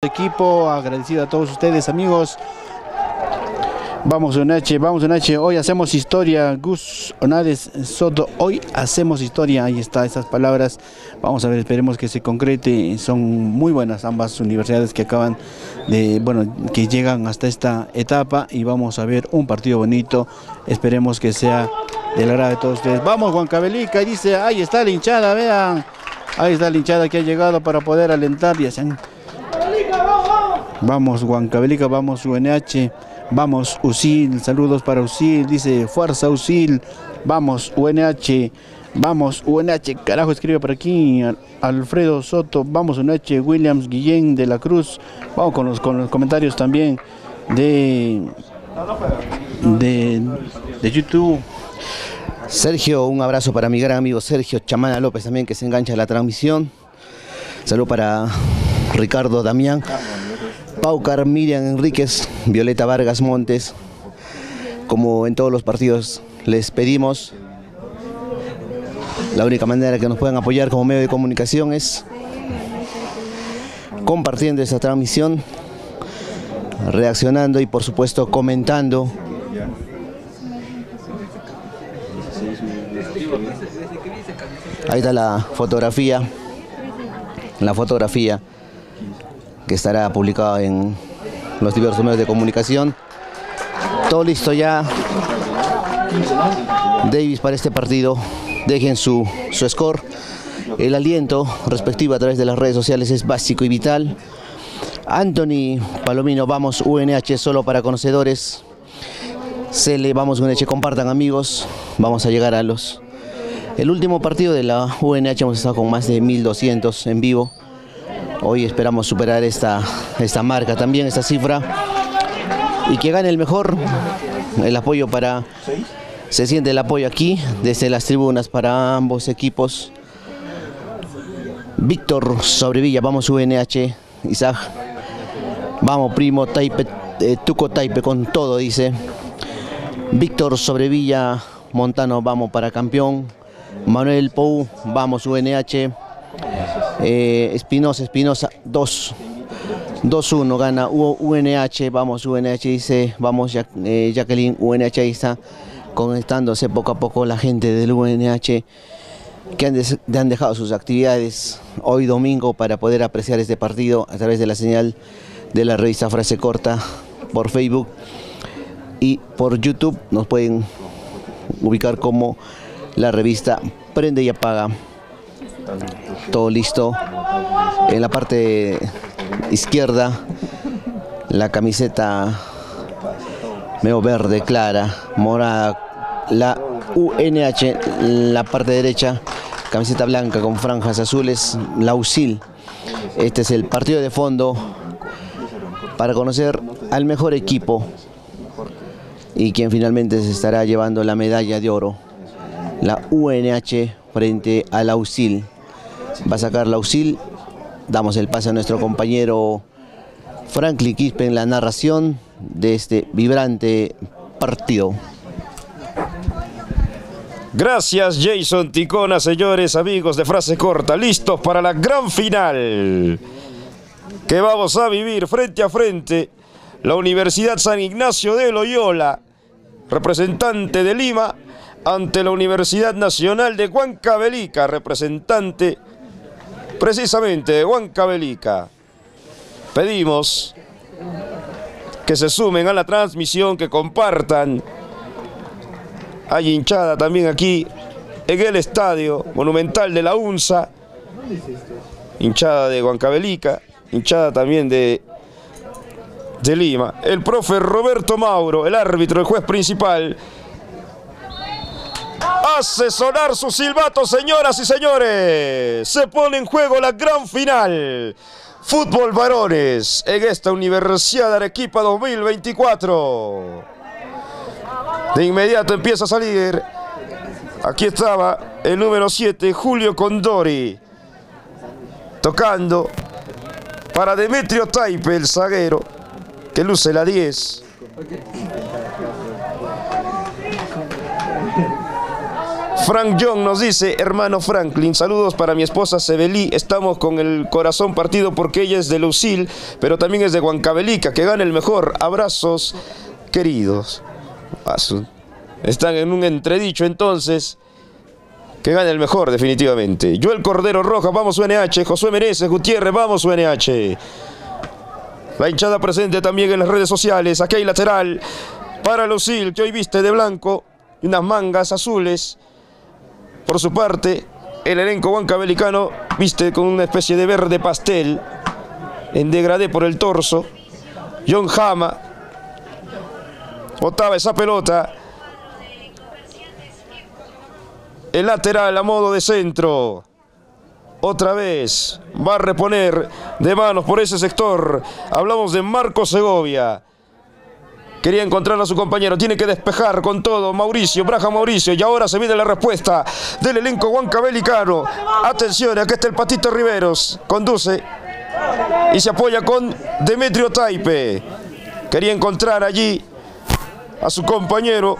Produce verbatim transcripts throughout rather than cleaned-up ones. Equipo, agradecido a todos ustedes, amigos. Vamos Onache, vamos Onache, hoy hacemos historia. Gus Onades Soto, hoy hacemos historia. Ahí está, esas palabras. Vamos a ver, esperemos que se concrete. Son muy buenas ambas universidades que acaban de, bueno, que llegan hasta esta etapa. Y vamos a ver un partido bonito. Esperemos que sea del agrado de todos ustedes. Vamos Huancavelica, dice, ahí está la hinchada, vean. Ahí está la hinchada que ha llegado para poder alentar. Ya se han... Vamos Huancavelica, vamos U N H, vamos U S I L, saludos para U S I L, dice fuerza U S I L, vamos U N H, vamos U N H, carajo escribe por aquí, Alfredo Soto, vamos U N H, Williams Guillén de la Cruz, vamos con los, con los comentarios también de, de, de YouTube. Sergio, un abrazo para mi gran amigo Sergio Chamana López también que se engancha a la transmisión, saludo para Ricardo Damián. Paucar, Miriam Enríquez, Violeta Vargas Montes, como en todos los partidos les pedimos, la única manera que nos puedan apoyar como medio de comunicación es compartiendo esta transmisión, reaccionando y por supuesto comentando. Ahí está la fotografía, la fotografía que estará publicada en los diversos medios de comunicación. Todo listo ya, Davis, para este partido. Dejen su, su score. El aliento respectivo a través de las redes sociales es básico y vital. Anthony Palomino, vamos U N H, solo para conocedores. Cele, vamos U N H, compartan amigos. Vamos a llegar a los... El último partido de la U N H hemos estado con más de mil doscientos en vivo. Hoy esperamos superar esta, esta marca también, esta cifra. Y que gane el mejor. El apoyo para... Se siente el apoyo aquí, desde las tribunas para ambos equipos. Víctor Sobrevilla, vamos U N H. Isaac, vamos primo, Taipe, eh, Tuco Taipe con todo, dice. Víctor Sobrevilla Montano, vamos para campeón. Manuel Pou, vamos U N H. Eh, Espinosa, Espinosa, dos uno, gana U N H, vamos U N H, dice, vamos Jack, eh, Jacqueline, U N H, ahí está conectándose poco a poco la gente del U N H que han, des, han dejado sus actividades hoy domingo para poder apreciar este partido a través de la señal de la revista Frase Corta por Facebook y por YouTube. Nos pueden ubicar como la revista Prende y Apaga. Todo listo. En la parte izquierda, la camiseta medio verde clara, morada, la U N H. La parte derecha, camiseta blanca con franjas azules, la U S I L. Este es el partido de fondo para conocer al mejor equipo y quien finalmente se estará llevando la medalla de oro. La U N H frente a la U S I L. Va a sacar la U S I L. Damos el pase a nuestro compañero Franklin Quispe en la narración de este vibrante partido. Gracias Jason Ticona, señores, amigos de Frase Corta. Listos para la gran final que vamos a vivir frente a frente. La Universidad San Ignacio de Loyola, representante de Lima, ante la Universidad Nacional de Huancavelica, representante precisamente de Huancavelica. Pedimos que se sumen a la transmisión, que compartan. Hay hinchada también aquí en el estadio monumental de la U N S A. Hinchada de Huancavelica, hinchada también de, de Lima. El profe Roberto Mauro, el árbitro, el juez principal, hace sonar su silbato, señoras y señores. Se pone en juego la gran final. Fútbol varones en esta Universidad de Arequipa dos mil veinticuatro. De inmediato empieza a salir. Aquí estaba el número siete, Julio Condori, tocando para Demetrio Taipe, el zaguero, que luce la diez. Frank John nos dice: hermano Franklin, saludos para mi esposa Sebelí, estamos con el corazón partido porque ella es de Lucil, pero también es de Huancavelica, que gane el mejor, abrazos queridos. Están en un entredicho entonces. Que gane el mejor, definitivamente. Joel Cordero Rojas, vamos U N H. Josué Meneses Gutiérrez, vamos U N H. La hinchada presente también en las redes sociales. Aquí hay lateral para Lucil, que hoy viste de blanco y unas mangas azules. Por su parte, el elenco huancavelicano viste con una especie de verde pastel en degradé por el torso. John Hama botaba esa pelota. El lateral a modo de centro. Otra vez va a reponer de manos por ese sector. Hablamos de Marco Segovia. Quería encontrar a su compañero. Tiene que despejar con todo Mauricio, Brahan Mauricio. Y ahora se viene la respuesta del elenco huancavelicano. Atención, aquí está el Patito Riveros. Conduce y se apoya con Demetrio Taipe. Quería encontrar allí a su compañero,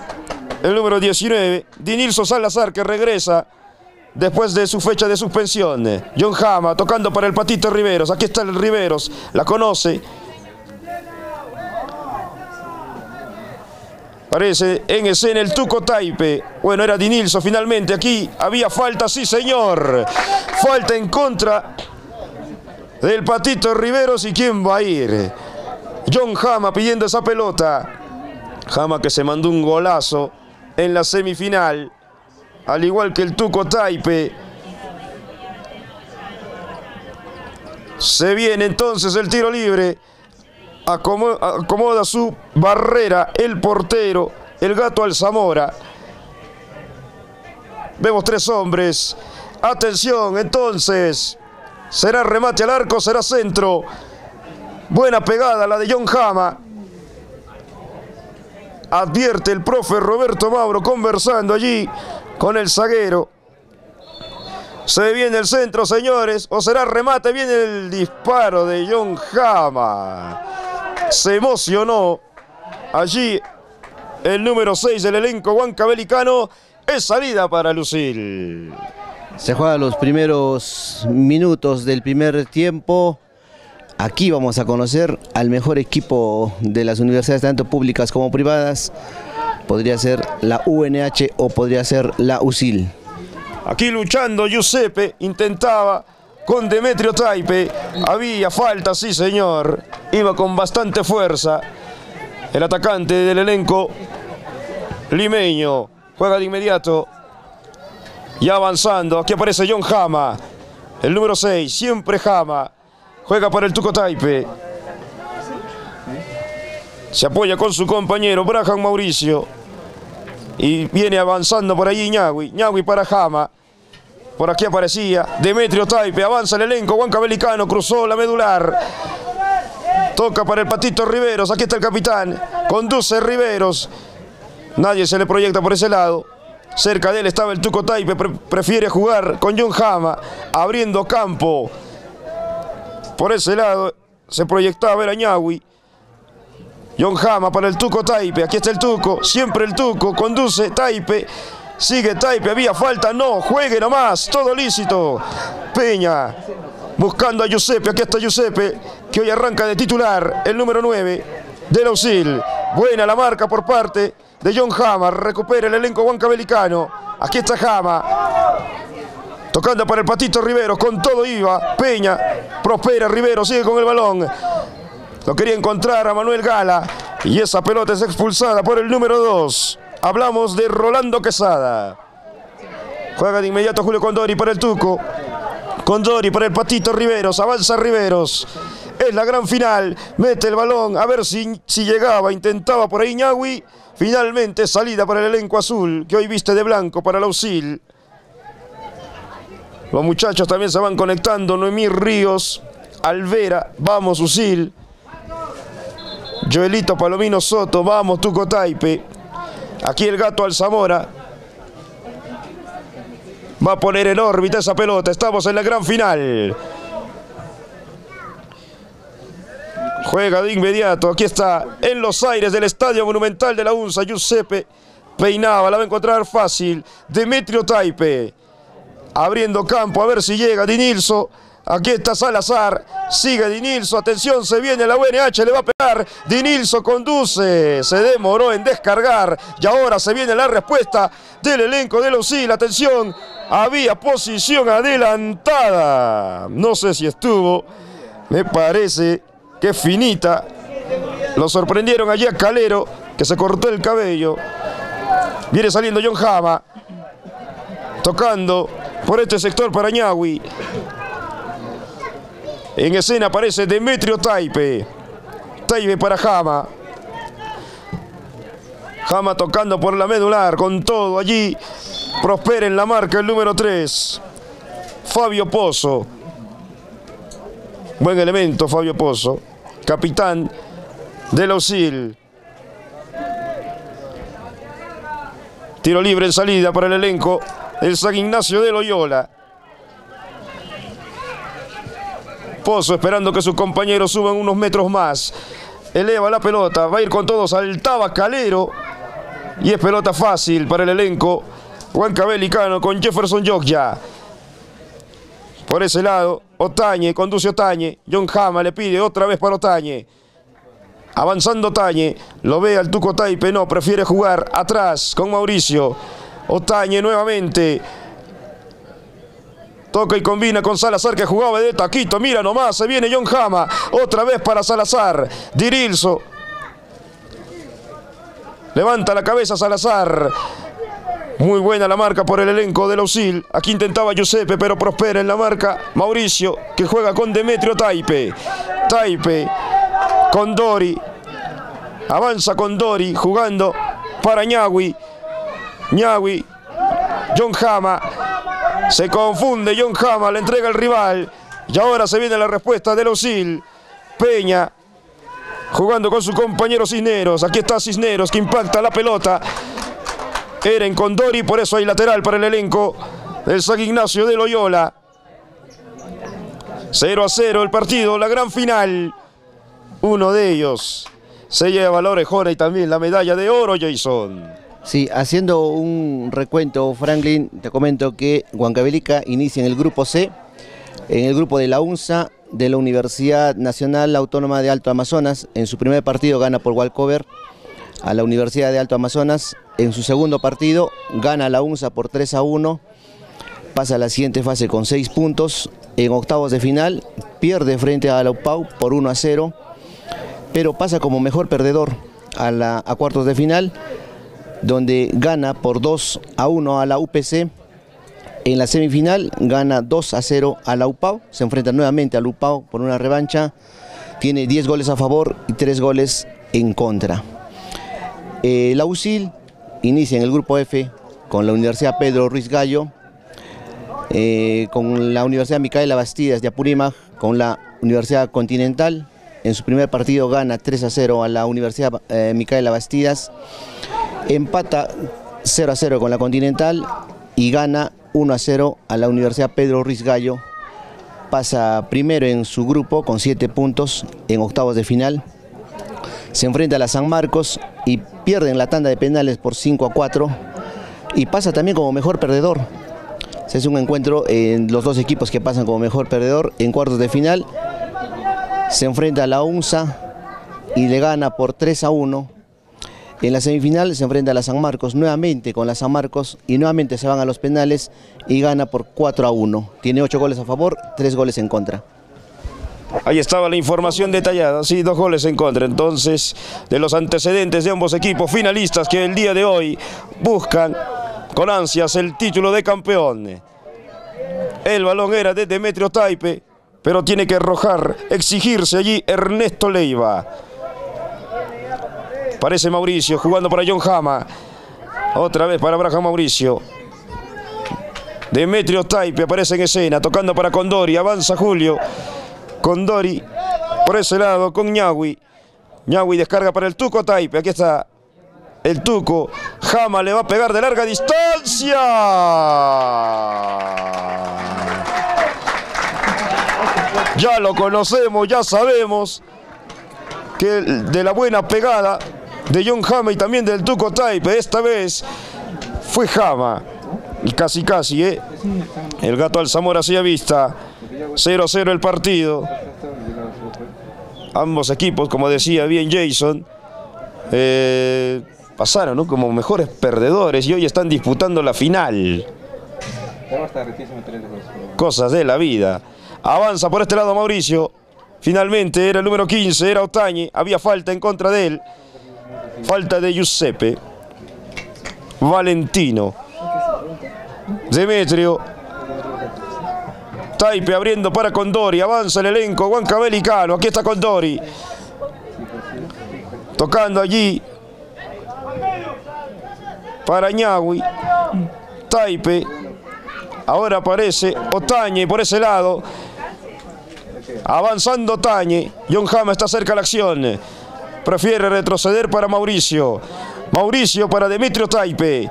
el número diecinueve, Dinilso Salazar, que regresa después de su fecha de suspensión. John Hama tocando para el Patito Riveros. Aquí está el Riveros, la conoce. Parece en escena el Tuco Taipe. Bueno, era Dinilso finalmente. Aquí había falta, sí señor. Falta en contra del Patito Riveros. ¿Y quién va a ir? John Hama pidiendo esa pelota. Hama, que se mandó un golazo en la semifinal, al igual que el Tuco Taipe. Se viene entonces el tiro libre. Acomoda, acomoda su barrera el portero, el Gato Alzamora. Vemos tres hombres. Atención entonces. Será remate al arco, será centro. Buena pegada la de John Hama. Advierte el profe Roberto Mauro conversando allí con el zaguero. Se viene el centro, señores, o será remate. Viene el disparo de John Hama. Se emocionó allí el número seis del elenco huancavelicano. Es salida para Lucil. Se juegan los primeros minutos del primer tiempo. Aquí vamos a conocer al mejor equipo de las universidades, tanto públicas como privadas. Podría ser la U N H o podría ser la U S I L. Aquí luchando Giuseppe, intentaba con Demetrio Taipe. Había falta, sí señor. Iba con bastante fuerza el atacante del elenco limeño. Juega de inmediato y avanzando. Aquí aparece John Hama, el número seis, siempre Hama. Juega para el Tuco Taipe. Se apoya con su compañero Brahan Mauricio. Y viene avanzando por allí Ñahui. Ñahui para Hama. Por aquí aparecía Demetrio Taipe. Avanza el elenco huancavelicano. Cruzó la medular. Toca para el Patito Riveros. Aquí está el capitán. Conduce Riveros. Nadie se le proyecta por ese lado. Cerca de él estaba el Tuco Taipe. Pre- prefiere jugar con John Hama. Abriendo campo. Por ese lado se proyectaba a ver a Ñahui. John Hama para el Tuco Taipe. Aquí está el Tuco. Siempre el Tuco. Conduce Taipe. Sigue Taipe. Había falta. No. Juegue nomás. Todo lícito. Peña. Buscando a Giuseppe. Aquí está Giuseppe, que hoy arranca de titular. El número nueve de Lucil. Buena la marca por parte de John Hama. Recupera el elenco huancavelicano. Aquí está Hama. Tocando para el Patito Riveros, con todo iba Peña, prospera Riveros, sigue con el balón. Lo quería encontrar a Manuel Gala y esa pelota es expulsada por el número dos. Hablamos de Rolando Quesada. Juega de inmediato Julio Condori para el Tuco. Condori para el Patito Riveros, avanza Riveros. Es la gran final, mete el balón, a ver si, si llegaba, intentaba por ahí Ñahui. Finalmente salida para el elenco azul, que hoy viste de blanco para la U S I L. Los muchachos también se van conectando. Noemí Ríos, Alvera, vamos U S I L. Joelito Palomino Soto, vamos Tuco Taipe. Aquí el Gato Alzamora va a poner en órbita esa pelota. Estamos en la gran final. Juega de inmediato. Aquí está en los aires del Estadio Monumental de la UNSA. Giuseppe Peinaba, la va a encontrar fácil Demetrio Taipe. Abriendo campo, a ver si llega Dinilso. Aquí está Salazar, sigue Dinilso, atención, se viene la U N H, le va a pegar, Dinilso conduce, se demoró en descargar y ahora se viene la respuesta del elenco de la U S I L, atención, había posición adelantada, no sé si estuvo, me parece que finita, lo sorprendieron allí a Calero, que se cortó el cabello, viene saliendo John Hama, tocando por este sector para Ñahui. En escena aparece Demetrio Taipe. Taipe para Hama. Hama tocando por la medular con todo allí. Prospera en la marca el número tres. Fabio Pozo. Buen elemento Fabio Pozo. Capitán del U S I L. Tiro libre en salida para el elenco del San Ignacio de Loyola. Pozo esperando que sus compañeros suban unos metros más. Eleva la pelota, va a ir con todo, saltaba Calero. Y es pelota fácil para el elenco huancabelicano con Jefferson Yogya. Por ese lado, Otañe, conduce Otañe. John Hama le pide otra vez para Otañe. Avanzando Otañe, lo ve al Tuco Taipe, no, prefiere jugar atrás con Mauricio. Otañe nuevamente. Toca y combina con Salazar que jugaba de taquito. Mira nomás, se viene John Hama. Otra vez para Salazar. Dinilso. Levanta la cabeza Salazar. Muy buena la marca por el elenco del U S I L. Aquí intentaba Giuseppe, pero prospera en la marca Mauricio, que juega con Demetrio Taipe. Taipe. Condori. Avanza Condori jugando para Ñahui. Ñahui. John Hama. Se confunde John Hama, le entrega el rival. Y ahora se viene la respuesta del U S I L. Peña jugando con su compañero Cisneros. Aquí está Cisneros que impacta la pelota. Era en Condori, por eso hay lateral para el elenco del San Ignacio de Loyola. cero a cero el partido, la gran final. Uno de ellos se lleva la orejona y también la medalla de oro, Jason. Sí, haciendo un recuento, Franklin, te comento que Huancavelica inicia en el grupo C, en el grupo de la UNSA, de la Universidad Nacional Autónoma de Alto Amazonas. En su primer partido gana por walkover a la Universidad de Alto Amazonas. En su segundo partido gana la UNSA por tres a uno, pasa a la siguiente fase con seis puntos. En octavos de final pierde frente a la U P A U por uno a cero, pero pasa como mejor perdedor a, la, a cuartos de final, donde gana por dos a uno a la U P C. En la semifinal gana dos a cero a la U P A U, se enfrenta nuevamente a la U P A U por una revancha, tiene diez goles a favor y tres goles en contra. Eh, la U S I L inicia en el grupo F con la Universidad Pedro Ruiz Gallo, eh, con la Universidad Micaela Bastidas de Apurímac, con la Universidad Continental. En su primer partido gana tres a cero a la Universidad eh, Micaela Bastidas. Empata cero a cero con la Continental y gana uno a cero a la Universidad Pedro Ruiz Gallo. Pasa primero en su grupo con siete puntos en octavos de final. Se enfrenta a la San Marcos y pierden la tanda de penales por cinco a cuatro. Y pasa también como mejor perdedor. Se hace un encuentro en los dos equipos que pasan como mejor perdedor en cuartos de final. Se enfrenta a la UNSA y le gana por tres a uno. En la semifinal se enfrenta a la San Marcos, nuevamente con la San Marcos, y nuevamente se van a los penales y gana por cuatro a uno. Tiene ocho goles a favor, tres goles en contra. Ahí estaba la información detallada, sí, dos goles en contra. Entonces, de los antecedentes de ambos equipos finalistas que el día de hoy buscan con ansias el título de campeón. El balón era de Demetrio Taipe, pero tiene que arrojar, exigirse allí Ernesto Leiva. Parece Mauricio jugando para John Hama. Otra vez para Brahan Mauricio. Demetrio Taipe aparece en escena, tocando para Condori. Avanza Julio. Condori por ese lado con Ñahui. Ñahui descarga para el Tuco Taipe. Aquí está el Tuco. Hama le va a pegar de larga distancia. Ya lo conocemos, ya sabemos que de la buena pegada de John Hama y también del Tuco Taipe. Esta vez fue Hama, y casi casi, ¿eh? El Gato Alzamora hacía vista. Cero a cero el partido. Ambos equipos, como decía bien Jason, eh, pasaron, ¿no?, como mejores perdedores y hoy están disputando la final. Cosas de la vida. Avanza por este lado Mauricio. Finalmente era el número quince, era Otañe. Había falta en contra de él. Falta de Giuseppe Valentino. Demetrio Taipe abriendo para Condori. Avanza el elenco huancabelicano. Aquí está Condori, tocando allí para Ñahui. Taipe. Ahora aparece Otañe por ese lado. Avanzando Otañe. John Hama está cerca de la acción. Prefiere retroceder para Mauricio. Mauricio para Demetrio Taipe.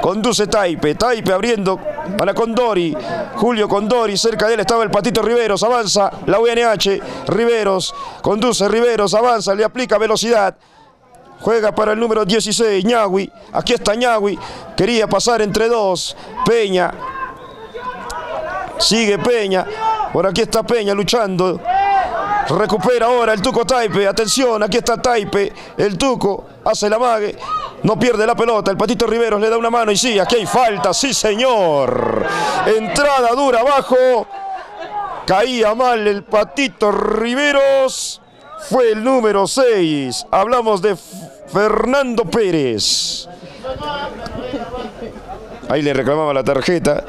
Conduce Taipe. Taipe abriendo para Condori. Julio Condori. Cerca de él estaba el Patito Riveros. Avanza la U N H. Riveros. Conduce Riveros. Avanza. Le aplica velocidad. Juega para el número dieciséis. Ñahui. Aquí está Ñahui. Quería pasar entre dos. Peña. Sigue Peña. Por aquí está Peña luchando. Recupera ahora el Tuco Taipe. Atención, aquí está Taipe. El Tuco hace el amague. No pierde la pelota. El Patito Riveros le da una mano. Y sí, aquí hay falta. Sí, señor. Entrada dura abajo. Caía mal el Patito Riveros. Fue el número seis. Hablamos de Fernando Pérez. Ahí le reclamaba la tarjeta.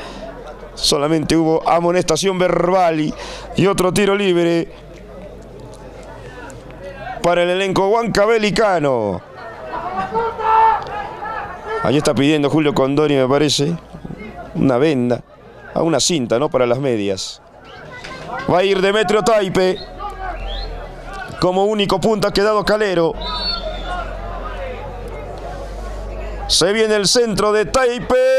Solamente hubo amonestación verbal y, y otro tiro libre para el elenco huancabelicano. Allí está pidiendo Julio Condori, me parece, una venda, a una cinta, ¿no?, para las medias. Va a ir Demetrio Taipe. Como único punta ha quedado Calero. Se viene el centro de Taipe.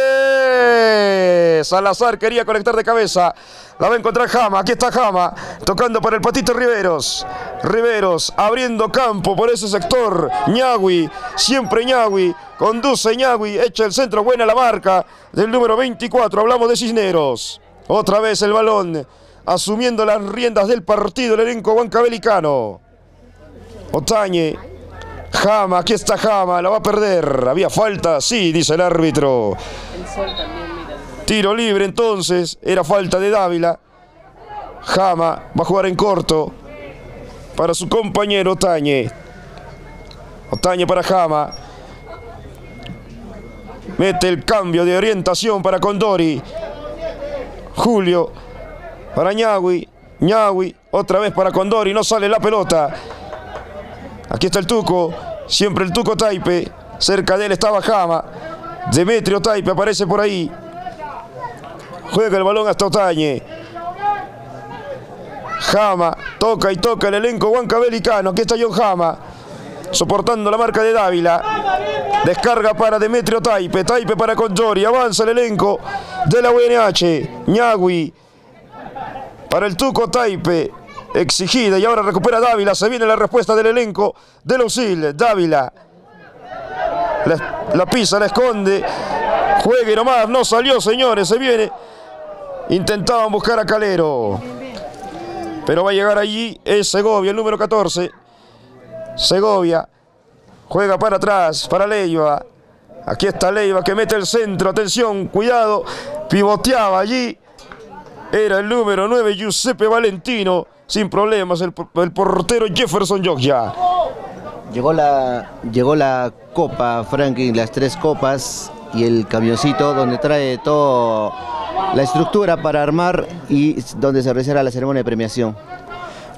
Salazar quería conectar de cabeza. La va a encontrar Hama. Aquí está Hama. Tocando para el Patito Riveros. Riveros abriendo campo por ese sector. Ñahui. Siempre Ñahui. Conduce Ñahui. Echa el centro. Buena la marca del número veinticuatro. Hablamos de Cisneros. Otra vez el balón. Asumiendo las riendas del partido el elenco huancabelicano. Otañe. Hama, aquí está Hama, la va a perder. Había falta, sí, dice el árbitro. El sol también, mira. Tiro libre entonces, era falta de Dávila. Hama va a jugar en corto para su compañero Otañe. Otañe para Hama. Mete el cambio de orientación para Condori. Julio para Ñahui. Ñahui otra vez para Condori, no sale la pelota. Aquí está el Tuco, siempre el Tuco Taipe, cerca de él estaba Hama. Demetrio Taipe aparece por ahí. Juega el balón hasta Otañe. Hama, toca y toca el elenco huancabelicano. Aquí está John Hama, soportando la marca de Dávila. Descarga para Demetrio Taipe, Taipe para Condori. Avanza el elenco de la U N H. Ñahui para el Tuco Taipe. Exigida y ahora recupera Dávila. Se viene la respuesta del elenco del Usil. Dávila la, la pisa, la esconde. Juegue nomás, no salió, señores. Se viene. Intentaban buscar a Calero, pero va a llegar allí. Es Segovia, el número catorce. Segovia juega para atrás, para Leiva. Aquí está Leiva que mete el centro. Atención, cuidado. Pivoteaba allí. Era el número nueve, Giuseppe Valentino. Sin problemas, el, el portero Jefferson Yogya. Llegó la, llegó la copa, Franklin, las tres copas y el camioncito donde trae toda la estructura para armar y donde se realizará la ceremonia de premiación.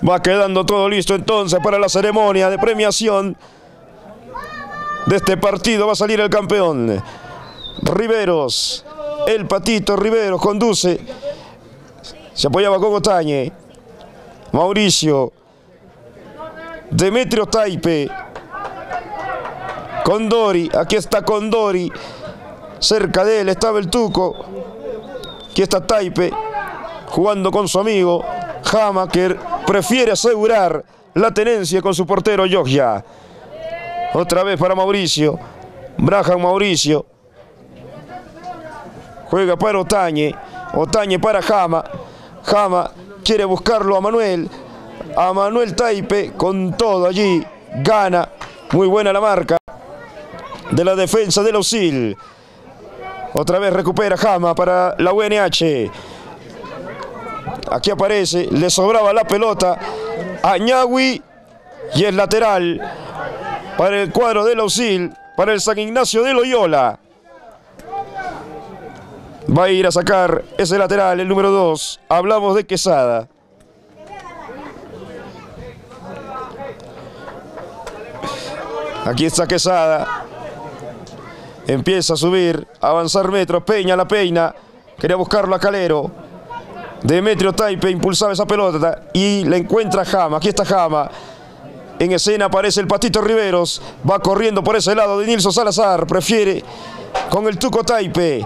Va quedando todo listo entonces para la ceremonia de premiación. De este partido va a salir el campeón. Riveros, el Patito Riveros conduce. Se apoyaba con Otañe. Mauricio, Demetrio Taipe, Condori, aquí está Condori, cerca de él estaba el Tuco, aquí está Taipe jugando con su amigo Hama, que prefiere asegurar la tenencia con su portero Yogya. Otra vez para Mauricio. Brahan Mauricio. Juega para Otañe. Otañe para Hama. Hama quiere buscarlo a Manuel. A Manuel Taipe con todo allí. Gana. Muy buena la marca de la defensa del Auxil. Otra vez recupera Hama para la U N H. Aquí aparece. Le sobraba la pelota a Ñahui. Y es lateral para el cuadro del Auxil. Para el San Ignacio de Loyola. Va a ir a sacar ese lateral, el número dos. Hablamos de Quesada. Aquí está Quesada. Empieza a subir, a avanzar metros. Peña la peina. Quería buscarlo a Calero. Demetrio Taipe impulsaba esa pelota y la encuentra Hama. Aquí está Hama. En escena aparece el Patito Riveros. Va corriendo por ese lado. Dinilso Salazar prefiere con el Tuco Taipe.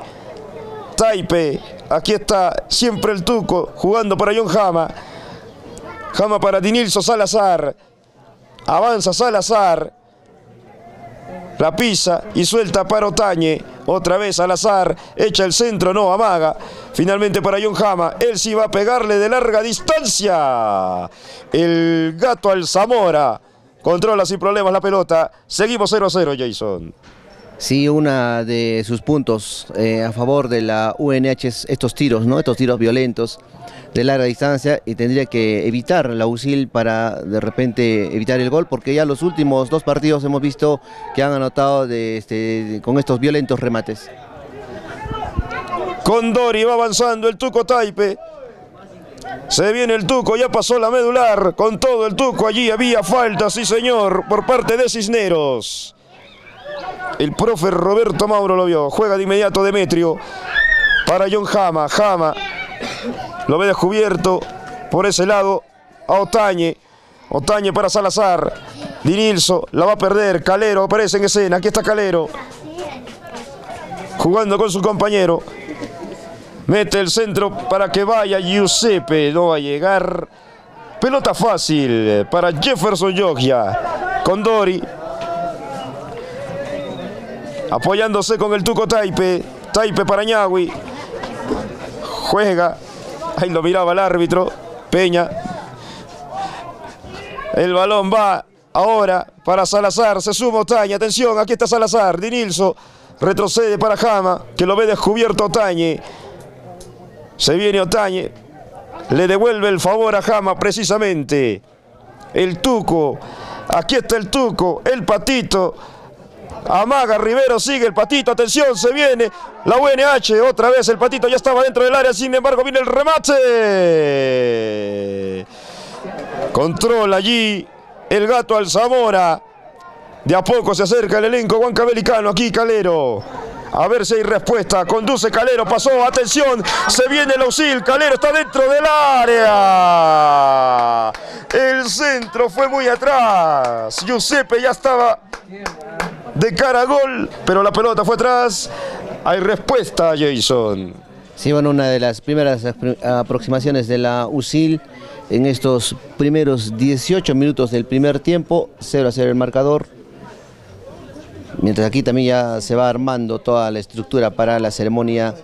Taipe, aquí está siempre el Tuco, jugando para John Hama. Hama para Dinilso Salazar. Avanza Salazar. La pisa y suelta para Otañe. Otra vez Salazar, echa el centro, no, amaga. Finalmente para John Hama, él sí va a pegarle de larga distancia. El Gato Alzamora controla sin problemas la pelota. Seguimos cero a cero, Jason. Sí, una de sus puntos eh, a favor de la U N H es estos tiros, ¿no? Estos tiros violentos de larga distancia, y tendría que evitar la U S I L para de repente evitar el gol, porque ya los últimos dos partidos hemos visto que han anotado de este, con estos violentos remates. Condori va avanzando el Tuco Taipe. Se viene el Tuco, ya pasó la medular con todo el Tuco. Allí había falta, sí señor, por parte de Cisneros. El profe Roberto Mauro lo vio. Juega de inmediato Demetrio para John Hama. Hama lo ve descubierto por ese lado a Otañe. Otañe para Salazar. Dinilso la va a perder. Calero aparece en escena. Aquí está Calero jugando con su compañero. Mete el centro para que vaya Giuseppe. No va a llegar. Pelota fácil para Jefferson Yogya. Condori apoyándose con el Tuco Taipe. Taipe para Ñahui. Juega. Ahí lo miraba el árbitro. Peña. El balón va ahora para Salazar. Se suma Otañe. Atención, aquí está Salazar. Dinilso retrocede para Hama, que lo ve descubierto Otañe. Se viene Otañe. Le devuelve el favor a Hama precisamente. El Tuco. Aquí está el Tuco. El Patito. Amaga Rivero, sigue el Patito, atención, se viene la U N H, otra vez el Patito ya estaba dentro del área, sin embargo viene el remate. Controla allí el Gato Alzamora. De a poco se acerca el elenco huancabelicano, aquí Calero. A ver si hay respuesta, conduce Calero, pasó, atención, se viene el Auxil, Calero está dentro del área. El centro fue muy atrás, Giuseppe ya estaba de cara a gol, pero la pelota fue atrás. Hay respuesta, Jason. Sí, bueno, una de las primeras aproximaciones de la U S I L en estos primeros dieciocho minutos del primer tiempo, cero a cero el marcador. Mientras aquí también ya se va armando toda la estructura para la ceremonia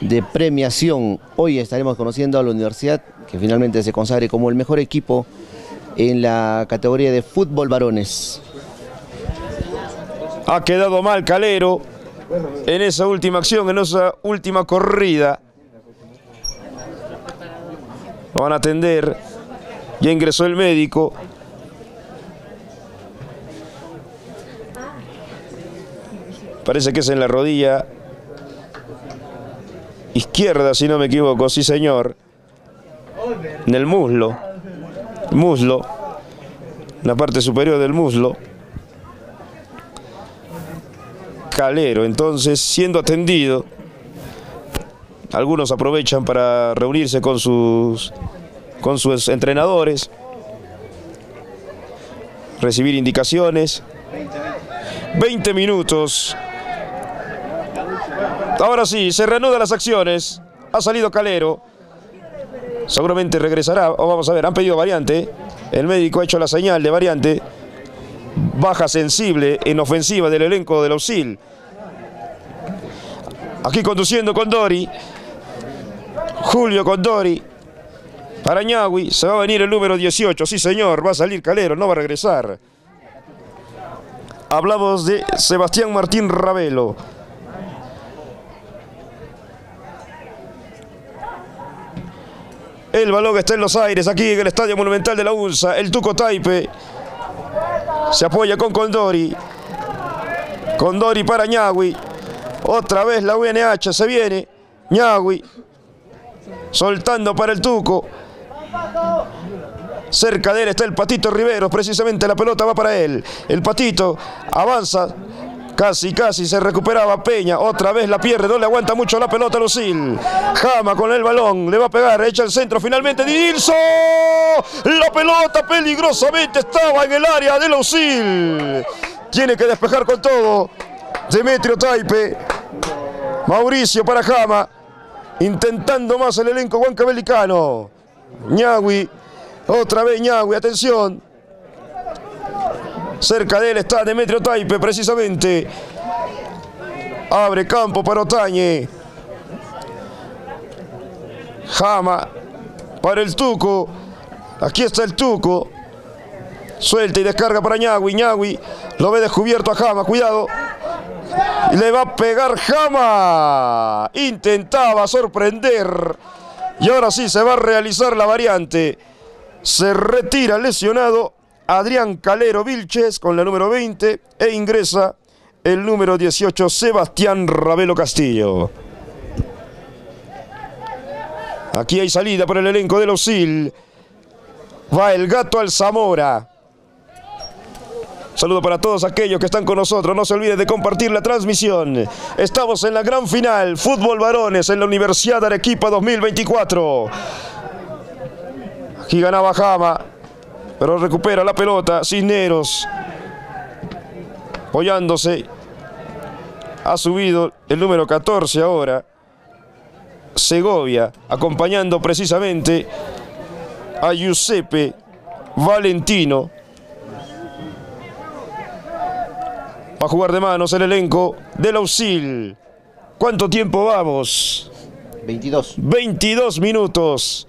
de premiación. Hoy estaremos conociendo a la universidad, que finalmente se consagre como el mejor equipo en la categoría de fútbol varones. Ha quedado mal Calero en esa última acción, en esa última corrida. Lo van a atender. Ya ingresó el médico. Parece que es en la rodilla izquierda, si no me equivoco. Sí, señor. En el muslo. Muslo. En la parte superior del muslo. Calero, entonces, siendo atendido. Algunos aprovechan para reunirse con sus, con sus entrenadores. Recibir indicaciones. veinte minutos. Ahora sí, se reanudan las acciones. Ha salido Calero. Seguramente regresará. O vamos a ver, han pedido variante. El médico ha hecho la señal de variante. baja sensible en ofensiva del elenco del Auxil. Aquí conduciendo Condori, Julio Condori, para Ñahui, se va a venir el número dieciocho, sí señor, va a salir Calero, no va a regresar. Hablamos de Sebastián Martín Ravelo. El balón está en los aires, aquí en el Estadio Monumental de la UNSA. El Tuco Taipe se apoya con Condori. Condori para Ñahui. Otra vez la U N H se viene. Ñahui soltando para el Tuco. Cerca de él está el Patito Riveros, precisamente la pelota va para él. El Patito avanza, casi casi se recuperaba Peña, otra vez la pierde, no le aguanta mucho la pelota a Lucil. Hama con el balón, le va a pegar, echa el centro, finalmente Dinilso. La pelota peligrosamente estaba en el área de Lucil. Tiene que despejar con todo Demetrio Taipe. Mauricio para Hama, intentando más el elenco huancavelicano. Ñahui. Otra vez Ñahui, atención. Cerca de él está Demetrio Taipe, precisamente. Abre campo para Otañe. Hama para el Tuco. Aquí está el Tuco. Suelta y descarga para Ñahui. Ñahui lo ve descubierto a Hama, cuidado. Le va a pegar Hama. Intentaba sorprender. Y ahora sí se va a realizar la variante. Se retira lesionado Adrián Calero Vilches con la número veinte e ingresa el número dieciocho Sebastián Ravelo Castillo. Aquí hay salida para el elenco del Auxil. Va el Gato Alzamora. Saludo para todos aquellos que están con nosotros. No se olviden de compartir la transmisión. Estamos en la gran final. Fútbol varones en la Universidad de Arequipa dos mil veinticuatro. Aquí ganaba Hama, pero recupera la pelota Cisneros, apoyándose. Ha subido el número catorce ahora, Segovia, acompañando precisamente a Giuseppe Valentino. Va a jugar de manos el elenco del Auxil. ¿Cuánto tiempo vamos? veintidós. veintidós minutos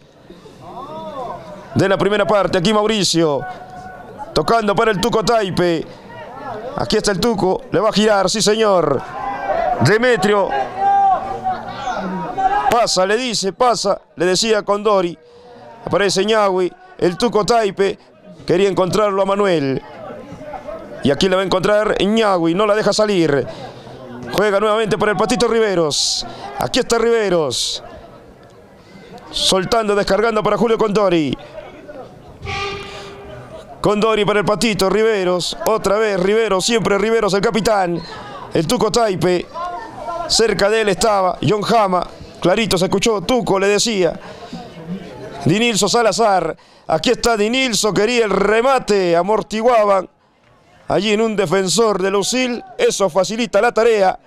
de la primera parte. Aquí Mauricio tocando para el Tuco Taipe. Aquí está el Tuco, le va a girar, sí señor. Demetrio pasa, le dice, pasa, le decía Condori. Aparece Ñahui, el Tuco Taipe quería encontrarlo a Manuel y aquí la va a encontrar Ñahui, no la deja salir. Juega nuevamente para el Patito Riveros. Aquí está Riveros, soltando, descargando para Julio Condori. Condori para el Patito Riveros, otra vez Riveros, siempre Riveros el capitán. El Tuco Taipe, cerca de él estaba John Hama, clarito se escuchó, Tuco le decía. Dinilso Salazar, aquí está Dinilso, quería el remate, amortiguaban allí en un defensor del Auxil, eso facilita la tarea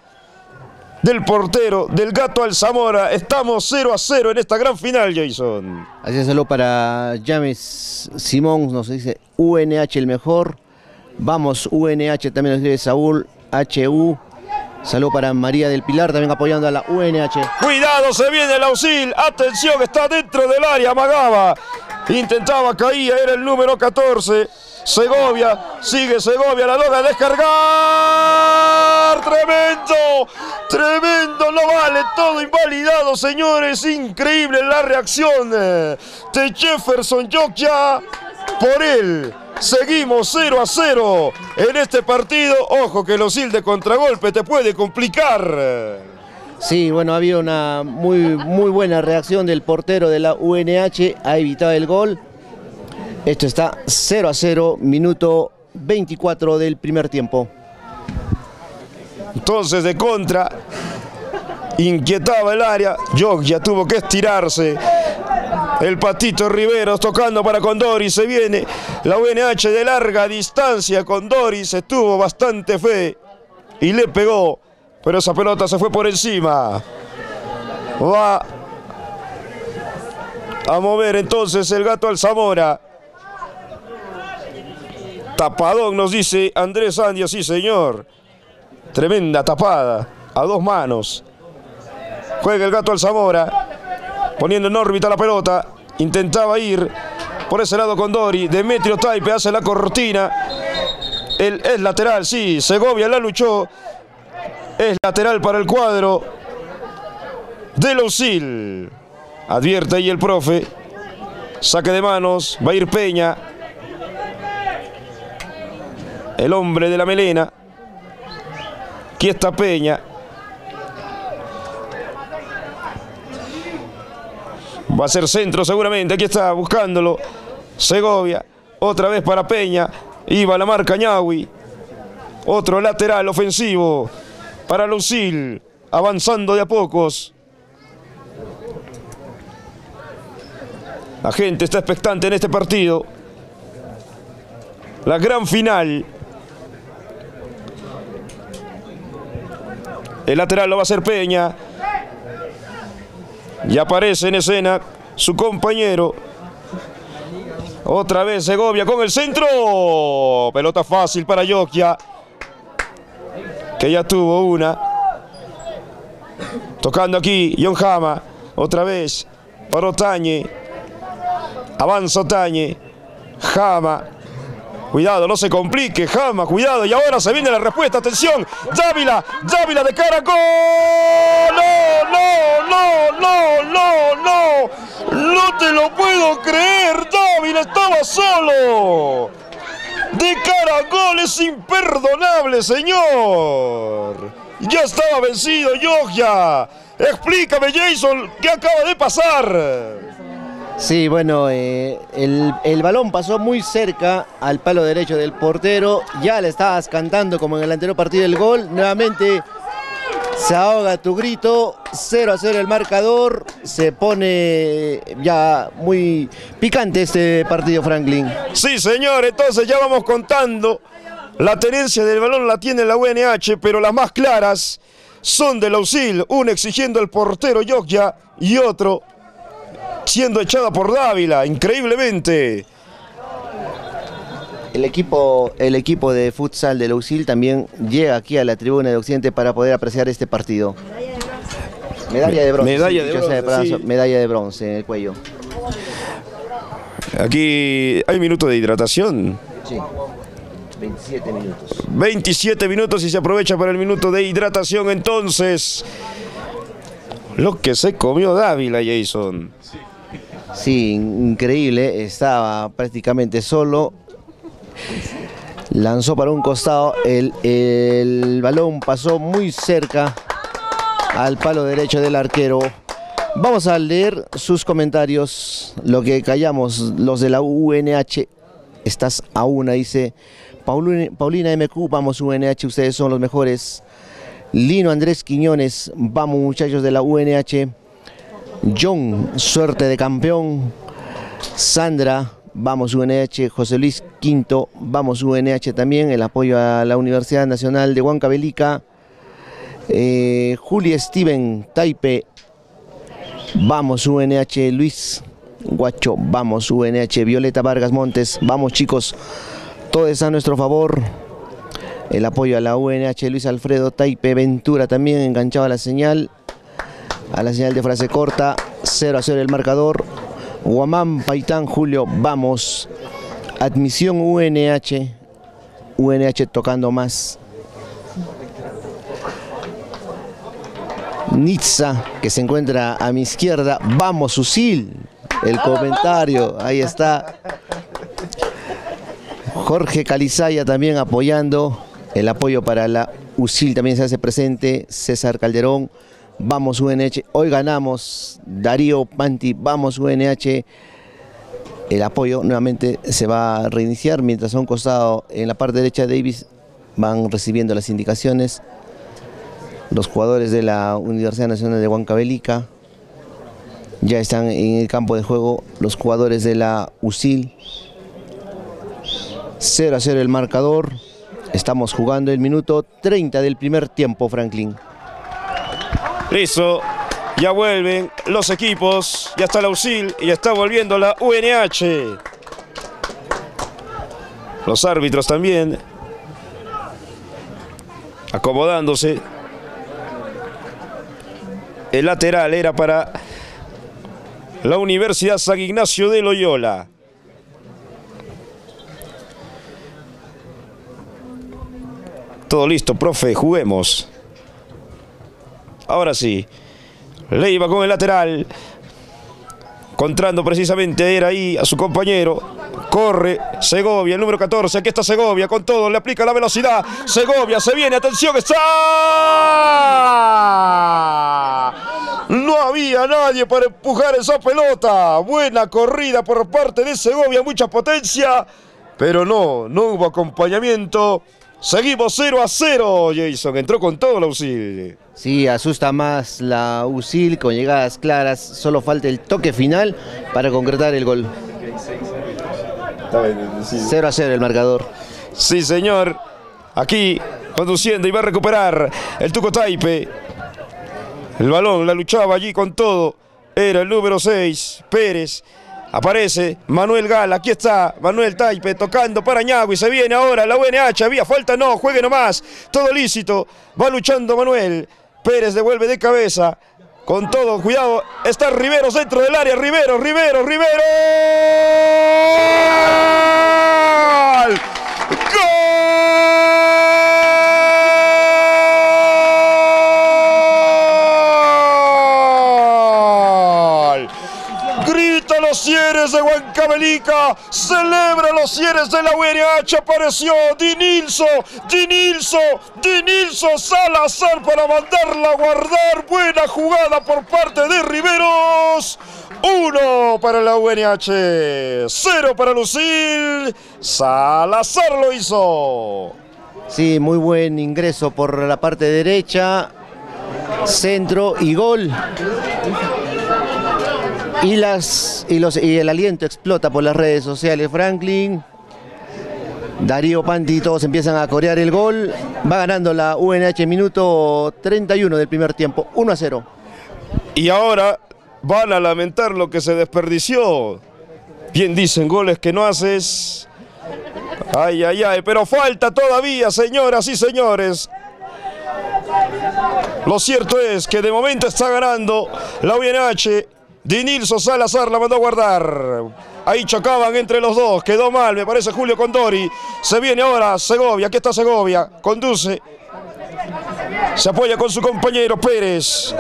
del portero del Gato Alzamora. Estamos cero a cero en esta gran final, Jason. Así es, saludo para James Simón, nos dice U N H el mejor. Vamos U N H, también nos dice Saúl H U. Saludo para María del Pilar, también apoyando a la U N H. Cuidado, se viene el Auxil, atención, está dentro del área, amagaba, intentaba, caía, era el número catorce. Segovia, sigue Segovia, la logra descargar. Tremendo, tremendo, no vale, todo invalidado, señores. Increíble la reacción de Jefferson Yogya por él. Seguimos cero a cero en este partido. Ojo que el Auxil de contragolpe te puede complicar. Sí, bueno, había una muy, muy buena reacción del portero de la U N H, ha evitado el gol. Esto está cero a cero, minuto veinticuatro del primer tiempo. Entonces de contra, inquietaba el área, Yogya tuvo que estirarse. El Patito Riveros tocando para Condori, se viene la U N H de larga distancia. Condori se tuvo bastante fe y le pegó, pero esa pelota se fue por encima. Va a mover entonces el Gato Alzamora. Tapadón nos dice Andrés Sandia, sí señor. Tremenda tapada, a dos manos. Juega el Gato Alzamora, poniendo en órbita la pelota. Intentaba ir por ese lado Condori. Demetrio Taipe hace la cortina. El, es lateral, sí. Segovia la luchó. Es lateral para el cuadro de Lausil. Advierte ahí el profe. Saque de manos. Va a ir Peña. El hombre de la melena. Aquí está Peña. Va a ser centro seguramente. Aquí está buscándolo Segovia. Otra vez para Peña. Iba la marca Ñahui. Otro lateral ofensivo para Lucil. Avanzando de a pocos. La gente está expectante en este partido. La gran final. El lateral lo va a hacer Peña. Ya aparece en escena su compañero. Otra vez Segovia con el centro. Pelota fácil para Yogya, que ya tuvo una. Tocando aquí John Hama. Otra vez para Otañe. Avanza Otañe. Hama. Cuidado, no se complique, Hama, cuidado. Y ahora se viene la respuesta, atención. Dávila, Dávila de cara, ¡gol! ¡No, no, no, no, no, no! ¡No te lo puedo creer! ¡Dávila estaba solo! ¡De cara, gol! ¡Es imperdonable, señor! ¡Ya estaba vencido, Yogya! ¡Explícame, Jason, qué acaba de pasar! Sí, bueno, eh, el, el balón pasó muy cerca al palo derecho del portero. Ya le estabas cantando como en el anterior partido el gol. Nuevamente se ahoga tu grito. cero a cero el marcador. Se pone ya muy picante este partido, Franklin. Sí, señor. Entonces ya vamos contando. La tenencia del balón la tiene la U N H, pero las más claras son del Lausil. Uno exigiendo el portero Yogya y otro siendo echada por Dávila, increíblemente. El equipo, el equipo de futsal de Lausil también llega aquí a la tribuna de Occidente para poder apreciar este partido. Medalla de bronce. Medalla, sí, de, bronce, de, bronce, sí. Medalla de bronce en el cuello. Aquí hay minuto de hidratación. Sí. veintisiete minutos. veintisiete minutos y se aprovecha para el minuto de hidratación entonces. Lo que se comió Dávila, Jason. Sí, increíble, estaba prácticamente solo, lanzó para un costado, el, el balón pasó muy cerca al palo derecho del arquero. Vamos a leer sus comentarios, lo que callamos los de la U N H, estás a una, dice Paulina M Q, vamos U N H, ustedes son los mejores. Lino Andrés Quiñones, vamos muchachos de la U N H. John, suerte de campeón. Sandra, vamos U N H. José Luis Quinto, vamos U N H también. El apoyo a la Universidad Nacional de Huancavelica. Eh, Juli Steven Taipe, vamos U N H. Luis Guacho, vamos U N H. Violeta Vargas Montes, vamos chicos, todo es a nuestro favor. El apoyo a la U N H. Luis Alfredo Taipe Ventura también enganchado a la señal. A la señal de frase corta, cero a cero el marcador. Guamán, Paitán, Julio, vamos. Admisión U N H. U N H tocando más. Nitza, que se encuentra a mi izquierda. Vamos, Usil. El comentario, ahí está. Jorge Calizaya también apoyando. El apoyo para la Usil también se hace presente. César Calderón. Vamos U N H, hoy ganamos. Darío Panti, vamos U N H. El apoyo nuevamente se va a reiniciar. Mientras a un costado en la parte derecha Davis van recibiendo las indicaciones. Los jugadores de la Universidad Nacional de Huancavelica ya están en el campo de juego. Los jugadores de la U S I L. cero a cero el marcador. Estamos jugando el minuto treinta del primer tiempo, Franklin. Listo, ya vuelven los equipos, ya está la U S I L y ya está volviendo la U N H. Los árbitros también acomodándose. El lateral era para la Universidad San Ignacio de Loyola. Todo listo, profe, juguemos. Ahora sí. Leiva con el lateral. Encontrando precisamente, era ahí a su compañero. Corre Segovia, el número catorce. Aquí está Segovia con todo, le aplica la velocidad. Segovia se viene, atención, está... No había nadie para empujar esa pelota. Buena corrida por parte de Segovia, mucha potencia. Pero no, no hubo acompañamiento. Seguimos cero a cero, Jason. Entró con todo la U S I L. Sí, asusta más la U S I L con llegadas claras. Solo falta el toque final para concretar el gol. cero a cero el marcador. Sí, señor. Aquí, conduciendo y va a recuperar el Tuco Taipe. El balón la luchaba allí con todo. Era el número seis, Pérez. Aparece Manuel Gala, aquí está Manuel Taipe tocando para Ñahui, se viene ahora la U N H, había falta, no, juegue nomás, todo lícito, va luchando Manuel, Pérez devuelve de cabeza, con todo, cuidado, está Riveros dentro del área, Riveros, Riveros, Riveros, ¡gol! Los Cienes de Huancavelica, celebra los Cienes de la U N H, apareció Dinilso, Dinilso, Dinilso Salazar para mandarla a guardar, buena jugada por parte de Riveros, uno para la U N H, cero para Lucil, Salazar lo hizo. Sí, muy buen ingreso por la parte derecha, centro y gol. Y, las, y, los, y el aliento explota por las redes sociales. Franklin, Darío Panti, todos empiezan a corear el gol. Va ganando la U N H, minuto treinta y uno del primer tiempo, uno a cero. Y ahora van a lamentar lo que se desperdició. Bien dicen, goles que no haces. Ay, ay, ay, pero falta todavía, señoras y señores. Lo cierto es que de momento está ganando la U N H. Dinilso Salazar la mandó a guardar. Ahí chocaban entre los dos. Quedó mal, me parece, Julio Condori. Se viene ahora Segovia. Aquí está Segovia. Conduce. Se apoya con su compañero Pérez.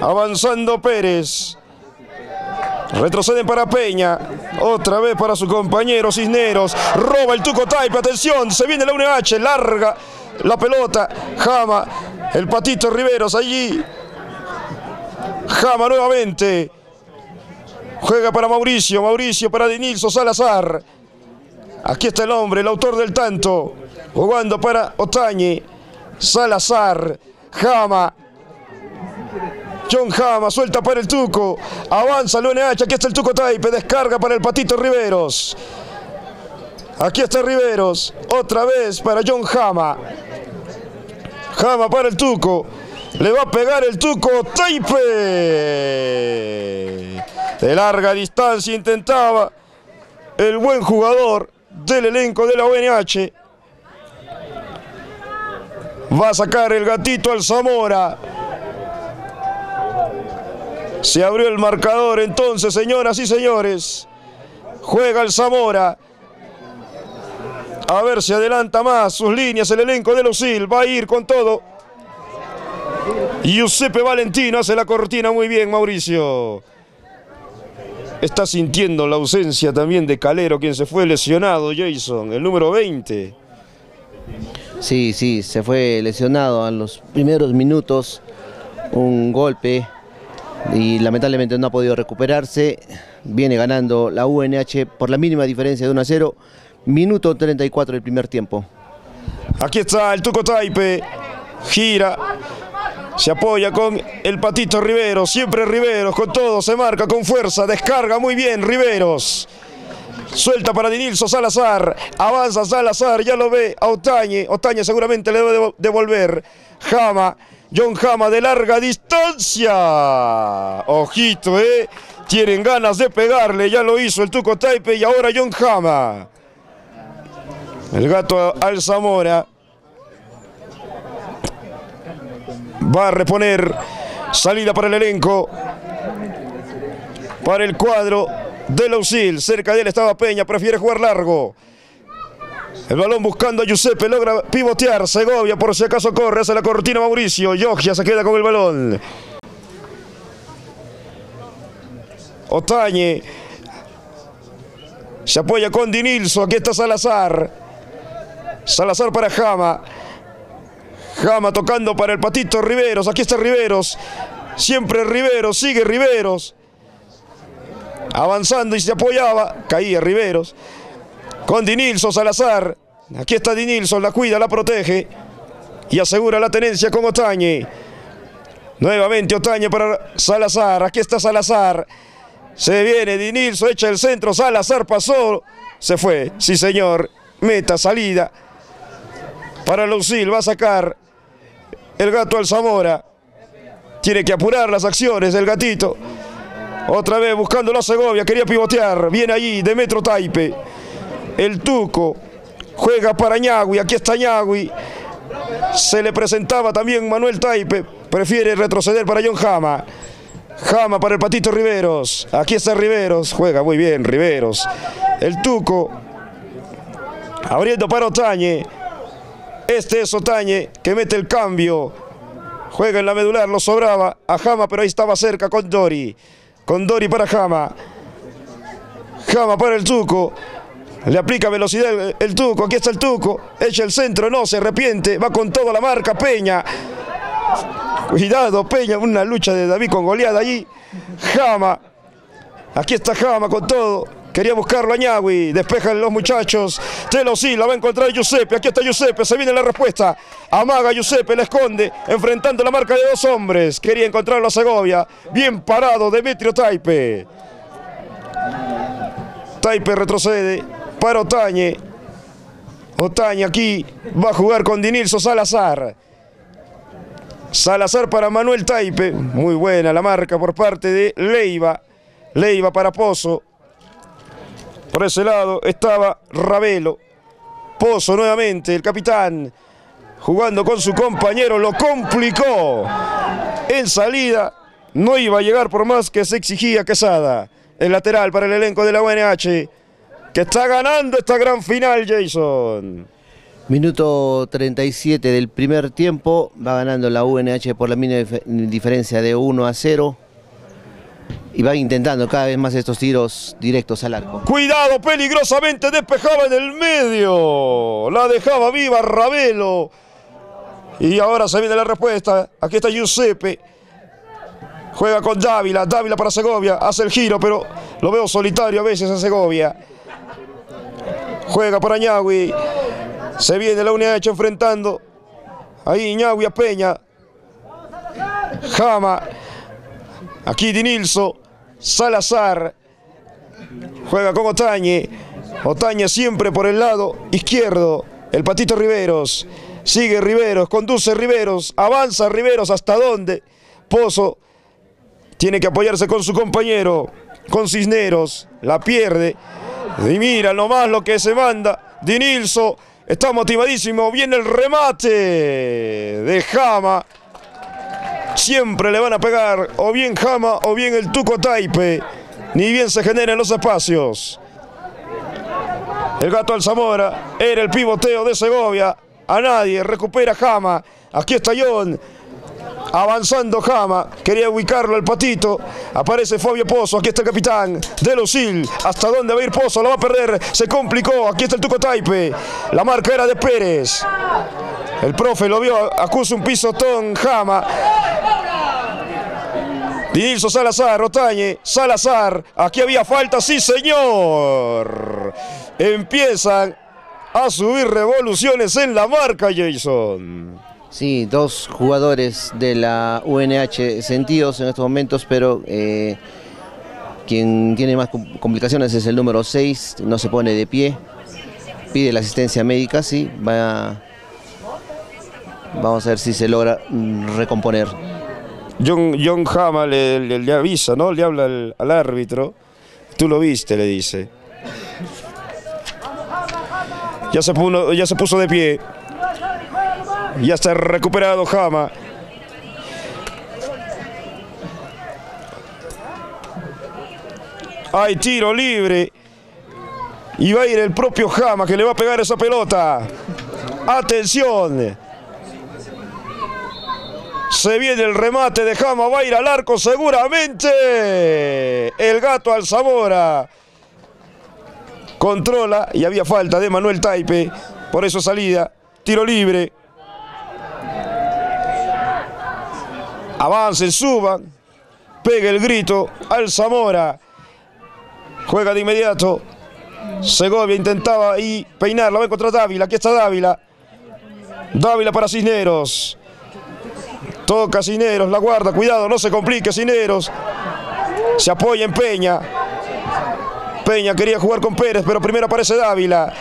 Avanzando Pérez. Retroceden para Peña. Otra vez para su compañero Cisneros. Roba el Tuco Taipe. Atención, se viene la U N H. Larga la pelota. Hama. El Patito Riveros allí. Hama nuevamente, juega para Mauricio, Mauricio para Dinilso Salazar, aquí está el hombre, el autor del tanto, jugando para Otañe, Salazar, Hama, John Hama, suelta para el Tuco, avanza el U N H, aquí está el Tuco Taipe, descarga para el Patito Riveros, aquí está Riveros, otra vez para John Hama, Hama para el Tuco, le va a pegar el Tuco Taipe. De larga distancia intentaba el buen jugador del elenco de la U N H. Va a sacar el gatito al Zamora. Se abrió el marcador entonces, señoras y señores. Juega el Zamora. A ver si adelanta más sus líneas el elenco de Lucil. Va a ir con todo. Giuseppe Valentino hace la cortina muy bien, Mauricio. Está sintiendo la ausencia también de Calero, quien se fue lesionado, Jason, el número veinte. Sí, sí, se fue lesionado a los primeros minutos. Un golpe y lamentablemente no ha podido recuperarse. Viene ganando la U N H por la mínima diferencia de uno a cero. Minuto treinta y cuatro del primer tiempo. Aquí está el Tuco Taipe. Gira. Se apoya con el Patito Riveros, siempre Riveros, con todo, se marca con fuerza, descarga muy bien Riveros. Suelta para Dinilso Salazar, avanza Salazar, ya lo ve a Otañe, Otañe seguramente le debe devolver. Hama, John Hama de larga distancia. Ojito, eh, tienen ganas de pegarle, ya lo hizo el Tuco Taipe y ahora John Hama. El Gato Alzamora va a reponer salida para el elenco, para el cuadro del Ausil. Cerca de él estaba Peña, prefiere jugar largo. El balón buscando a Giuseppe, logra pivotear. Segovia por si acaso corre, hace la cortina Mauricio. Yogya se queda con el balón. Otañe se apoya con Dinilso, aquí está Salazar. Salazar para Hama. Hama tocando para el Patito Riveros, aquí está Riveros. Siempre Riveros, sigue Riveros. Avanzando y se apoyaba, caía Riveros. Con Dinilso Salazar, aquí está Dinilso, la cuida, la protege y asegura la tenencia con Otañe. Nuevamente Otañe para Salazar, aquí está Salazar. Se viene Dinilso, echa el centro, Salazar pasó, se fue, sí señor, meta, salida. Para Lucil va a sacar el Gato Alzamora. Tiene que apurar las acciones del gatito. Otra vez buscando la Segovia, quería pivotear, viene allí Demetrio Taipe. El Tuco juega para Ñahui, aquí está Ñahui. Se le presentaba también Manuel Taipe, prefiere retroceder para John Hama. Hama para el Patito Riveros, aquí está Riveros, juega muy bien Riveros. El Tuco abriendo para Otañe, este es Otañe que mete el cambio. Juega en la medular, lo sobraba a Hama, pero ahí estaba cerca Condori. Condori para Hama, Hama para el Tuco. Le aplica velocidad el, el Tuco, aquí está el Tuco, echa el centro, no se arrepiente, va con toda la marca Peña. Cuidado Peña, una lucha de David con goleada allí. Hama, aquí está Hama con todo, quería buscarlo a Ñahui, despejan los muchachos. Telo sí, la va a encontrar Giuseppe, aquí está Giuseppe, se viene la respuesta. Amaga Giuseppe, la esconde, enfrentando la marca de dos hombres. Quería encontrarlo a Segovia, bien parado Demetrio Taipe. Taipe retrocede para Otañe. Otañe aquí va a jugar con Dinilso Salazar. Salazar para Manuel Taipe. Muy buena la marca por parte de Leiva. Leiva para Pozo. Por ese lado estaba Ravelo. Pozo nuevamente, el capitán, jugando con su compañero. Lo complicó. En salida no iba a llegar por más que se exigía Quesada. El lateral para el elenco de la U N H. Que está ganando esta gran final, Jason. Minuto treinta y siete del primer tiempo. Va ganando la U N H por la mínima diferencia de uno a cero. Y va intentando cada vez más estos tiros directos al arco. Cuidado, peligrosamente despejaba en el medio. La dejaba viva Ravelo. Y ahora se viene la respuesta. Aquí está Giuseppe. Juega con Dávila. Dávila para Segovia. Hace el giro, pero lo veo solitario a veces a Segovia. Juega para Ñahui, se viene la U N H enfrentando, ahí Ñahui a Peña, Hama, aquí Dinilso, Salazar, juega con Otañe, Otañe siempre por el lado izquierdo, el Patito Riveros, sigue Riveros, conduce Riveros, avanza Riveros, ¿hasta dónde? Pozo tiene que apoyarse con su compañero, con Cisneros, la pierde. Y mira nomás lo que se manda Dinilso, está motivadísimo, viene el remate de Hama. Siempre le van a pegar o bien Hama o bien el Tuco Taipe, ni bien se generan los espacios. El Gato Alzamora era el pivoteo de Segovia, a nadie, recupera Hama, aquí está John. Avanzando Hama, quería ubicarlo el Patito, aparece Fabio Pozo, aquí está el capitán de Lucil, hasta dónde va a ir Pozo, la va a perder, se complicó, aquí está el Tuco Taipe, la marca era de Pérez, el profe lo vio, acusa un pisotón Hama. Dinilso Salazar, Otañe, Salazar, aquí había falta, sí señor, empiezan a subir revoluciones en la marca, Jason. Sí, dos jugadores de la U N H sentidos en estos momentos, pero eh, quien tiene más complicaciones es el número seis, no se pone de pie, pide la asistencia médica, sí, va a, vamos a ver si se logra recomponer. John, John Hama le, le, le avisa, ¿no? Le habla al, al árbitro, tú lo viste, le dice. Ya se, puso, ya se puso de pie. Ya está recuperado Hama. Hay tiro libre. Y va a ir el propio Hama, que le va a pegar esa pelota. Atención. Se viene el remate de Hama. Va a ir al arco seguramente. El Gato Alzamora controla y había falta de Manuel Taipe. Por eso salida. Tiro libre. Avancen, suban. Pega el grito. Alzamora juega de inmediato. Segovia intentaba ahí peinarla. Va contra Dávila. Aquí está Dávila. Dávila para Cisneros. Toca Cisneros. La guarda. Cuidado. No se complique Cisneros. Se apoya en Peña. Peña quería jugar con Pérez, pero primero aparece Dávila.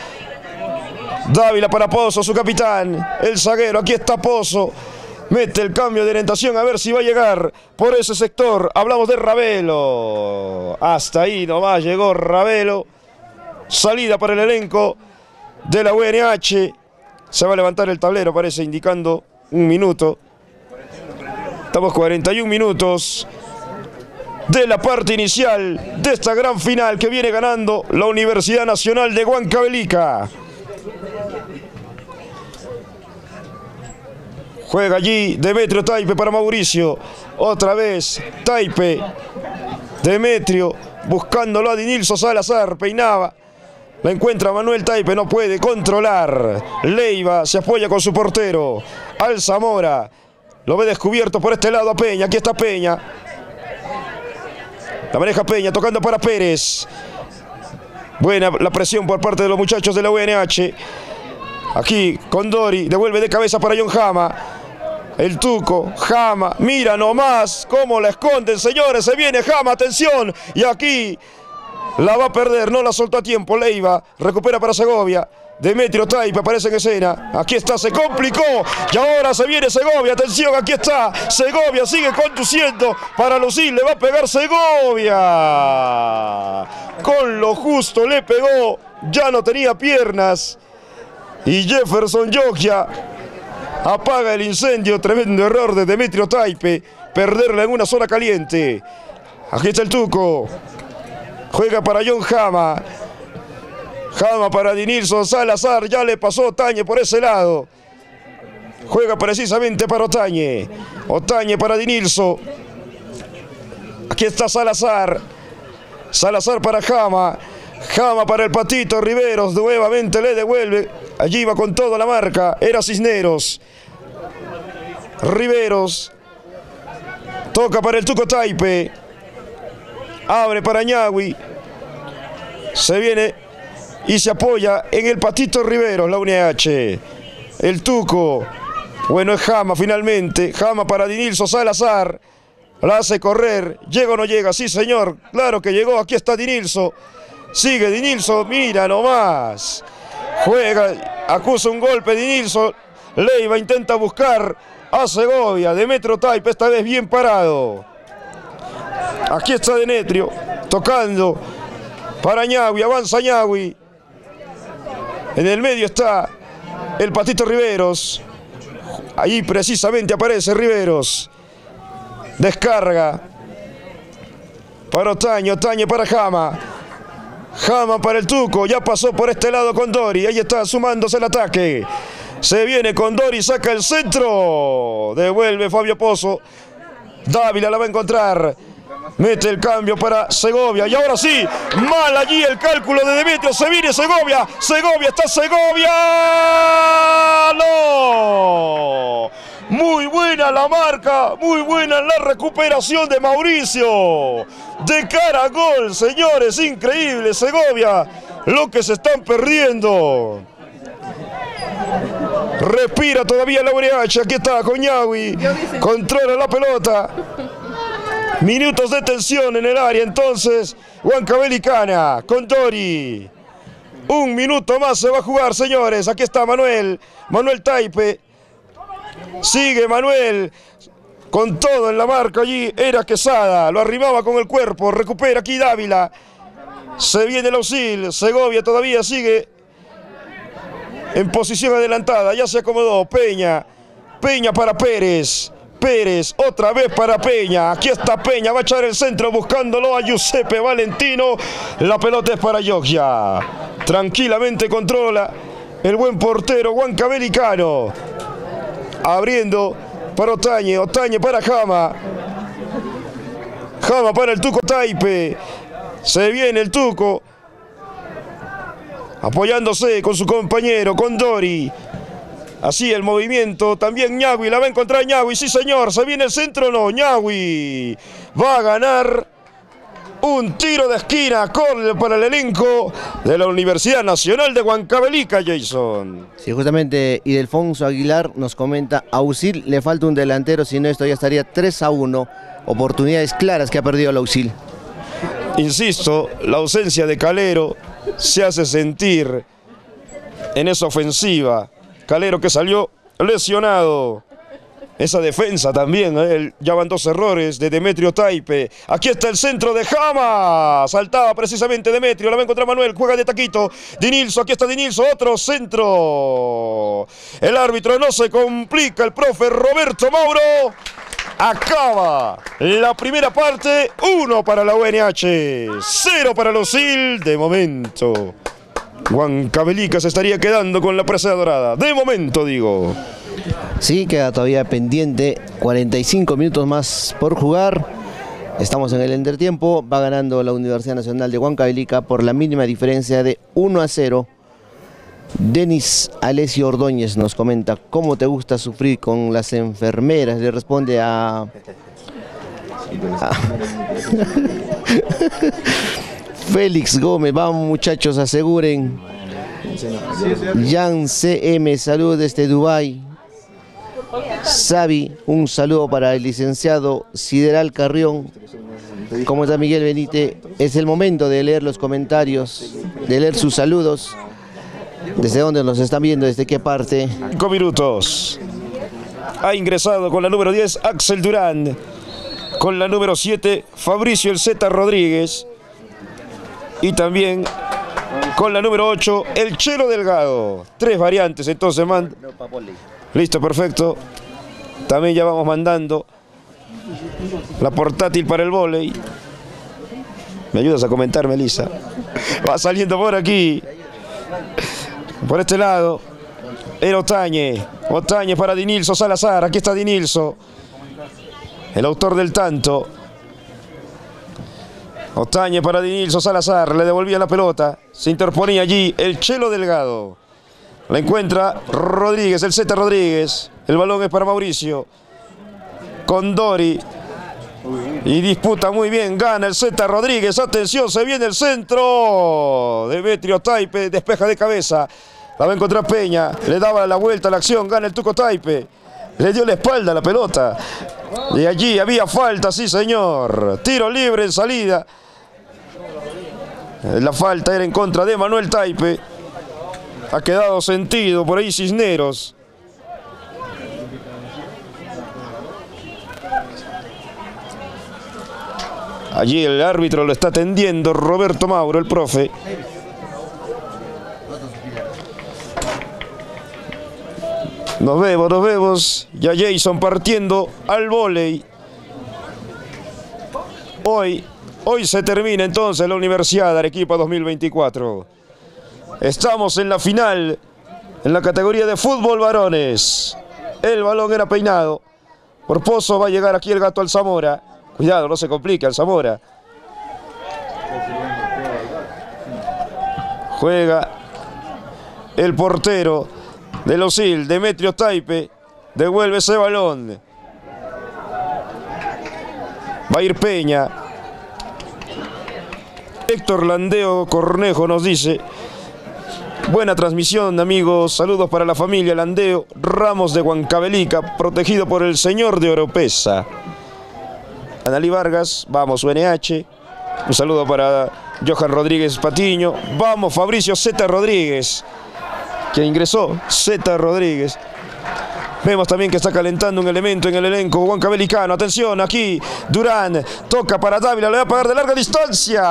Dávila para Pozo, su capitán, el zaguero. Aquí está Pozo, mete el cambio de orientación a ver si va a llegar por ese sector. Hablamos de Ravelo, hasta ahí nomás llegó Ravelo. Salida para el elenco de la U N H. Se va a levantar el tablero, parece, indicando un minuto. Estamos cuarenta y uno minutos de la parte inicial de esta gran final que viene ganando la Universidad Nacional de Huancavelica. Juega allí Demetrio Taipe para Mauricio. Otra vez Taipe. Demetrio buscándolo a Dinilso Salazar. Peinaba. La encuentra Manuel Taipe. No puede controlar. Leiva se apoya con su portero. Alzamora. Lo ve descubierto por este lado a Peña. Aquí está Peña. La maneja Peña, tocando para Pérez. Buena la presión por parte de los muchachos de la U N H. Aquí Condori devuelve de cabeza para John Hama. El Tuco, Hama, mira nomás cómo la esconden, señores. Se viene Hama, atención. Y aquí la va a perder, no la soltó a tiempo. Leiva recupera para Segovia. Demetrio Taipe aparece en escena. Aquí está, se complicó. Y ahora se viene Segovia. Atención, aquí está. Segovia sigue conduciendo para lucir. Le va a pegar Segovia. Con lo justo le pegó. Ya no tenía piernas. Y Jefferson Yogya apaga el incendio. Tremendo error de Demetrio Taipe. Perderla en una zona caliente. Aquí está el Tuco. Juega para John Hama. Hama para Dinilso Salazar, ya le pasó Otañe por ese lado. Juega precisamente para Otañe. Otañe para Dinilso. Aquí está Salazar. Salazar para Hama. Hama para el Patito Riveros. Nuevamente le devuelve. Allí va con toda la marca. Era Cisneros. Riveros. Toca para el Tuco Taipe. Abre para Ñahui. Se viene y se apoya en el Patito Riveros, la U N H. El Tuco. Bueno, es Hama finalmente. Hama para Dinilso Salazar. La hace correr. ¿Llega o no llega? Sí, señor. Claro que llegó. Aquí está Dinilso. Sigue Dinilso. Mira nomás. Juega. Acusa un golpe Dinilso. Leiva intenta buscar a Segovia. Demetrio Taipe esta vez bien parado. Aquí está Demetrio. Tocando para Ñahui. Avanza Ñahui. En el medio está el Patito Riveros. Ahí precisamente aparece Riveros. Descarga para Otaño. Otaño para Hama. Hama para el Tuco. Ya pasó por este lado Condori. Ahí está sumándose el ataque. Se viene Condori. Saca el centro. Devuelve Fabio Pozo. Dávila la va a encontrar. Mete el cambio para Segovia. Y ahora sí, mal allí el cálculo de Demetrio. Se viene Segovia. Segovia, está Segovia. ¡No! Muy buena la marca. Muy buena la recuperación de Mauricio. De cara a gol, señores. Increíble Segovia. Lo que se están perdiendo. Respira todavía la U N H. Aquí está Coñahui. Controla la pelota. Minutos de tensión en el área, entonces, Huancavelicana, Condori. Un minuto más se va a jugar, señores. Aquí está Manuel, Manuel Taipe. Sigue Manuel, con todo en la marca allí, era Quesada. Lo arrimaba con el cuerpo, recupera aquí Dávila. Se viene el auxil, Segovia todavía sigue en posición adelantada, ya se acomodó Peña, Peña para Pérez, Pérez, otra vez para Peña, aquí está Peña, va a echar el centro buscándolo a Giuseppe Valentino, la pelota es para Yogya, tranquilamente controla el buen portero huancavelicano, abriendo para Otañe, Otañe para Hama, Hama para el Tuco Taipe, se viene el Tuco, apoyándose con su compañero, Condori. Así el movimiento, también Ñahui, la va a encontrar Ñahui, sí señor, se viene el centro, no, Ñahui va a ganar un tiro de esquina, gol para el elenco de la Universidad Nacional de Huancavelica, Jason. Sí, justamente Ildefonso Aguilar nos comenta, a Usil le falta un delantero, si no esto ya estaría tres a uno, oportunidades claras que ha perdido la Usil. Insisto, la ausencia de Calero se hace sentir en esa ofensiva. Calero que salió lesionado. Esa defensa también, ¿eh? Ya van dos errores de Demetrio Taipe. Aquí está el centro de Hama. Saltaba precisamente Demetrio, la va a encontrar Manuel, juega de taquito. Dinilso, aquí está Dinilso, otro centro. El árbitro no se complica, el profe Roberto Mauro. Acaba la primera parte, uno para la U N H, cero para los U S I L de momento. Huancavelica se estaría quedando con la presa dorada, de momento digo. Sí, queda todavía pendiente, cuarenta y cinco minutos más por jugar. Estamos en el entretiempo, va ganando la Universidad Nacional de Huancavelica por la mínima diferencia de uno a cero. Denis Alessio Ordóñez nos comenta, ¿cómo te gusta sufrir con las enfermeras? Le responde a... a... Félix Gómez, vamos muchachos, aseguren. Jan C M, saludos desde Dubái. Xavi, un saludo para el licenciado Sideral Carrión. ¿Cómo está Miguel Benítez? Es el momento de leer los comentarios, de leer sus saludos. ¿Desde dónde nos están viendo? ¿Desde qué parte? Cinco minutos. Ha ingresado con la número diez Axel Durán. Con la número siete Fabricio el Zeta Rodríguez. Y también con la número ocho el Chelo Delgado. Tres variantes entonces, man. Listo, perfecto. También ya vamos mandando la portátil para el vóley. ¿Me ayudas a comentar, Melissa? Va saliendo por aquí. Por este lado, el Otañe, Otañe para Dinilso Salazar, aquí está Dinilso, el autor del tanto. Otañe para Dinilso Salazar, le devolvía la pelota, se interponía allí el Chelo Delgado. La encuentra Rodríguez, el Zeta Rodríguez, el balón es para Mauricio, Condori. Y disputa muy bien, gana el Zeta Rodríguez, atención, se viene el centro, Demetrio Taipe despeja de cabeza, la va a encontrar Peña, le daba la vuelta a la acción, gana el Tuco Taipe, le dio la espalda a la pelota, y allí había falta, sí señor, tiro libre en salida, la falta era en contra de Manuel Taipe, ha quedado sentido por ahí Cisneros. Allí el árbitro lo está atendiendo Roberto Mauro, el profe. Nos vemos, nos vemos. Ya Jason partiendo al vóley. Hoy, hoy se termina entonces la Universidad de Arequipa dos mil veinticuatro. Estamos en la final, en la categoría de fútbol varones. El balón era peinado. Por Pozo va a llegar aquí el Gato Alzamora. Cuidado, no se complica el Zamora. Juega el portero de los U S I L, Demetrio Taipe. Devuelve ese balón. Va a ir Peña. Héctor Landeo Cornejo nos dice, buena transmisión amigos, saludos para la familia Landeo Ramos de Huancavelica, protegido por el señor de Oropesa. Analí Vargas, vamos U N H, un saludo para Johan Rodríguez Patiño, vamos Fabricio Zeta Rodríguez, que ingresó Zeta Rodríguez. Vemos también que está calentando un elemento en el elenco huancavelicano, atención aquí, Durán, toca para Dávila, le va a pagar de larga distancia.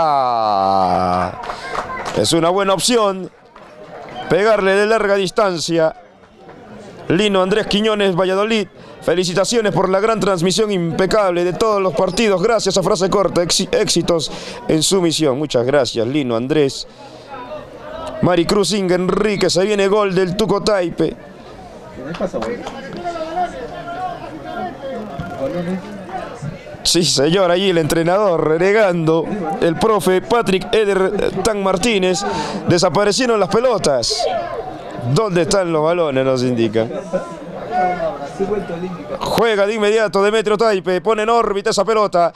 Es una buena opción, pegarle de larga distancia. Lino Andrés Quiñones, Valladolid. Felicitaciones por la gran transmisión impecable de todos los partidos. Gracias a Frase Corta. Éxitos en su misión. Muchas gracias, Lino Andrés. Maricruz Inga Enríquez. Se viene gol del Tuco Taipe. Sí, señor, allí el entrenador renegando, el profe Patrick Eder Tan Martínez. Desaparecieron las pelotas. ¿Dónde están los balones? Nos indica. Juega de inmediato Demetrio Taipe, pone en órbita esa pelota.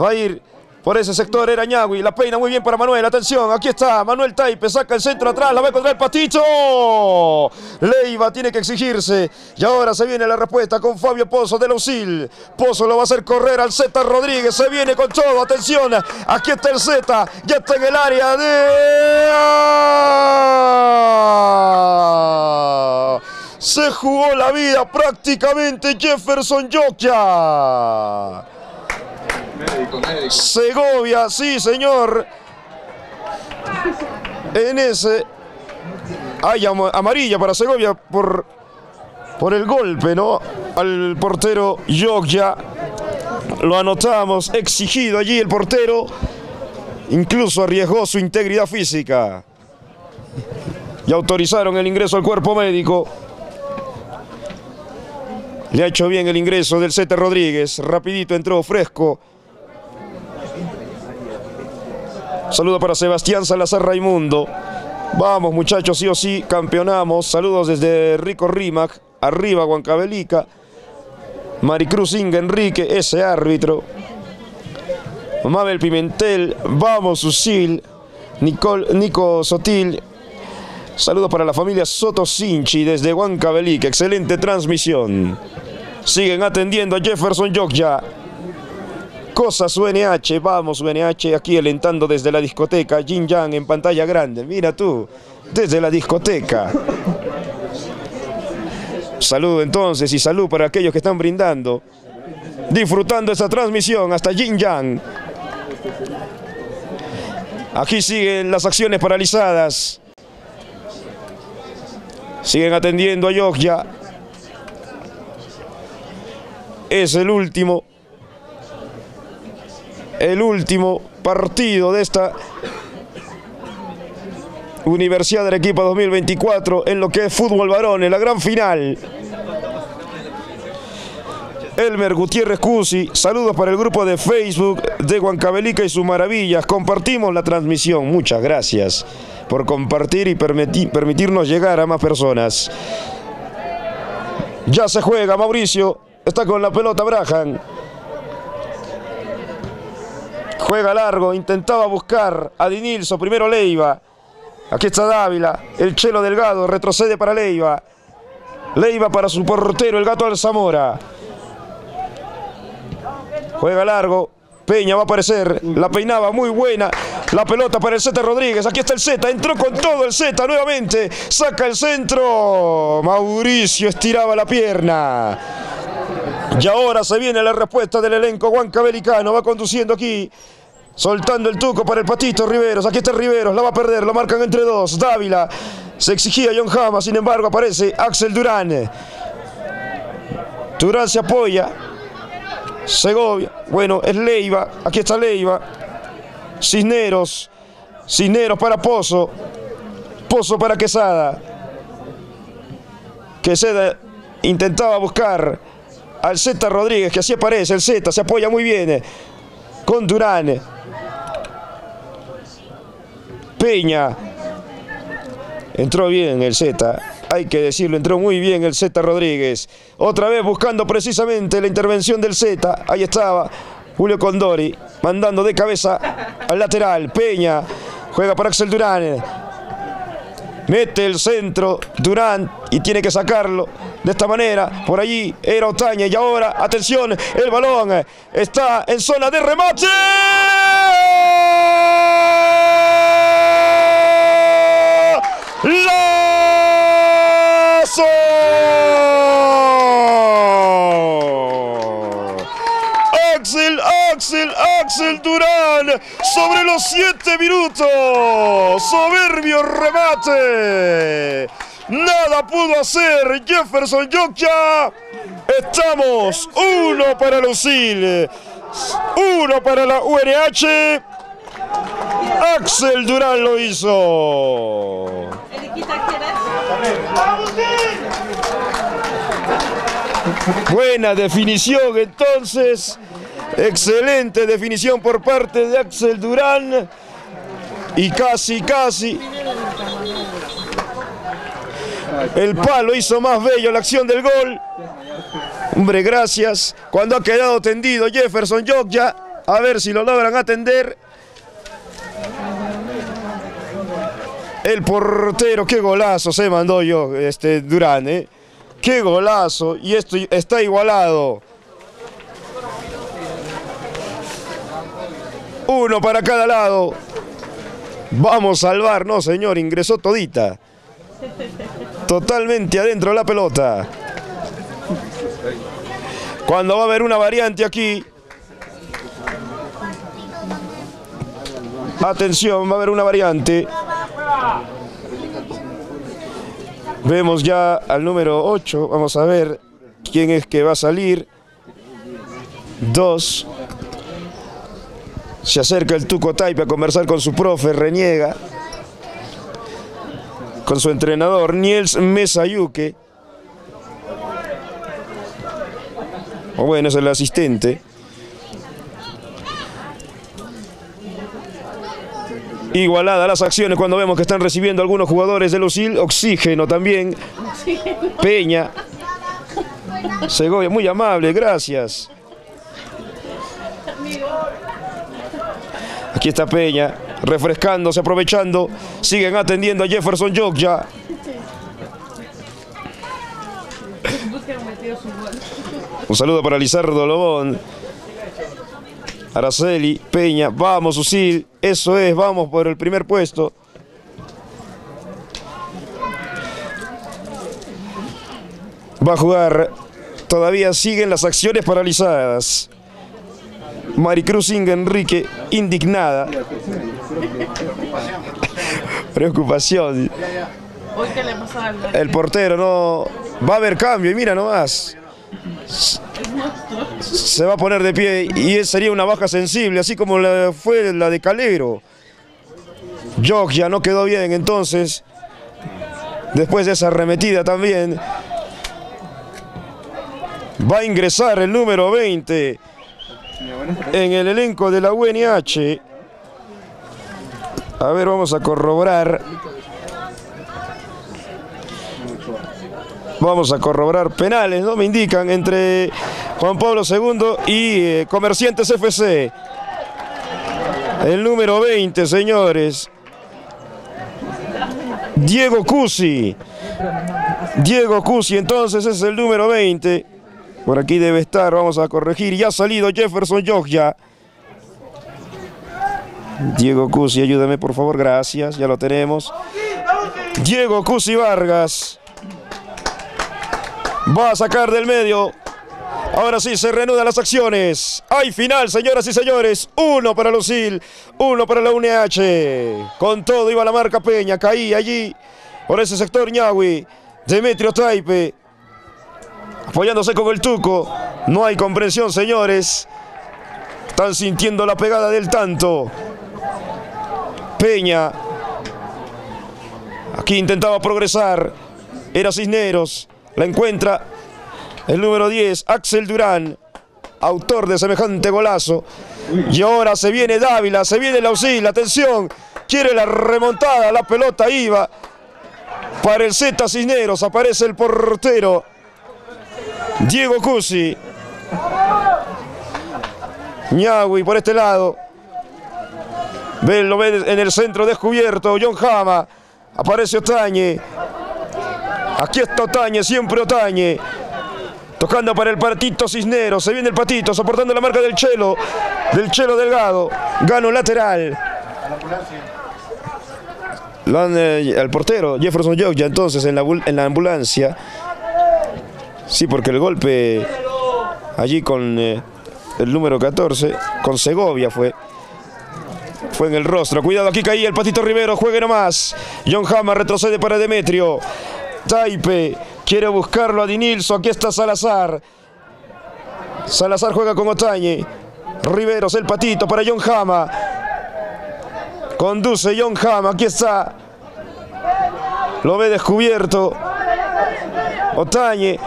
Va a ir por ese sector, era Ñahui, la peina muy bien para Manuel, atención, aquí está, Manuel Taipe, saca el centro atrás, la va a encontrar el Patito. Leiva tiene que exigirse, y ahora se viene la respuesta con Fabio Pozo del Auxil. Pozo lo va a hacer correr al Zeta Rodríguez, se viene con todo, atención, aquí está el Zeta, ya está en el área de... Se jugó la vida prácticamente Jefferson Yogya. Médico, médico. Segovia, sí señor. En ese hay amarilla para Segovia por, por el golpe, ¿no? Al portero Yogya. Lo anotamos, exigido allí el portero. Incluso arriesgó su integridad física. Y autorizaron el ingreso al cuerpo médico. Le ha hecho bien el ingreso del Zeta Rodríguez. Rapidito entró, fresco. Saludo para Sebastián Salazar Raimundo. Vamos muchachos, sí o sí, campeonamos. Saludos desde Rico Rímac, arriba Huancavelica. Maricruz Inga Enrique, ese árbitro. Mabel Pimentel, vamos Usil. Nicole, Nico Sotil. Saludos para la familia Soto Sinchi desde Huancavelica. Excelente transmisión. Siguen atendiendo a Jefferson Yogya. Cosas U N H, vamos U N H, aquí alentando desde la discoteca, Jin Yang en pantalla grande, mira tú, desde la discoteca. Salud entonces y salud para aquellos que están brindando, disfrutando esta transmisión hasta Jin Yang. Aquí siguen las acciones paralizadas, siguen atendiendo a Yogya, es el último. El último partido de esta Universidad de Arequipa dos mil veinticuatro en lo que es fútbol varón, en la gran final. Elmer Gutiérrez Cusi, saludos para el grupo de Facebook de Huancavelica y sus maravillas. Compartimos la transmisión, muchas gracias por compartir y permitir, permitirnos llegar a más personas. Ya se juega, Mauricio, está con la pelota Brahan. Juega largo, intentaba buscar a Dinilso, primero Leiva. Aquí está Dávila, el Chelo Delgado, retrocede para Leiva. Leiva para su portero, el Gato Alzamora. Juega largo, Peña va a aparecer, la peinaba muy buena. La pelota para el Zeta Rodríguez, aquí está el Zeta, entró con todo el Zeta nuevamente. Saca el centro, Mauricio estiraba la pierna. Y ahora se viene la respuesta del elenco huancavelicano, va conduciendo aquí, soltando el tuco para el Patito Riveros, aquí está Riveros, la va a perder, lo marcan entre dos, Dávila, se exigía John Hama, sin embargo aparece Axel Durán. Durán se apoya, Segovia, bueno, es Leiva, aquí está Leiva, Cisneros, Cisneros para Pozo, Pozo para Quesada, Quesada intentaba buscar al Zeta Rodríguez, que así aparece, el Zeta se apoya muy bien con Durán. Peña. Entró bien el Zeta, hay que decirlo, entró muy bien el Zeta Rodríguez. Otra vez buscando precisamente la intervención del Zeta, ahí estaba Julio Condori, mandando de cabeza al lateral. Peña juega para Axel Durán. Mete el centro Durán y tiene que sacarlo de esta manera. Por allí era Otañe y ahora, atención, el balón está en zona de remate. ¡Lazo! Axel, Axel, Axel Durán sobre los siete minutos. Soberbio remate. Nada pudo hacer Jefferson Yogya. Estamos uno para el U S I L, uno para la U N H. Axel Durán lo hizo. Buena definición entonces. Excelente definición por parte de Axel Durán. Y casi, casi. El palo hizo más bello la acción del gol. Hombre, gracias. Cuando ha quedado tendido Jefferson Yogya, a ver si lo logran atender. El portero, qué golazo se mandó yo, este Durán, ¿eh? Qué golazo. Y esto está igualado. Uno para cada lado. Vamos a salvar, no señor, ingresó todita. Totalmente adentro la pelota. Cuando va a haber una variante aquí. Atención, va a haber una variante. Vemos ya al número ocho. Vamos a ver quién es que va a salir. Dos. Se acerca el Tuco Taipe a conversar con su profe, reniega. Con su entrenador, Niels Mesayuque. O bueno, es el asistente. Igualada las acciones cuando vemos que están recibiendo algunos jugadores del U S I L. Oxígeno también. Peña. Segovia, muy amable, gracias. Aquí está Peña, refrescándose, aprovechando. Siguen atendiendo a Jefferson Yogya. Un saludo para Lizardo Lobón. Araceli, Peña, vamos U S I L, eso es, vamos por el primer puesto. Va a jugar, todavía siguen las acciones paralizadas. Maricruz Inga Enrique, indignada. Preocupación. El portero no... Va a haber cambio y mira nomás. Se va a poner de pie y sería una baja sensible, así como la fue la de Calero. Yogya no quedó bien entonces. Después de esa arremetida también. Va a ingresar el número veinte. En el elenco de la U N H. A ver, vamos a corroborar. Vamos a corroborar penales, ¿no? Me indican entre Juan Pablo segundo y eh, Comerciantes F C. El número veinte, señores. Diego Cusi. Diego Cusi, entonces, es el número veinte. Por aquí debe estar, vamos a corregir. Ya ha salido Jefferson Yogya. Diego Cusi, ayúdame por favor, gracias, ya lo tenemos. Diego Cusi Vargas. Va a sacar del medio. Ahora sí, se reanudan las acciones. Hay final, señoras y señores. Uno para U S I L, uno para la U N H. Con todo iba la marca Peña. Caía allí, por ese sector Ñahui. Demetrio Taipe. Apoyándose con el Tuco. No hay comprensión, señores. Están sintiendo la pegada del tanto. Peña. Aquí intentaba progresar. Era Cisneros. La encuentra el número diez, Axel Durán, autor de semejante golazo. Y ahora se viene Dávila, se viene el U S I L, atención, quiere la remontada, la pelota iba para el Zeta Cisneros, aparece el portero, Diego Cusi. Ñahui por este lado, lo ve en el centro descubierto, John Hama, aparece Otañe. Aquí está Otañe, siempre Otañe. Tocando para el Patito Cisneros. Se viene el Patito, soportando la marca del Chelo. Del Chelo Delgado. Gano lateral. El portero, Jefferson Yogya, entonces, en la, en la ambulancia. Sí, porque el golpe allí con eh, el número catorce, con Segovia fue. Fue en el rostro. Cuidado, aquí caía el Patito Riveros. Juegue nomás. John Hama retrocede para Demetrio. Taipe quiere buscarlo a Dinilso. Aquí está Salazar. Salazar juega con Otañe. Riveros, el patito para John Hama. Conduce John Hama. Aquí está. Lo ve descubierto. Otañe.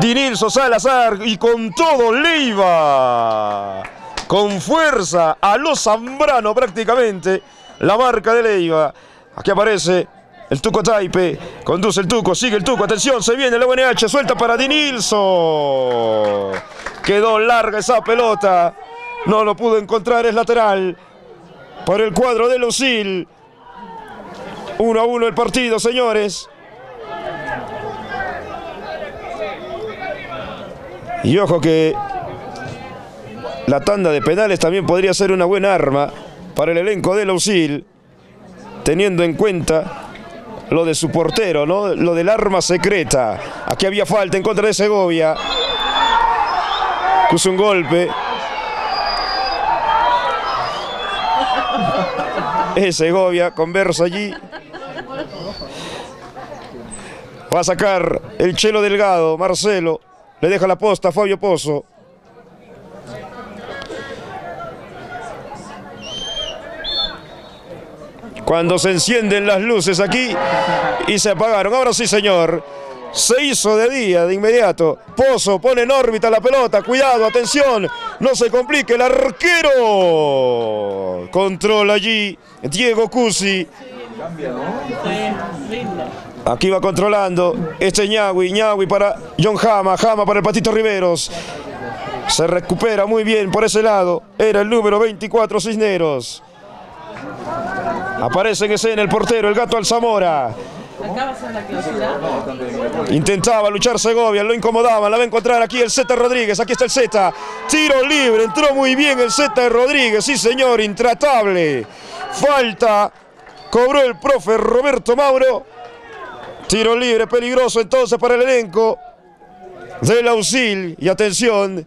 Dinilso Salazar. Y con todo Leiva. Con fuerza. A los Zambrano prácticamente. La marca de Leiva. Aquí aparece el Tuco Taipe, conduce el Tuco, sigue el Tuco, atención, se viene el U N H, suelta para Dinilso. Quedó larga esa pelota, no lo pudo encontrar, es lateral por el cuadro de Lucil. uno a uno el partido, señores. Y ojo que la tanda de penales también podría ser una buena arma para el elenco de Lucil, teniendo en cuenta lo de su portero, ¿no? Lo del arma secreta. Aquí había falta en contra de Segovia. Puso un golpe. Es Segovia, conversa allí. Va a sacar el Chelo Delgado, Marcelo. Le deja la posta a Fabio Pozo. Cuando se encienden las luces aquí y se apagaron. Ahora sí, señor. Se hizo de día de inmediato. Pozo pone en órbita la pelota. Cuidado, atención. No se complique el arquero. Controla allí Diego Cusi. Aquí va controlando este Ñahui. Ñahui para John Hama. Hama para el Patito Riveros. Se recupera muy bien por ese lado. Era el número veinticuatro Cisneros. Aparece en escena el portero, el Gato Alzamora. Intentaba luchar Segovia, lo incomodaban, la va a encontrar aquí el Zeta Rodríguez, aquí está el Zeta. Tiro libre, entró muy bien el Zeta Rodríguez, sí señor, intratable. Falta, cobró el profe Roberto Mauro. Tiro libre, peligroso entonces para el elenco del Auxil. Y atención,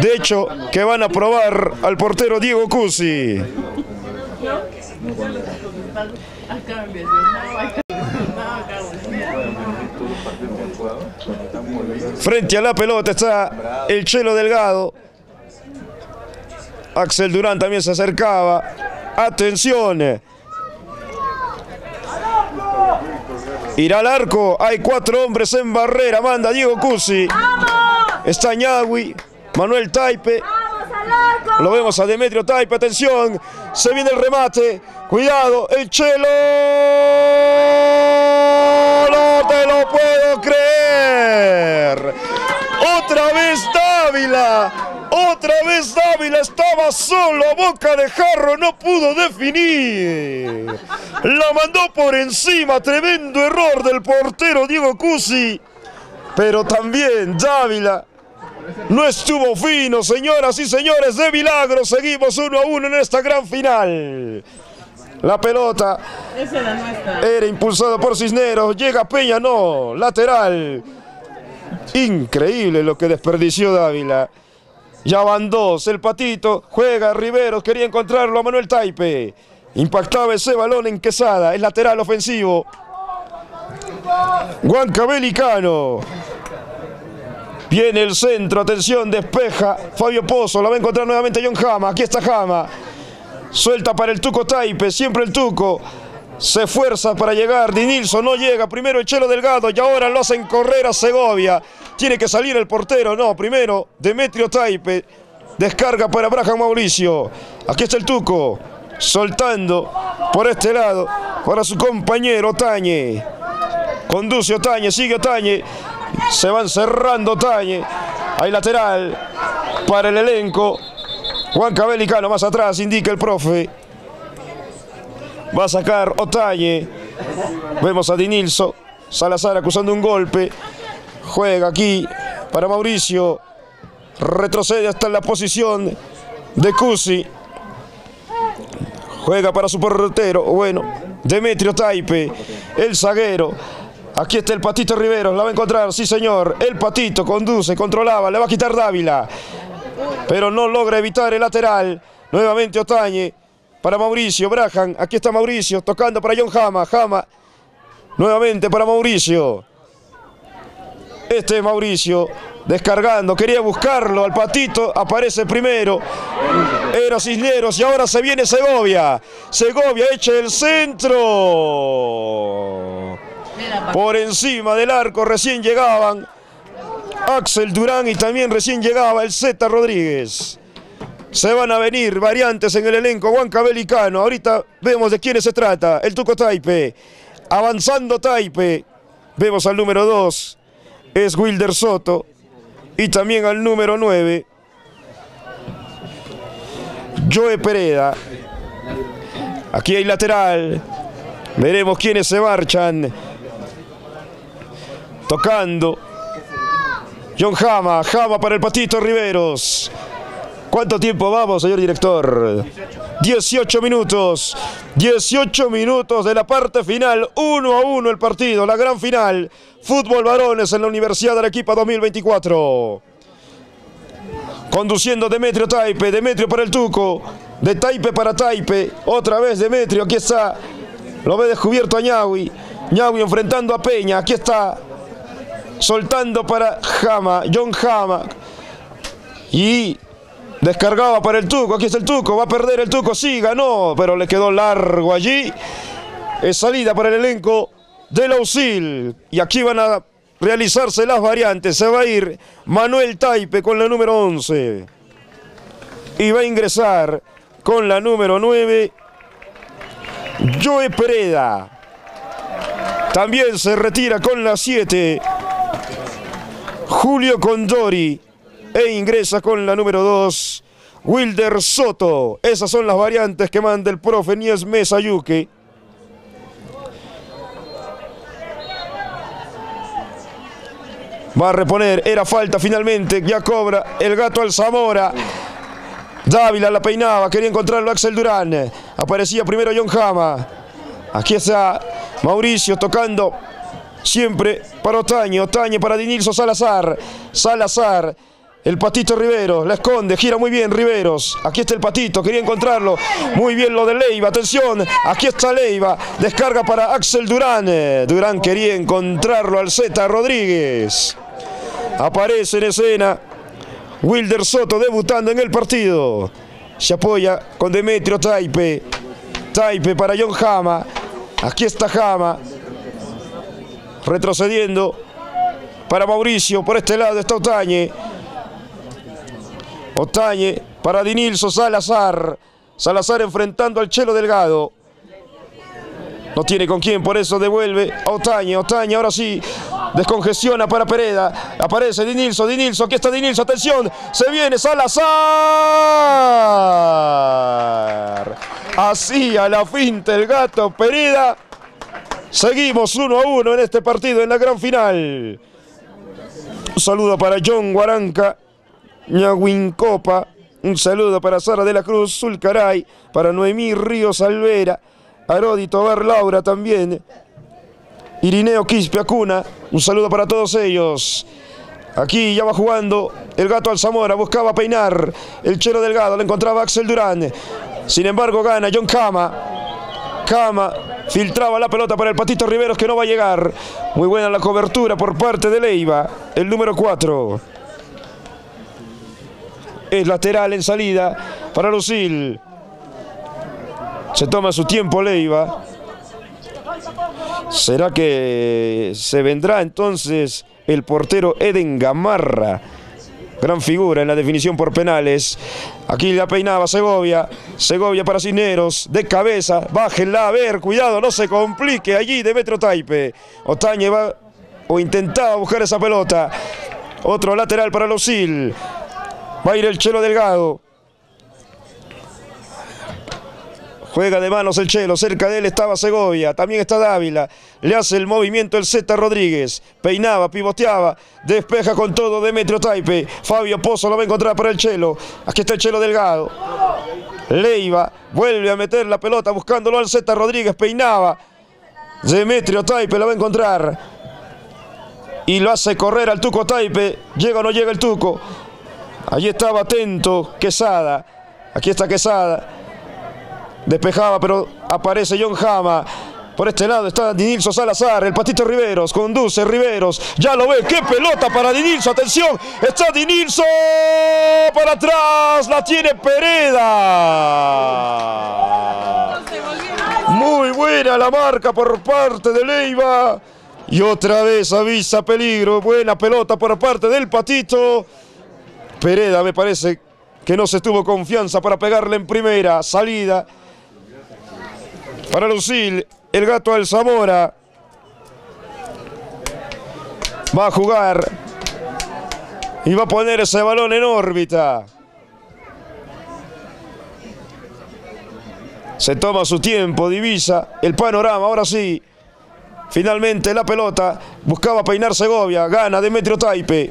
de hecho, que van a probar al portero Diego Cusi. Frente a la pelota está el Chelo Delgado. Axel Durán también se acercaba. Atención. Irá al arco. Hay cuatro hombres en barrera. Manda Diego Cusi. Está Ñahui. Manuel Taipe. Lo vemos a Demetrio Taipe, atención, se viene el remate, cuidado, el Chelo, no te lo puedo creer, otra vez Dávila, otra vez Dávila, estaba solo, boca de jarro, no pudo definir, la mandó por encima, tremendo error del portero Diego Cusi, pero también Dávila no estuvo fino, señoras y señores, de milagro. Seguimos uno a uno en esta gran final. La pelota era impulsada por Cisneros. Llega Peña, no. Lateral. Increíble lo que desperdició Dávila. Ya van dos. El patito juega. Riveros quería encontrarlo a Manuel Taipe. Impactaba ese balón en Quesada. Es lateral ofensivo huancabelicano. Viene el centro, atención, despeja Fabio Pozo, la va a encontrar nuevamente John Hama, aquí está Hama. Suelta para el Tuco Taipe, siempre el Tuco. Se esfuerza para llegar, Dinilso no llega, primero el Chelo Delgado y ahora lo hacen correr a Segovia. Tiene que salir el portero, no, primero Demetrio Taipe. Descarga para Brahan Mauricio, aquí está el Tuco. Soltando por este lado para su compañero Otañe. Conduce Otañe, sigue Otañe. Se van cerrando Otañe. Hay lateral para el elenco huancabelicano. Más atrás indica el profe. Va a sacar Otañe. Vemos a Dinilso Salazar acusando un golpe. Juega aquí para Mauricio. Retrocede hasta la posición de Cusi. Juega para su portero. Bueno, Demetrio Taipe, el zaguero. Aquí está el Patito Riveros, la va a encontrar, sí señor. El Patito conduce, controlaba, le va a quitar Dávila. Pero no logra evitar el lateral. Nuevamente Otañe para Mauricio, Brahan, aquí está Mauricio, tocando para John Hama, Hama, nuevamente para Mauricio. Este es Mauricio, descargando, quería buscarlo, al Patito, aparece primero, era Cisneros y ahora se viene Segovia. Segovia echa el centro, por encima del arco recién llegaban Axel Durán y también recién llegaba el Zeta Rodríguez. Se van a venir variantes en el elenco huancabelicano, ahorita vemos de quiénes se trata, el Tuco Taipe, avanzando Taipe, vemos al número dos. Es Wilder Soto y también al número nueve, Joe Pereda. Aquí hay lateral, veremos quiénes se marchan. Tocando John Hama, Hama para el Patito Riveros. ¿Cuánto tiempo vamos, señor director? dieciocho minutos, dieciocho minutos de la parte final, uno a uno el partido, la gran final, fútbol varones en la Universidad de Arequipa dos mil veinticuatro. Conduciendo Demetrio Taipe, Demetrio para el Tuco, de Taipe para Taipe, otra vez Demetrio, aquí está, lo ve descubierto a Ñahui, Ñahui enfrentando a Peña, aquí está, soltando para Hama, John Hama, y... descargaba para el Tuco, aquí está el Tuco, va a perder el Tuco, sí, ganó, pero le quedó largo allí. Es salida para el elenco del Ausil. Y aquí van a realizarse las variantes, se va a ir Manuel Taipe con la número once. Y va a ingresar con la número nueve, Joe Pereda. También se retira con la siete, Julio Condori. E ingresa con la número dos, Wilder Soto. Esas son las variantes que manda el profe Nies Mesa Yuque. Va a reponer, era falta finalmente, ya cobra el Gato Alzamora. Dávila la peinaba, quería encontrarlo Axel Durán. Aparecía primero John Hama. Aquí está Mauricio tocando siempre para Otañe. Otañe para Dinilso Salazar. Salazar. El Patito Riveros, la esconde, gira muy bien Riveros, aquí está el Patito, quería encontrarlo, muy bien lo de Leiva, atención, aquí está Leiva, descarga para Axel Durán, Durán quería encontrarlo al Zeta Rodríguez, aparece en escena Wilder Soto debutando en el partido, se apoya con Demetrio Taipe, Taipe para John Hama, aquí está Hama, retrocediendo para Mauricio, por este lado está Otañe, Otañe para Dinilso Salazar. Salazar enfrentando al Chelo Delgado. No tiene con quién, por eso devuelve a Otañe. Otañe ahora sí descongestiona para Pereda. Aparece Dinilso, Dinilso, aquí está Dinilso, atención. Se viene Salazar. Así a la finta el Gato Pereda. Seguimos uno a uno en este partido, en la gran final. Un saludo para John Guaranca. Ñahuincopa, un saludo para Sara de la Cruz, Zulcaray, para Noemí Ríos Alvera, Aródito Bar Laura también, Irineo Quispe Acuna, un saludo para todos ellos. Aquí ya va jugando el Gato Alzamora, buscaba peinar el Chelo Delgado, lo encontraba Axel Durán, sin embargo gana John Hama, Hama filtraba la pelota para el Patito Riveros que no va a llegar, muy buena la cobertura por parte de Leiva, el número cuatro. Es lateral en salida para Lucil. Se toma su tiempo Leiva. ¿Será que se vendrá entonces el portero Eden Gamarra? Gran figura en la definición por penales. Aquí la peinaba Segovia. Segovia para Cisneros. De cabeza. Bájenla. A ver, cuidado, no se complique. Allí Demetrio Taipe. Otañe va o intentaba buscar esa pelota. Otro lateral para Lucil. Va a ir el Chelo Delgado. Juega de manos el Chelo. Cerca de él estaba Segovia. También está Dávila. Le hace el movimiento el Zeta Rodríguez. Peinaba, pivoteaba. Despeja con todo Demetrio Taipe. Fabio Pozo lo va a encontrar para el Chelo. Aquí está el Chelo Delgado. Leiva vuelve a meter la pelota buscándolo al Zeta Rodríguez. Peinaba. Demetrio Taipe lo va a encontrar. Y lo hace correr al Tuco Taipe. Llega o no llega el Tuco. Allí estaba atento Quesada, Aquí está Quesada. Despejaba, pero aparece John Hama. Por este lado está Dinilso Salazar, el Patito Riveros, conduce Riveros, ya lo ve, qué pelota para Dinilso, atención, está Dinilso, para atrás, la tiene Pereda. Muy buena la marca por parte de Leiva, y otra vez avisa peligro, buena pelota por parte del Patito. Pereda me parece que no se tuvo confianza para pegarle en primera salida. Para Lucil, el Gato Alzamora va a jugar y va a poner ese balón en órbita. Se toma su tiempo, divisa el panorama, ahora sí. Finalmente la pelota buscaba peinar Segovia, gana Demetrio Taipe.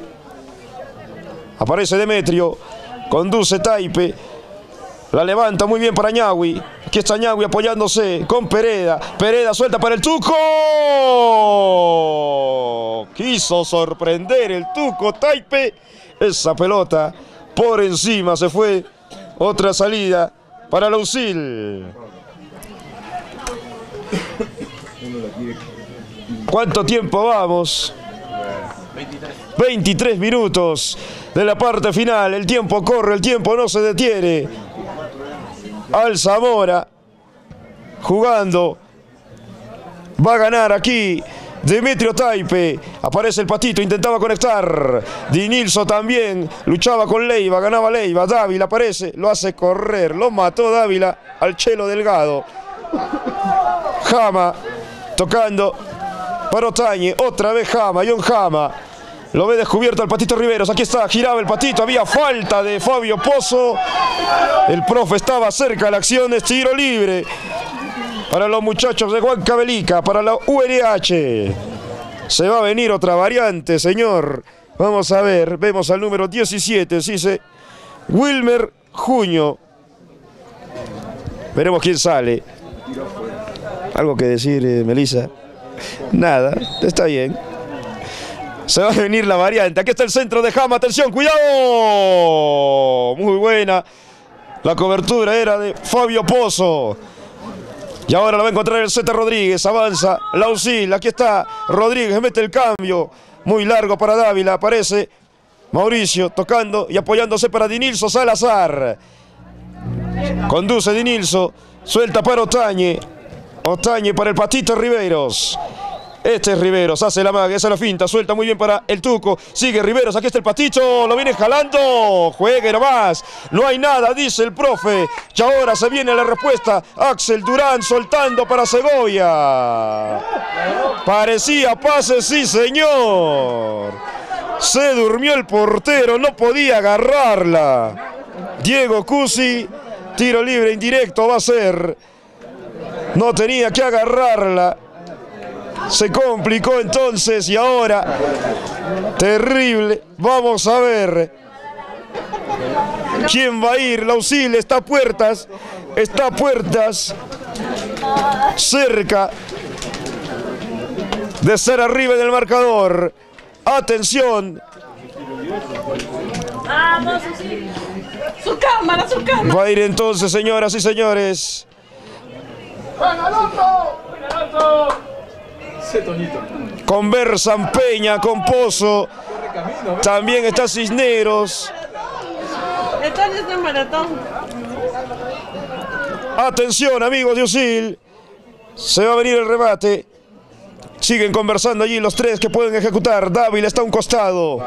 Aparece Demetrio, conduce Taipe. La levanta muy bien para Ñahui. Aquí está Ñahui apoyándose con Pereda. Pereda suelta para el Tuco. Quiso sorprender el Tuco Taipe. Esa pelota por encima se fue. Otra salida para Lausil. ¿Cuánto tiempo vamos? veintitrés minutos de la parte final. El tiempo corre, el tiempo no se detiene. Alzamora jugando, va a ganar aquí Demetrio Taipe. Aparece el Patito, intentaba conectar. Dinilso también luchaba con Leiva, ganaba Leiva. Dávila aparece, lo hace correr, lo mató Dávila al Chelo Delgado. Hama tocando para Otañe, otra vez Hama, John Hama. Lo ve descubierto al Patito Riveros, aquí está, giraba el Patito, había falta de Fabio Pozo. El profe estaba cerca, la acción es tiro libre para los muchachos de Huancavelica, para la U N H. Se va a venir otra variante, señor. Vamos a ver, vemos al número diecisiete, sí, se... Wilmer Juño. Veremos quién sale. ¿Algo que decir, eh, Melissa? Nada, está bien. Se va a venir la variante. Aquí está el centro de Hama. Atención, cuidado. Muy buena. La cobertura era de Fabio Pozo. Y ahora la va a encontrar el Zeta Rodríguez. Avanza Lausil. Aquí está Rodríguez. Mete el cambio. Muy largo para Dávila. Aparece Mauricio tocando y apoyándose para Dinilso Salazar. Conduce Dinilso. Suelta para Otañe. Otañe para el Patito Riveros. Este es Riveros, hace la magia, esa es la finta, suelta muy bien para el Tuco, sigue Riveros, aquí está el Patito, lo viene jalando, juegue nomás, no hay nada, dice el profe, y ahora se viene la respuesta, Axel Durán soltando para Segovia, parecía pase, sí señor, se durmió el portero, no podía agarrarla, Diego Cusi, tiro libre indirecto va a ser, no tenía que agarrarla. Se complicó entonces y ahora, terrible, vamos a ver quién va a ir, Lausil está a puertas, está a puertas, cerca de ser arriba en el marcador, atención. Vamos, su cámara, su cámara. Va a ir entonces, señoras y señores. ¡Juan Alonso! ¡Juan Alonso! Conversan Peña con Pozo, también está Cisneros. Atención amigos de Usil, se va a venir el remate. Siguen conversando allí los tres que pueden ejecutar. Dávila está a un costado.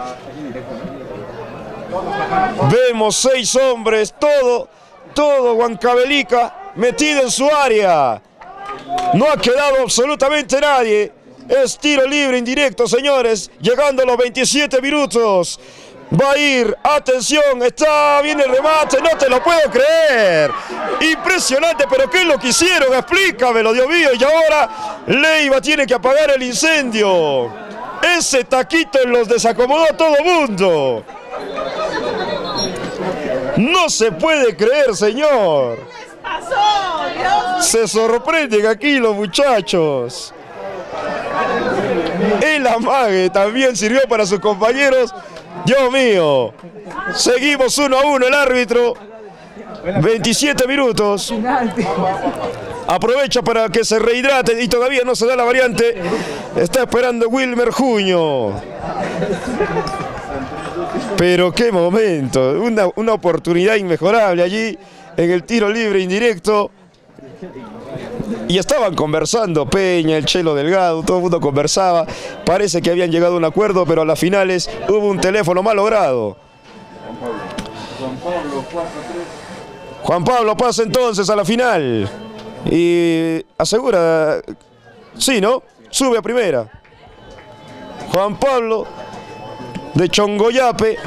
Vemos seis hombres, todo, todo Huancavelica metido en su área. No ha quedado absolutamente nadie. Es tiro libre indirecto, señores. Llegando a los veintisiete minutos. Va a ir. Atención. Está. Viene el remate. No te lo puedo creer. Impresionante. Pero ¿qué es lo que hicieron? Explícamelo, Dios mío. Y ahora Leiva tiene que apagar el incendio. Ese taquito los desacomodó a todo mundo. No se puede creer, señor. Se sorprenden aquí los muchachos. El amague también sirvió para sus compañeros. Dios mío. Seguimos uno a uno el árbitro. veintisiete minutos. Aprovecha para que se rehidrate y todavía no se da la variante. Está esperando Wilmer Juño. Pero qué momento, una, una oportunidad inmejorable allí en el tiro libre indirecto. Y estaban conversando Peña, el Chelo Delgado, todo el mundo conversaba. Parece que habían llegado a un acuerdo, pero a las finales hubo un teléfono mal logrado. Juan Pablo pasa entonces a la final. Y asegura... Sí, ¿no? Sube a primera. Juan Pablo de Chongoyape.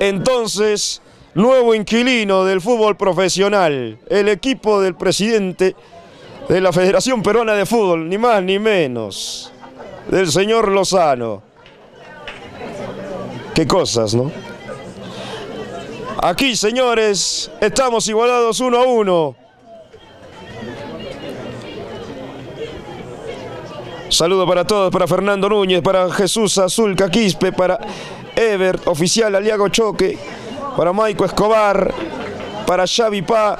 Entonces... nuevo inquilino del fútbol profesional, el equipo del presidente de la Federación Peruana de Fútbol, ni más ni menos, del señor Lozano. Qué cosas, ¿no? Aquí, señores, estamos igualados uno a uno. Saludo para todos, para Fernando Núñez, para Jesús Azulca Quispe, para Ebert, oficial Aliago Choque, para Maico Escobar, para Xavi Pa.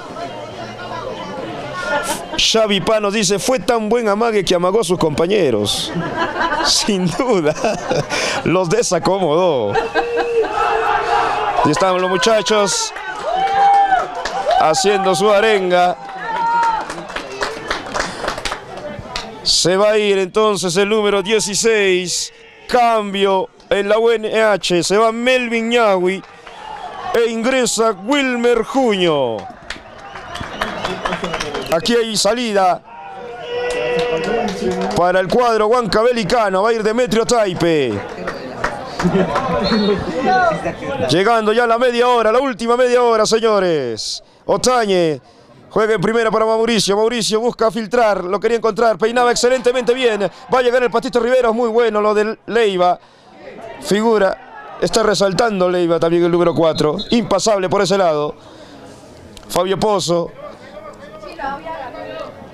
Xavi Pa nos dice, fue tan buen amague que amagó a sus compañeros. Sin duda, los desacomodó. Y están los muchachos haciendo su arenga. Se va a ir entonces el número dieciséis. Cambio en la U N H. Se va Melvin Ñahui. E ingresa Wilmer Juño. Aquí hay salida para el cuadro huancabelicano. Va a ir Demetrio Taipe. Llegando ya la media hora, la última media hora, señores. Otañe juega en primera para Mauricio. Mauricio busca filtrar, lo quería encontrar. Peinaba excelentemente bien. Va a llegar el Patito Riveros. Muy bueno lo de Leiva. Figura. Está resaltando Leiva también el número cuatro. Impasable por ese lado. Fabio Pozo.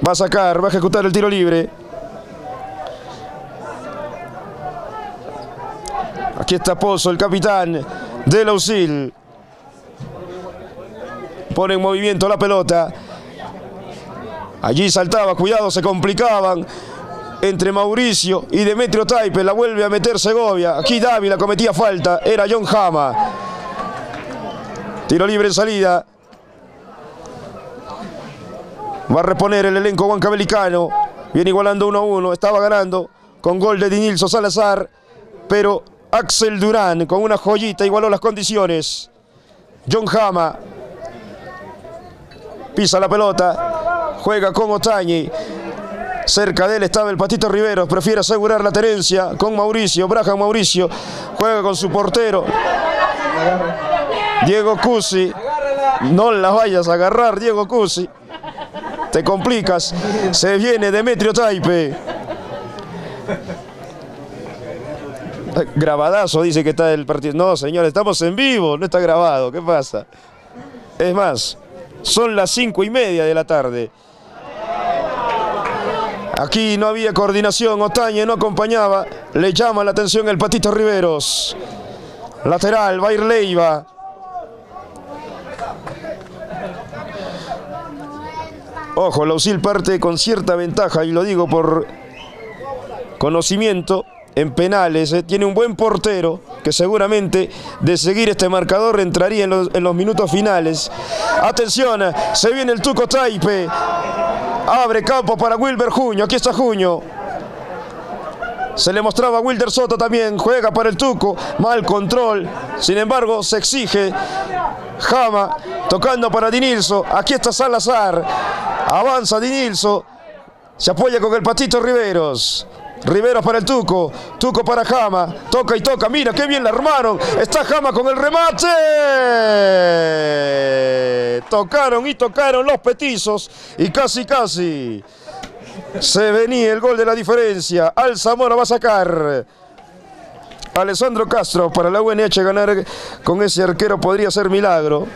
Va a sacar, va a ejecutar el tiro libre. Aquí está Pozo, el capitán del Ausil. Pone en movimiento la pelota. Allí saltaba, cuidado, se complicaban. Entre Mauricio y Demetrio Taipe, la vuelve a meter Segovia. Aquí Dávila cometía falta, era John Hama. Tiro libre en salida. Va a reponer el elenco huancabelicano. Viene igualando uno a uno, estaba ganando con gol de Dinilso Salazar. Pero Axel Durán con una joyita igualó las condiciones. John Hama pisa la pelota, juega con Otañi. Cerca de él estaba el Patito Riveros, prefiere asegurar la tenencia con Mauricio. Brahan Mauricio juega con su portero Diego Cusi. No la vayas a agarrar, Diego Cusi, te complicas. Se viene Demetrio Taipe. Grabadazo dice que está el partido. No, señores, estamos en vivo, no está grabado. ¿Qué pasa? Es más, son las cinco y media de la tarde. Aquí no había coordinación, Otañe no acompañaba. Le llama la atención el Patito Riveros. Lateral, va a ir Leiva. Ojo, Lausil parte con cierta ventaja, y lo digo por conocimiento, en penales. Eh, tiene un buen portero que seguramente de seguir este marcador entraría en los, en los minutos finales. Atención, se viene el Tuco Taipe. Abre campo para Wilmer Juño. Aquí está Juño. Se le mostraba a Wilder Soto también. Juega para el Tuco. Mal control. Sin embargo, se exige. Hama tocando para Dinilso. Aquí está Salazar. Avanza Dinilso. Se apoya con el Patito Riveros. Riveros para el Tuco. Tuco para Hama. Toca y toca. Mira, qué bien la armaron. Está Hama con el remate. Tocaron y tocaron los petizos. Y casi, casi se venía el gol de la diferencia. Alzamora va a sacar. Alessandro Castro, para la U N H ganar con ese arquero podría ser milagro.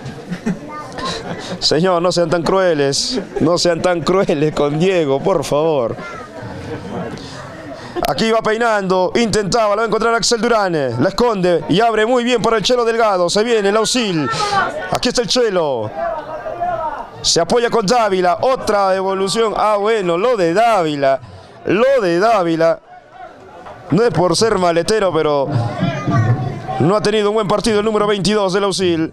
Señor, no sean tan crueles. No sean tan crueles con Diego, por favor. Aquí va peinando, intentaba, lo va a encontrar Axel Durán, la esconde y abre muy bien para el Chelo Delgado, se viene el auxil, aquí está el Chelo. Se apoya con Dávila, otra devolución, ah bueno, lo de Dávila, lo de Dávila, no es por ser maletero, pero no ha tenido un buen partido el número veintidós del auxil.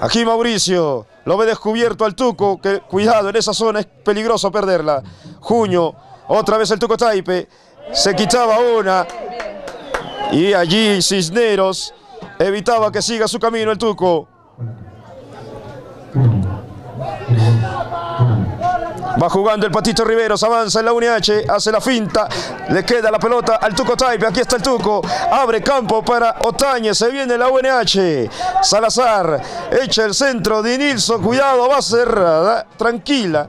Aquí Mauricio, lo ve descubierto al Tuco, que cuidado, en esa zona es peligroso perderla. Juño, otra vez el Tuco Taipe, se quitaba una, y allí Cisneros evitaba que siga su camino el Tuco. Va jugando el Patito Riveros, avanza en la U N H, hace la finta, le queda la pelota al Tuco Taipe, aquí está el Tuco, abre campo para Otañe, se viene la U N H, Salazar, echa el centro, Dinilso, cuidado, va cerrada, tranquila,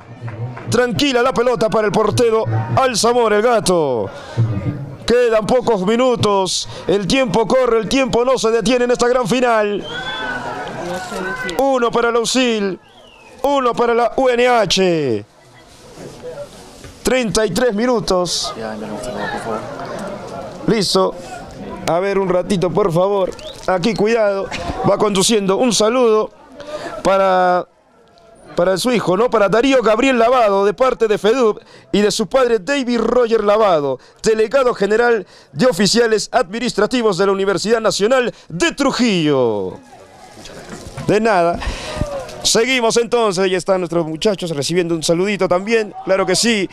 tranquila la pelota para el portero Alzamora, el gato. Quedan pocos minutos, el tiempo corre, el tiempo no se detiene en esta gran final. Uno para el auxil, uno para la U N H. treinta y tres minutos. Listo. A ver un ratito, por favor. Aquí, cuidado. Va conduciendo un saludo para, para su hijo, ¿no? Para Darío Gabriel Lavado, de parte de FEDUB y de su padre David Roger Lavado, delegado general de oficiales administrativos de la Universidad Nacional de Trujillo. De nada. Seguimos entonces, ahí están nuestros muchachos recibiendo un saludito también, claro que sí,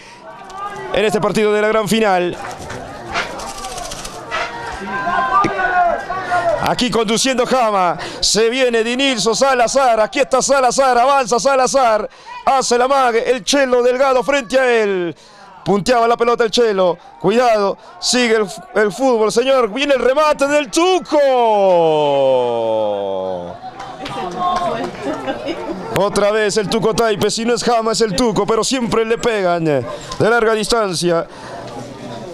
en este partido de la gran final. Aquí conduciendo Hama, se viene Dinilso Salazar, aquí está Salazar, avanza Salazar, hace la mague, el Chelo Delgado frente a él. Punteaba la pelota el Chelo, cuidado, sigue el, el fútbol, señor, viene el remate del Tuco. Otra vez el Tuco Taipe, si no es Hama es el Tuco, pero siempre le pegan de larga distancia.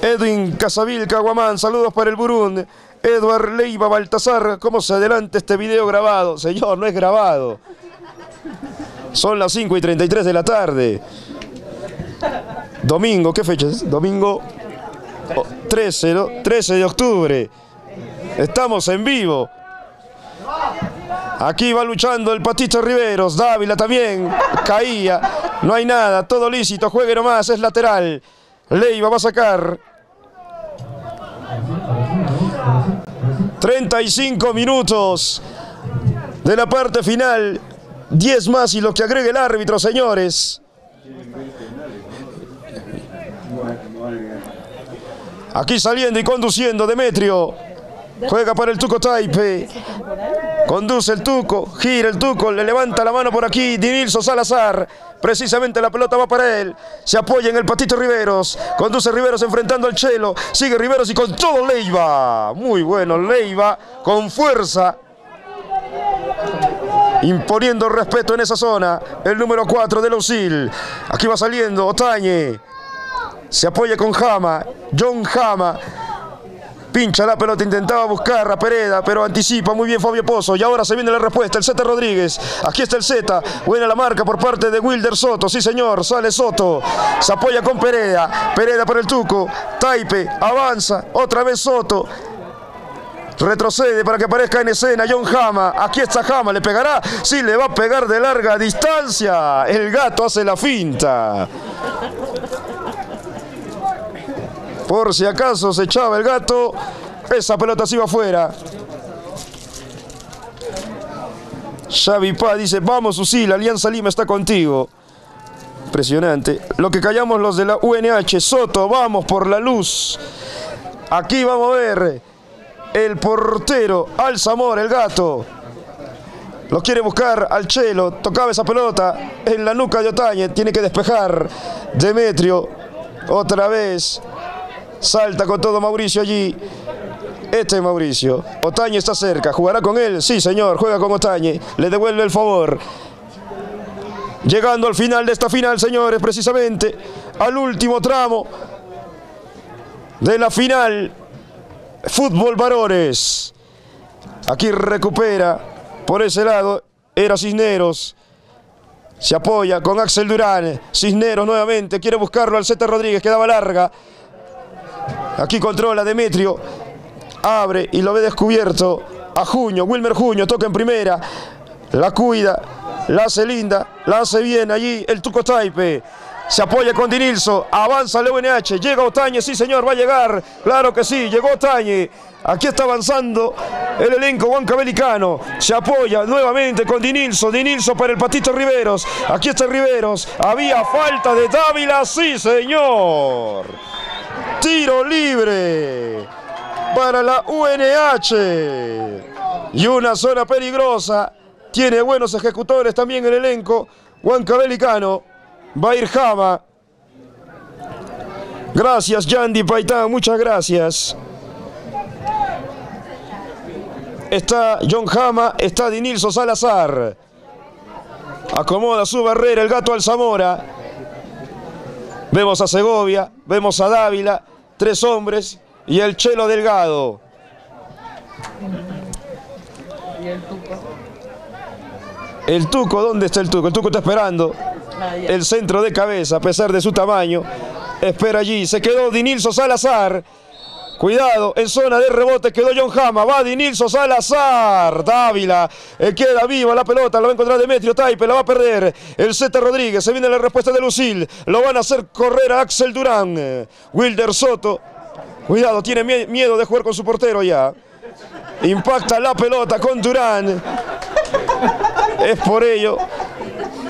Edwin Casabil Caguamán, saludos para el Burún. Eduard Leiva Baltasar, ¿cómo se adelanta este video grabado? Señor, no es grabado. Son las cinco y treinta y tres de la tarde. Domingo, ¿qué fecha es? Domingo oh, trece, ¿no? trece de octubre. Estamos en vivo. Aquí va luchando el Patito Riveros, Dávila también, caía, no hay nada, todo lícito, juegue nomás, es lateral. Leiva va a sacar. treinta y cinco minutos de la parte final, diez más y lo que agregue el árbitro, señores. Aquí saliendo y conduciendo Demetrio. Juega para el Tuco Taipe, conduce el Tuco, gira el Tuco, le levanta la mano por aquí, Dinilso Salazar, precisamente la pelota va para él, se apoya en el Patito Riveros, conduce Riveros enfrentando al Chelo, sigue Riveros y con todo Leiva, muy bueno Leiva, con fuerza, imponiendo respeto en esa zona, el número cuatro del auxil, aquí va saliendo Otañe, se apoya con Hama, John Hama, pincha la pelota, intentaba buscar a Pereda, pero anticipa muy bien Fabio Pozo. Y ahora se viene la respuesta, el Zeta Rodríguez. Aquí está el Zeta, buena la marca por parte de Wilder Soto. Sí señor, sale Soto. Se apoya con Pereda, Pereda para el Tuco. Taipe, avanza, otra vez Soto. Retrocede para que aparezca en escena John Hama. Aquí está Hama, ¿le pegará? Sí, le va a pegar de larga distancia. El gato hace la finta. Por si acaso se echaba el gato, esa pelota se iba afuera. Xavi Paz dice, vamos Usil, Alianza Lima está contigo. Impresionante. Lo que callamos los de la U N H, Soto, vamos por la luz. Aquí vamos a ver el portero, Alzamora, el gato. Lo quiere buscar al Chelo, tocaba esa pelota en la nuca de Otañe, tiene que despejar Demetrio otra vez. Salta con todo Mauricio allí. Este es Mauricio. Otañe está cerca. ¿Jugará con él? Sí, señor. Juega con Otañe. Le devuelve el favor. Llegando al final de esta final, señores, precisamente al último tramo de la final. Fútbol varones. Aquí recupera. Por ese lado era Cisneros. Se apoya con Axel Durán. Cisneros nuevamente. Quiere buscarlo al Zeta Rodríguez. Quedaba larga. Aquí controla Demetrio, abre y lo ve descubierto a Juño, Wilmer Juño, toca en primera, la cuida, la hace linda, la hace bien allí el Tuco Taipe. Se apoya con Dinilso, avanza el U N H, llega Otañe, sí señor, va a llegar, claro que sí, llegó Otañe. Aquí está avanzando el elenco huancabelicano, se apoya nuevamente con Dinilso, Dinilso para el Patito Riveros, aquí está Riveros, había falta de Dávila, sí señor. Tiro libre para la U N H y una zona peligrosa, tiene buenos ejecutores también el elenco huancabelicano. Va a ir Hama. Gracias, Yandy Paitán, muchas gracias. Está John Hama, está Dinilso Salazar. Acomoda su barrera el Gato Alzamora. Vemos a Segovia, vemos a Dávila, tres hombres y el Chelo Delgado. ¿Y el Tuco? El Tuco, ¿dónde está el Tuco? El Tuco está esperando. El centro de cabeza, a pesar de su tamaño, espera allí, se quedó Dinilso Salazar, cuidado, en zona de rebote quedó John Hama, va Dinilso Salazar, Dávila, eh, queda viva la pelota, la va a encontrar Demetrio Taipe, la va a perder, el Zeta Rodríguez, se viene la respuesta de Lucil, lo van a hacer correr a Axel Durán, Wilder Soto, cuidado, tiene miedo de jugar con su portero ya, impacta la pelota con Durán, es por ello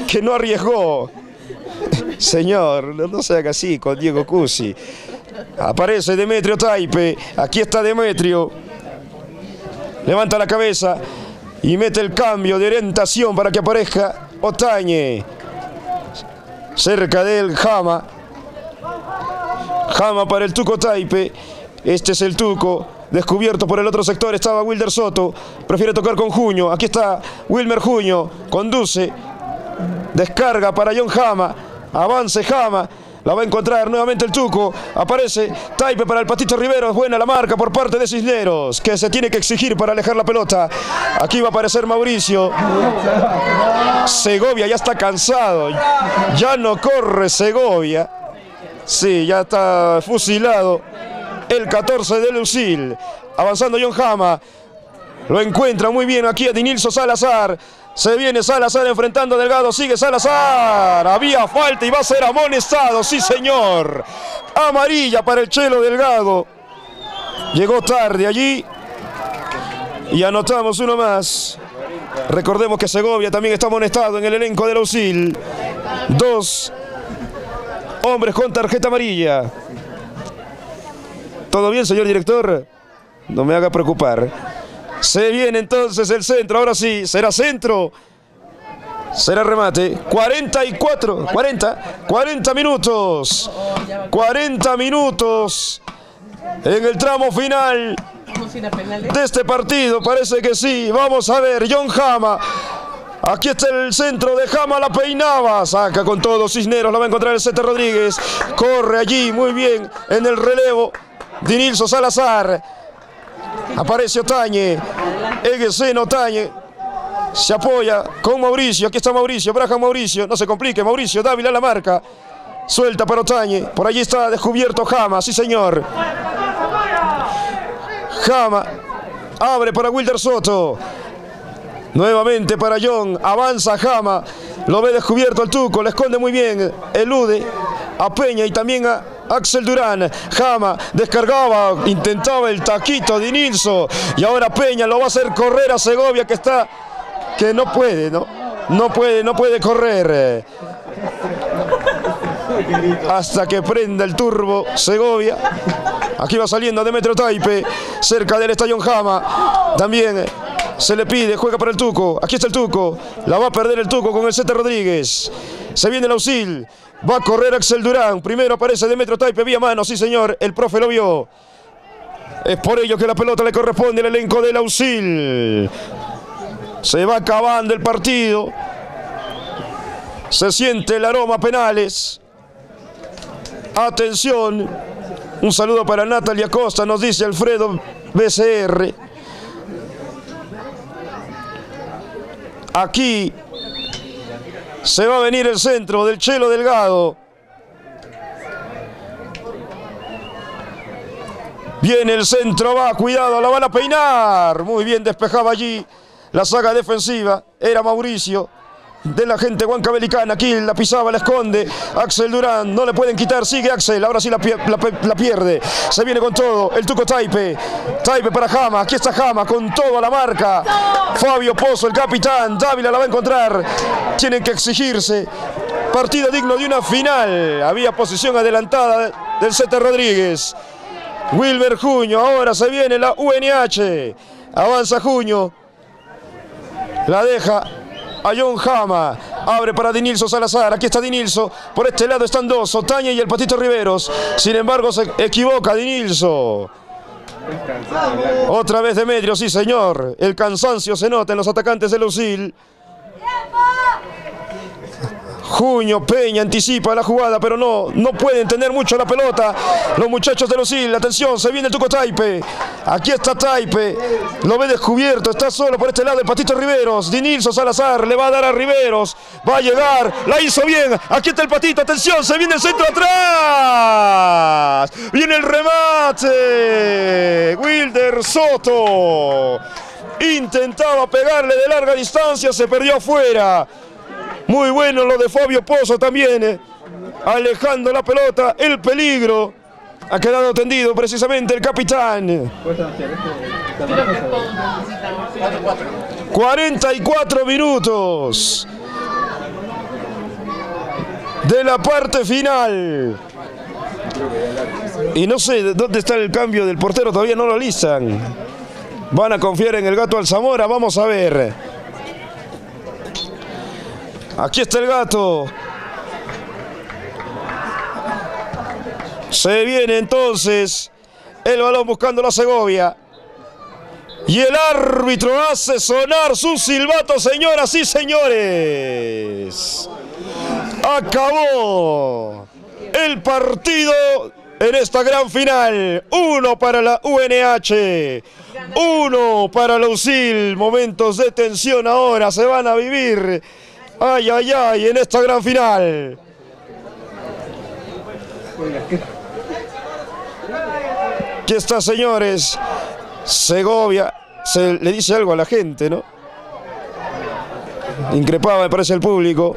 que no arriesgó. Señor, no se haga así con Diego Cusi. Aparece Demetrio Taipe. Aquí está Demetrio. Levanta la cabeza y mete el cambio de orientación para que aparezca Otañe. Cerca de él Hama. Hama para el Tuco Taipe. Este es el Tuco. Descubierto por el otro sector estaba Wilder Soto. Prefiere tocar con Juño. Aquí está Wilmer Juño. Conduce. Descarga para John Hama, avance Hama, la va a encontrar nuevamente el Tuco, aparece Taipe para el Patito Riveros, buena la marca por parte de Cisneros, que se tiene que exigir para alejar la pelota, aquí va a aparecer Mauricio, Segovia ya está cansado, ya no corre Segovia, sí, ya está fusilado el catorce de Lucil, avanzando John Hama, lo encuentra muy bien aquí a Dinilso Salazar. Se viene Salazar enfrentando a Delgado, sigue Salazar, había falta y va a ser amonestado, sí señor. Amarilla para el Chelo Delgado, llegó tarde allí y anotamos uno más. Recordemos que Segovia también está amonestado en el elenco del Auxil. Dos hombres con tarjeta amarilla. ¿Todo bien, señor director? No me haga preocupar. Se viene entonces el centro, ahora sí, será centro, será remate, cuarenta y cuatro, cuarenta, cuarenta minutos, cuarenta minutos en el tramo final de este partido, parece que sí, vamos a ver, John Hama, aquí está el centro de Hama, la peinaba, saca con todo Cisneros, la va a encontrar el Zeta Rodríguez, corre allí muy bien en el relevo, Dinilso Salazar. Aparece Otañe, Egueseno Otañe, se apoya con Mauricio, aquí está Mauricio, Brahan Mauricio, no se complique, Mauricio, Dávila la marca, suelta para Otañe, por allí está descubierto Hama, sí señor. Hama, abre para Wilder Soto, nuevamente para John, avanza Hama, lo ve descubierto al Tuco, le esconde muy bien, elude a Peña y también a Axel Durán. Hama descargaba, intentaba el taquito Dinilso y ahora Peña lo va a hacer correr a Segovia que está, que no puede, ¿no? No puede, no puede correr. Hasta que prenda el turbo Segovia. Aquí va saliendo Demetrio Taipe, cerca del estadio Hama. También se le pide, juega para el Tuco. Aquí está el Tuco, la va a perder el Tuco con el Zeta Rodríguez. Se viene el Auxil. Va a correr Axel Durán, primero aparece Demetrio Taipe vía mano, sí señor, el profe lo vio. Es por ello que la pelota le corresponde al elenco del Auxil. Se va acabando el partido. Se siente el aroma a penales. Atención. Un saludo para Natalia Costa, nos dice Alfredo B C R. Aquí se va a venir el centro del Chelo Delgado. Viene el centro, va, cuidado, la van a peinar. Muy bien, despejaba allí la saga defensiva. Era Mauricio, de la gente huancavelicana. Aquí la pisaba, la esconde. Axel Durán, no le pueden quitar. Sigue Axel, ahora sí la, pie, la, la pierde. Se viene con todo el Tuco Taipe. Taipe para Hama, aquí está Hama con toda la marca. Fabio Pozo, el capitán. Dávila la va a encontrar. Tienen que exigirse. Partido digno de una final. Había posición adelantada del Zeta Rodríguez. Wilmer Juño, ahora se viene la U N H. Avanza Juño. La deja a John Hama. Abre para Dinilso Salazar. Aquí está Dinilso. Por este lado están dos, Otañe y el Patito Riveros. Sin embargo, se equivoca Dinilso. Otra vez Demetrio, sí señor. El cansancio se nota en los atacantes de Lucil. Juño, Peña anticipa la jugada, pero no, no pueden tener mucho la pelota los muchachos de Lucil. Atención, se viene el Tuco Taipe. Aquí está Taipe, lo ve descubierto, está solo por este lado el Patito Riveros. Dinilso Salazar le va a dar a Riveros, va a llegar, la hizo bien. Aquí está el Patito, atención, se viene el centro atrás. Viene el remate. Wilder Soto intentaba pegarle de larga distancia, se perdió afuera. Muy bueno lo de Fabio Pozo también, eh. alejando la pelota, el peligro. Ha quedado tendido precisamente el capitán. cuarenta y cuatro minutos de la parte final. Y no sé dónde está el cambio del portero, todavía no lo alistan. Van a confiar en el Gato Alzamora, vamos a ver. Aquí está el Gato. Se viene entonces el balón buscando la Segovia. Y el árbitro hace sonar su silbato, señoras y señores. Acabó el partido en esta gran final. Uno para la U N H. Uno para Lucil. Momentos de tensión ahora se van a vivir. Ay, ay, ay, en esta gran final. Aquí está, señores. Segovia, se le dice algo a la gente, ¿no? Increpaba, me parece, el público.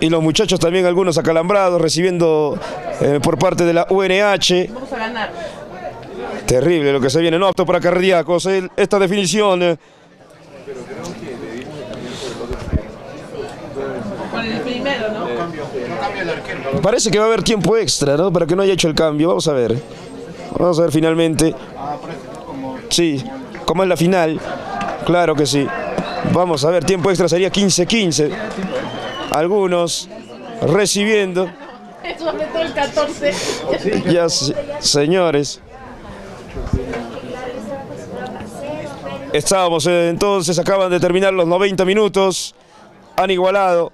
Y los muchachos también, algunos acalambrados, recibiendo eh, por parte de la U N H. Vamos a ganar. Terrible lo que se viene. No apto para cardíacos. Eh, esta definición... Eh, Parece que va a haber tiempo extra, ¿no? Para que no haya hecho el cambio. Vamos a ver. Vamos a ver finalmente. Sí, como es la final. Claro que sí. Vamos a ver, tiempo extra sería quince quince. Algunos recibiendo. Eso metió el catorce. Ya, señores. Estábamos entonces, acaban de terminar los noventa minutos. Han igualado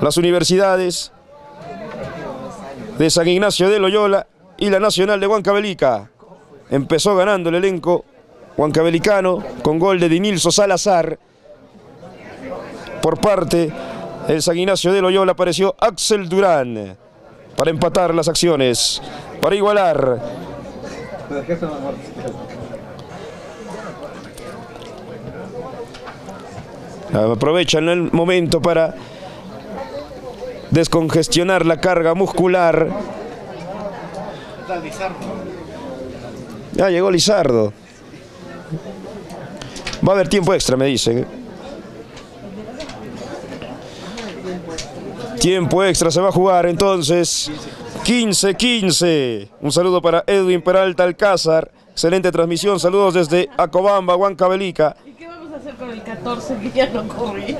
las universidades de San Ignacio de Loyola y la Nacional de Huancavelica. Empezó ganando el elenco huancavelicano con gol de Dinilso Salazar. Por parte del San Ignacio de Loyola apareció Axel Durán para empatar las acciones, para igualar. Aprovechan el momento para descongestionar la carga muscular. Ya llegó Lizardo. Va a haber tiempo extra, me dicen. Tiempo extra se va a jugar entonces. quince quince. Un saludo para Edwin Peralta Alcázar. Excelente transmisión. Saludos desde Acobamba, Huancavelica. ¿Y qué vamos a hacer con el catorce que ya no corría?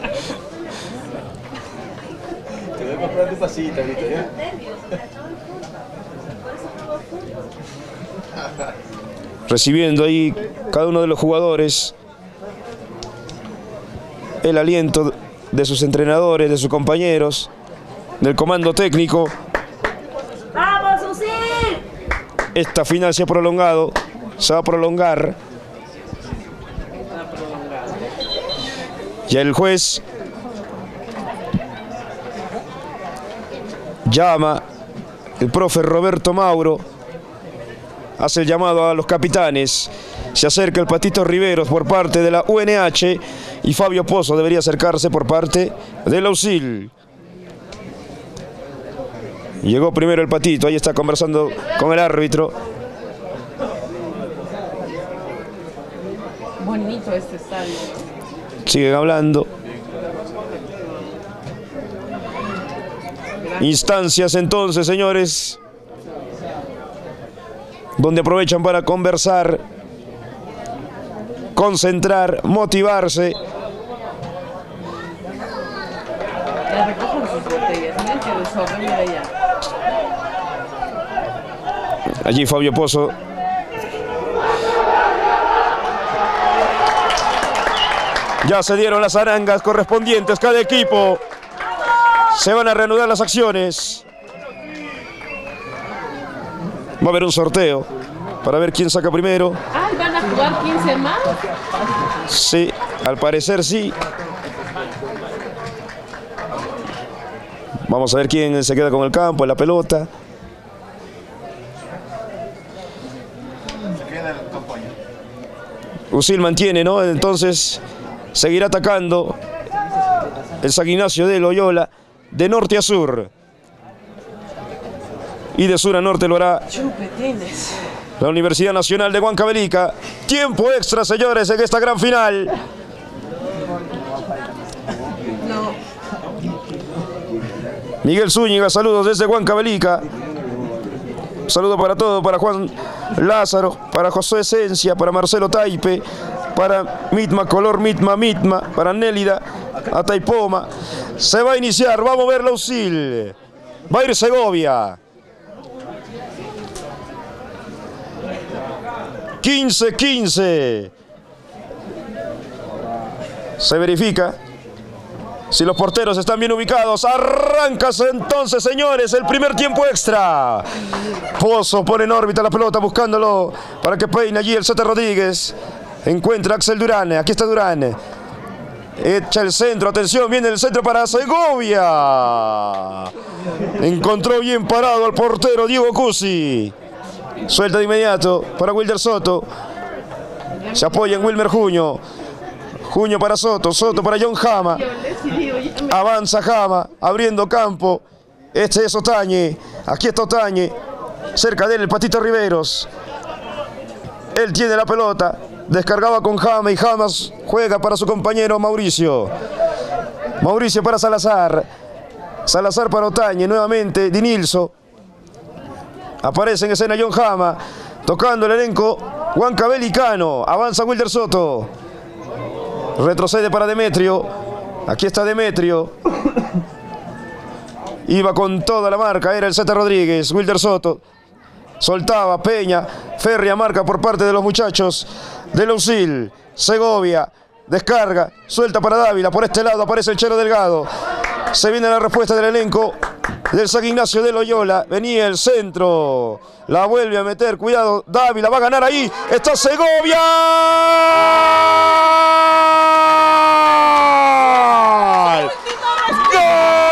Recibiendo ahí cada uno de los jugadores el aliento de sus entrenadores, de sus compañeros, del comando técnico. Esta final se ha prolongado, se va a prolongar. Ya el juez Llama el profe Roberto Mauro, hace el llamado a los capitanes. Se acerca el Patito Riveros por parte de la U N H y Fabio Pozo debería acercarse por parte del Auxil. Llegó primero el Patito, ahí está conversando con el árbitro. Bonito este estadio. Siguen hablando. Instancias entonces, señores, donde aprovechan para conversar, concentrar, motivarse. Allí Fabio Pozo. Ya se dieron las arangas correspondientes cada equipo. Se van a reanudar las acciones. Va a haber un sorteo para ver quién saca primero. Ah, ¿van a jugar quince más? Sí, al parecer sí. Vamos a ver quién se queda con el campo, la pelota. Usil mantiene, ¿no? Entonces seguirá atacando el San Ignacio de Loyola de norte a sur. Y de sur a norte lo hará la Universidad Nacional de Huancavelica. Tiempo extra, señores, en esta gran final. Miguel Zúñiga, saludos desde Huancavelica. Saludos para todos, para Juan Lázaro, para José Esencia, para Marcelo Taipe, para Mitma Color, Mitma Mitma, para Nélida, a Taipoma. Se va a iniciar, vamos a ver la Usil. Va a ir Segovia. quince quince. Se verifica si los porteros están bien ubicados. Arranca entonces, señores, el primer tiempo extra. Pozo pone en órbita la pelota buscándolo para que peine allí el Zeta Rodríguez. Encuentra a Axel Durán. Aquí está Durán. Echa el centro, atención, viene el centro para Segovia. Encontró bien parado al portero Diego Cusi. Suelta de inmediato para Wilder Soto. Se apoya en Wilmer Juño. Juño para Soto, Soto para John Hama. Avanza Hama, abriendo campo. Este es Otañe. Aquí está Otañe. Cerca de él el Patito Riveros. Él tiene la pelota. Descargaba con Hama y Hama juega para su compañero Mauricio. Mauricio para Salazar. Salazar para Otañe. Nuevamente Dinilso. Aparece en escena John Hama. Tocando el elenco huancabelicano. Avanza Wilder Soto. Retrocede para Demetrio. Aquí está Demetrio. Iba con toda la marca. Era el Zeta Rodríguez. Wilder Soto. Soltaba Peña, férrea marca por parte de los muchachos del Auxil. Segovia, descarga, suelta para Dávila. Por este lado aparece el Chelo Delgado. Se viene la respuesta del elenco del San Ignacio de Loyola. Venía el centro, la vuelve a meter, cuidado, Dávila va a ganar ahí. Está Segovia. ¡Gol!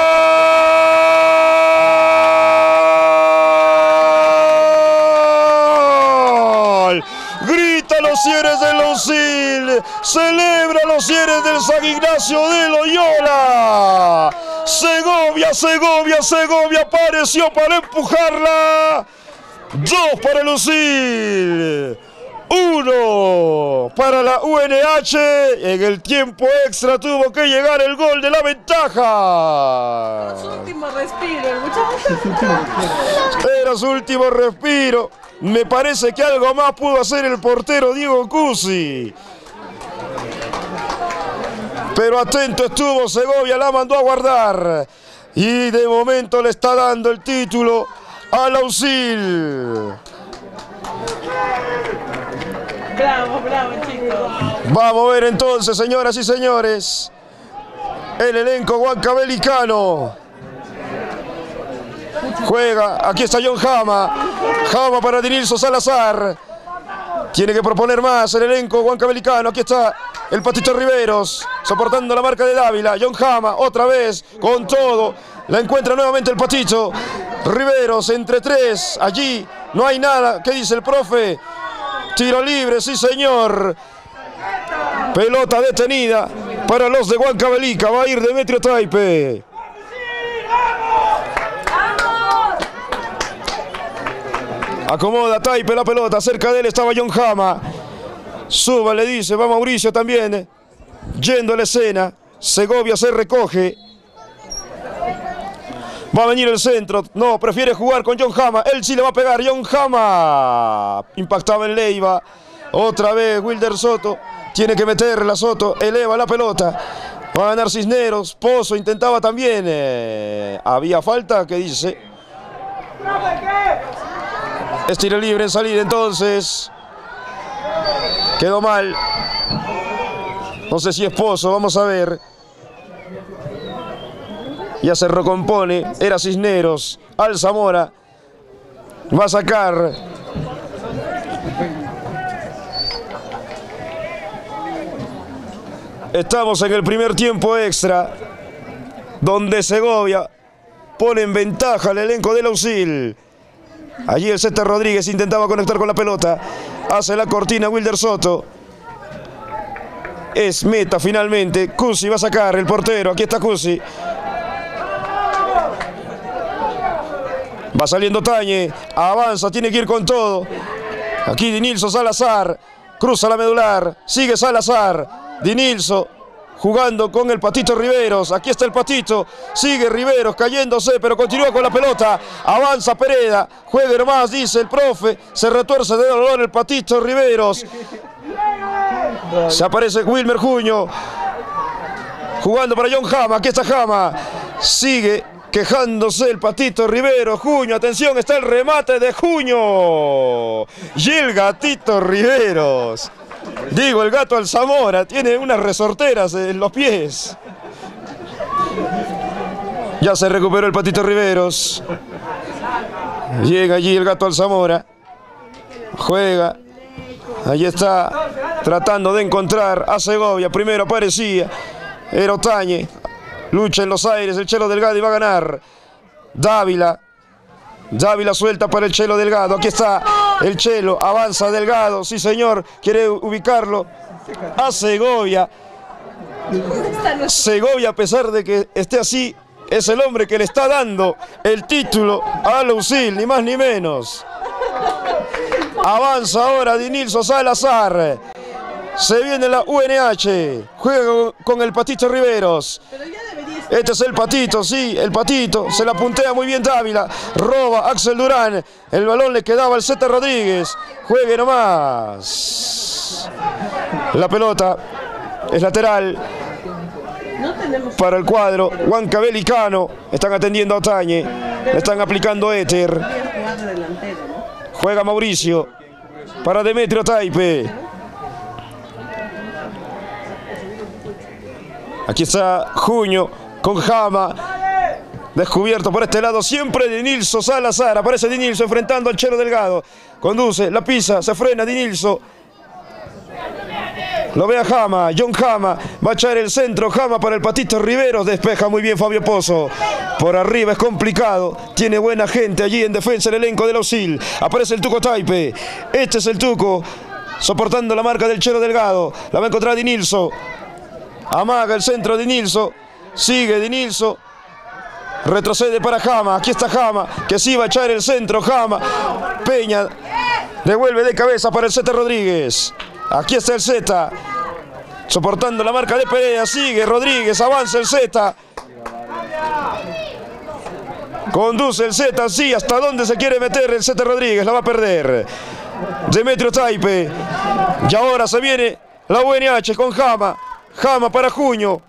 Los cierres del Auxil, celebra los cierres del San Ignacio de Loyola. Segovia, Segovia, Segovia apareció para empujarla. Dos para el Auxil, uno para la U N H. En el tiempo extra tuvo que llegar el gol de la ventaja. Era su último respiro, el muchacho. Era su último respiro. Me parece que algo más pudo hacer el portero Diego Cusi. Pero atento estuvo Segovia, la mandó a guardar. Y de momento le está dando el título al Auxil. Bravo, bravo, chicos. Vamos a ver entonces, señoras y señores, el elenco huancabelicano. Juega, aquí está John Hama. Hama para Dinilso Salazar. Tiene que proponer más el elenco huancabelicano. Aquí está el Patito Riveros soportando la marca de Dávila. John Hama otra vez con todo. La encuentra nuevamente el Patito Riveros entre tres. Allí no hay nada. ¿Qué dice el profe? Tiro libre, sí señor. Pelota detenida para los de Huancavelica. Va a ir Demetrio Taipe. Acomoda Taipe la pelota. Cerca de él estaba John Hama. Suba, le dice. Va Mauricio también. Yendo a la escena. Segovia se recoge. Va a venir el centro. No, prefiere jugar con John Hama. Él sí le va a pegar. John Hama. Impactaba en Leiva. Otra vez Wilder Soto. Tiene que meterla Soto. Eleva la pelota. Va a ganar Cisneros. Pozo intentaba también. Eh, había falta. ¿Qué dice? Es tiro libre en salir entonces. Quedó mal. No sé si es Pozo, vamos a ver. Ya se recompone, era Cisneros, Alzamora. Va a sacar. Estamos en el primer tiempo extra, donde Segovia pone en ventaja al elenco del Ausil. Allí el Zeta Rodríguez intentaba conectar con la pelota. Hace la cortina Wilder Soto. Es meta finalmente. Cusi va a sacar el portero. Aquí está Cusi. Va saliendo Otañe. Avanza. Tiene que ir con todo. Aquí Dinilso Salazar. Cruza la medular. Sigue Salazar. Dinilso jugando con el Patito Riveros. Aquí está el Patito. Sigue Riveros cayéndose, pero continúa con la pelota. Avanza Pereda. Juegue nomás, dice el profe. Se retuerce de dolor el Patito Riveros. Se aparece Wilmer Juño jugando para John Hama. Aquí está Hama. Sigue quejándose el Patito Riveros. Juño, atención, está el remate de Juño. Y el Gatito Riveros. Digo, el gato Alzamora tiene unas resorteras en los pies. Ya se recuperó el Patito Riveros. Llega allí el gato Alzamora. Juega. Allí está, tratando de encontrar a Segovia. Primero aparecía, era Otañe. Lucha en los aires, el Chelo Delgado y va a ganar. Dávila. Dávila suelta para el Chelo Delgado. Aquí está el Chelo. Avanza Delgado. Sí, señor. Quiere ubicarlo a Segovia. Segovia, a pesar de que esté así, es el hombre que le está dando el título a Lucil, ni más ni menos. Avanza ahora Dinilso Salazar. Se viene la U N H. Juega con el Patito Riveros. Este es el Patito, sí, el Patito. Se la puntea muy bien Dávila. Roba Axel Durán. El balón le quedaba al Zeta Rodríguez. Juegue nomás. La pelota es lateral para el cuadro huancabelicano. Están atendiendo a Otañe. Le están aplicando éter. Juega Mauricio para Demetrio Taipe. Aquí está Juño con Hama, descubierto por este lado, siempre Dinilso Salazar. Aparece Dinilso enfrentando al Chelo Delgado. Conduce, la pisa, se frena Dinilso. Lo ve a Hama, John Hama, va a echar el centro, Hama para el Patito Riveros, despeja muy bien Fabio Pozo. Por arriba es complicado, tiene buena gente allí en defensa el elenco del Ausil. Aparece el Tuco Taipe, este es el Tuco, soportando la marca del Chelo Delgado. La va a encontrar Dinilso, amaga el centro Dinilso. Sigue Dinilso, retrocede para Hama, aquí está Hama, que sí va a echar el centro, Hama, Peña, devuelve de cabeza para el Zeta Rodríguez, aquí está el Zeta, soportando la marca de Perea, sigue Rodríguez, avanza el Zeta, conduce el Zeta, sí, hasta dónde se quiere meter el Zeta Rodríguez, la va a perder, Demetrio Taipe, y ahora se viene la U N H con Hama, Hama para Juño,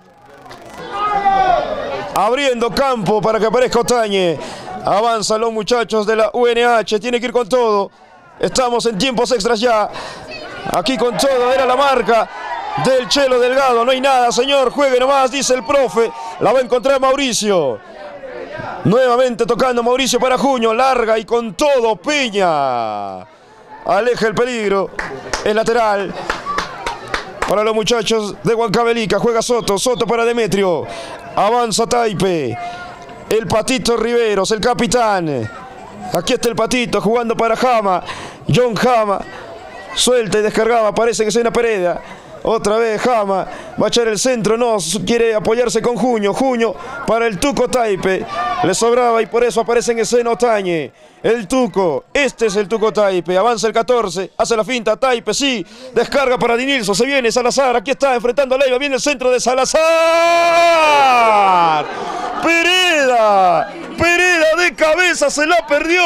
abriendo campo para que aparezca Otañe. Avanzan los muchachos de la U N H. Tiene que ir con todo. Estamos en tiempos extras ya. Aquí con todo. Era la marca del Chelo Delgado. No hay nada, señor. Juegue nomás, dice el profe. La va a encontrar Mauricio. Nuevamente tocando Mauricio para Juño. Larga y con todo Peña. Aleja el peligro. El lateral. Para los muchachos de Huancavelica, juega Soto, Soto para Demetrio, avanza Taipe, el Patito Riveros, el capitán. Aquí está el Patito jugando para Hama. John Hama suelta y descargaba, aparece en escena Pereda. Otra vez Hama va a echar el centro, no, quiere apoyarse con Juño. Juño para el Tuco Taipe. Le sobraba y por eso aparece en escena Otañe. El Tuco, este es el Tuco Taipe. Avanza el catorce, hace la finta Taipe, sí. Descarga para Dinilso, se viene Salazar. Aquí está enfrentando a Leiva, viene el centro de Salazar. Pereda, Pereda de cabeza se la perdió.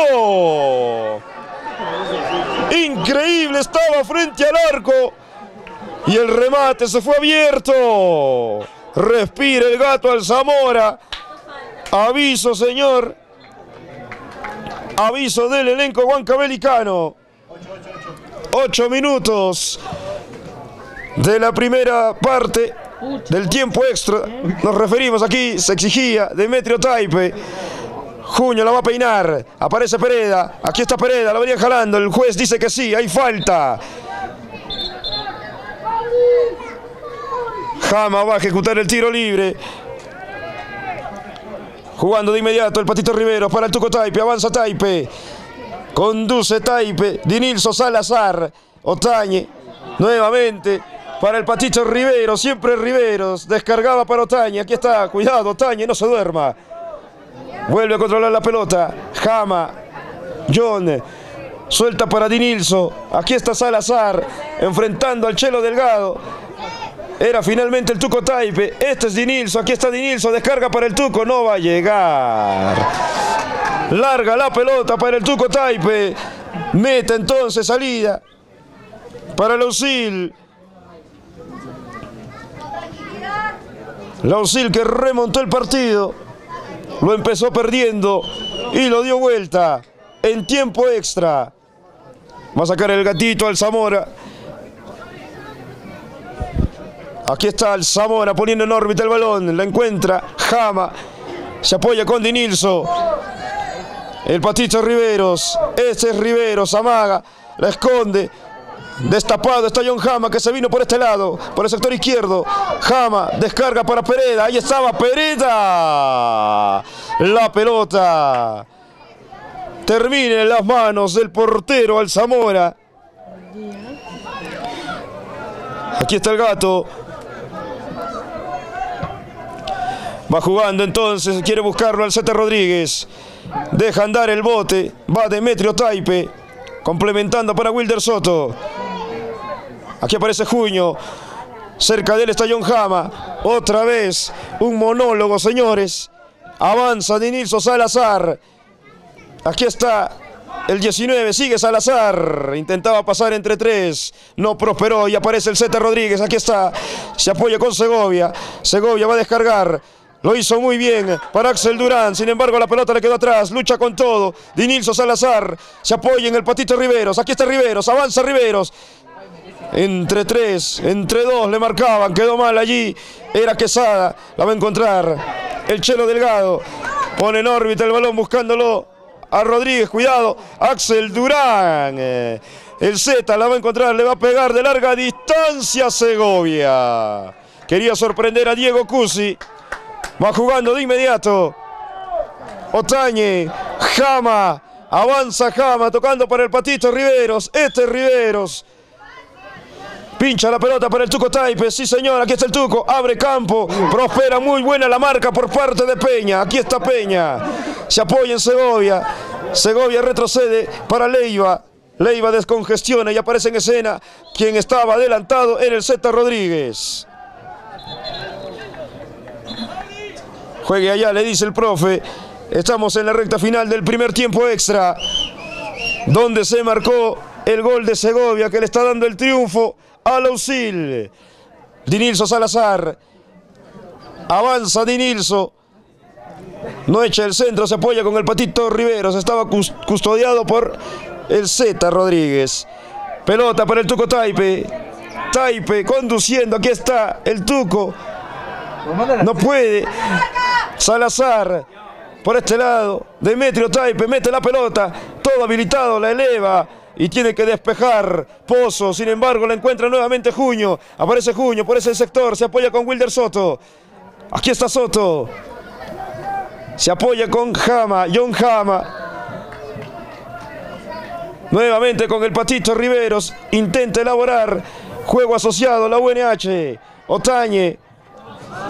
Increíble, estaba frente al arco. Y el remate se fue abierto. Respira el Gato Alzamora. Aviso, señor. Aviso del elenco huancabelicano. Ocho minutos de la primera parte del tiempo extra. Nos referimos aquí, se exigía Demetrio Taipe. Juño la va a peinar. Aparece Pereda. Aquí está Pereda, la venía jalando. El juez dice que sí, hay falta. Hama va a ejecutar el tiro libre. Jugando de inmediato el Patito Riveros para el Tuco Taipe. Avanza Taipe. Conduce Taipe. Dinilso Salazar. Otañe. Nuevamente para el Patito Riveros. Siempre Riveros. Descargaba para Otañe. Aquí está. Cuidado, Otañe. No se duerma. Vuelve a controlar la pelota. Hama. John. Suelta para Dinilso. Aquí está Salazar. Enfrentando al Chelo Delgado. Era finalmente el Tuco Taipe. Este es Dinilso. Aquí está Dinilso. Descarga para el Tuco. No va a llegar. Larga la pelota para el Tuco Taipe. Meta entonces salida para Lausil. Lausil que remontó el partido. Lo empezó perdiendo y lo dio vuelta en tiempo extra. Va a sacar el Gatito Alzamora. Aquí está Alzamora poniendo en órbita el balón. La encuentra Hama. Se apoya con Dinilso. El Patito Riveros. Este es Riveros. Amaga. La esconde. Destapado está John Hama que se vino por este lado. Por el sector izquierdo. Hama. Descarga para Pereda. Ahí estaba Pereda. La pelota termina en las manos del portero Alzamora. Aquí está el Gato. Va jugando entonces, quiere buscarlo al Zeta Rodríguez. Deja andar el bote, va Demetrio Taipe, complementando para Wilder Soto. Aquí aparece Juño, cerca de él está John Hama. Otra vez, un monólogo, señores. Avanza Dinilso Salazar. Aquí está el diecinueve, sigue Salazar. Intentaba pasar entre tres. No prosperó y aparece el Zeta Rodríguez. Aquí está. Se apoya con Segovia. Segovia va a descargar. Lo hizo muy bien para Axel Durán. Sin embargo, la pelota le quedó atrás. Lucha con todo. Dinilso Salazar. Se apoya en el Patito Riveros. Aquí está Riveros. Avanza Riveros. Entre tres, entre dos le marcaban. Quedó mal allí. Era Quesada. La va a encontrar el Chelo Delgado. Pone en órbita el balón buscándolo a Rodríguez, cuidado, Axel Durán. El Z la va a encontrar, le va a pegar de larga distancia Segovia. Quería sorprender a Diego Cusi. Va jugando de inmediato Otañe. Hama, avanza Hama, tocando para el Patito Riveros. Este es Riveros. Pincha la pelota para el Tuco Taipe. Sí, señor, aquí está el Tuco. Abre campo. Prospera, muy buena la marca por parte de Peña. Aquí está Peña. Se apoya en Segovia. Segovia retrocede para Leiva. Leiva descongestiona y aparece en escena quien estaba adelantado en el Zeta Rodríguez. Juegue allá, le dice el profe. Estamos en la recta final del primer tiempo extra, donde se marcó el gol de Segovia que le está dando el triunfo al Lausil. Dinilso Salazar. Avanza Dinilso. No echa el centro, se apoya con el Patito Riveros. Estaba custodiado por el Zeta Rodríguez. Pelota para el Tuco Taipe. Taipe conduciendo. Aquí está el Tuco. No puede. Salazar. Por este lado. Demetrio Taipe mete la pelota. Todo habilitado. La eleva. Y tiene que despejar Pozo, sin embargo la encuentra nuevamente Juño. Aparece Juño por ese sector, se apoya con Wilder Soto. Aquí está Soto. Se apoya con Hama, John Hama. Nuevamente con el Patito Riveros. Intenta elaborar. Juego asociado a la U N H. Otañe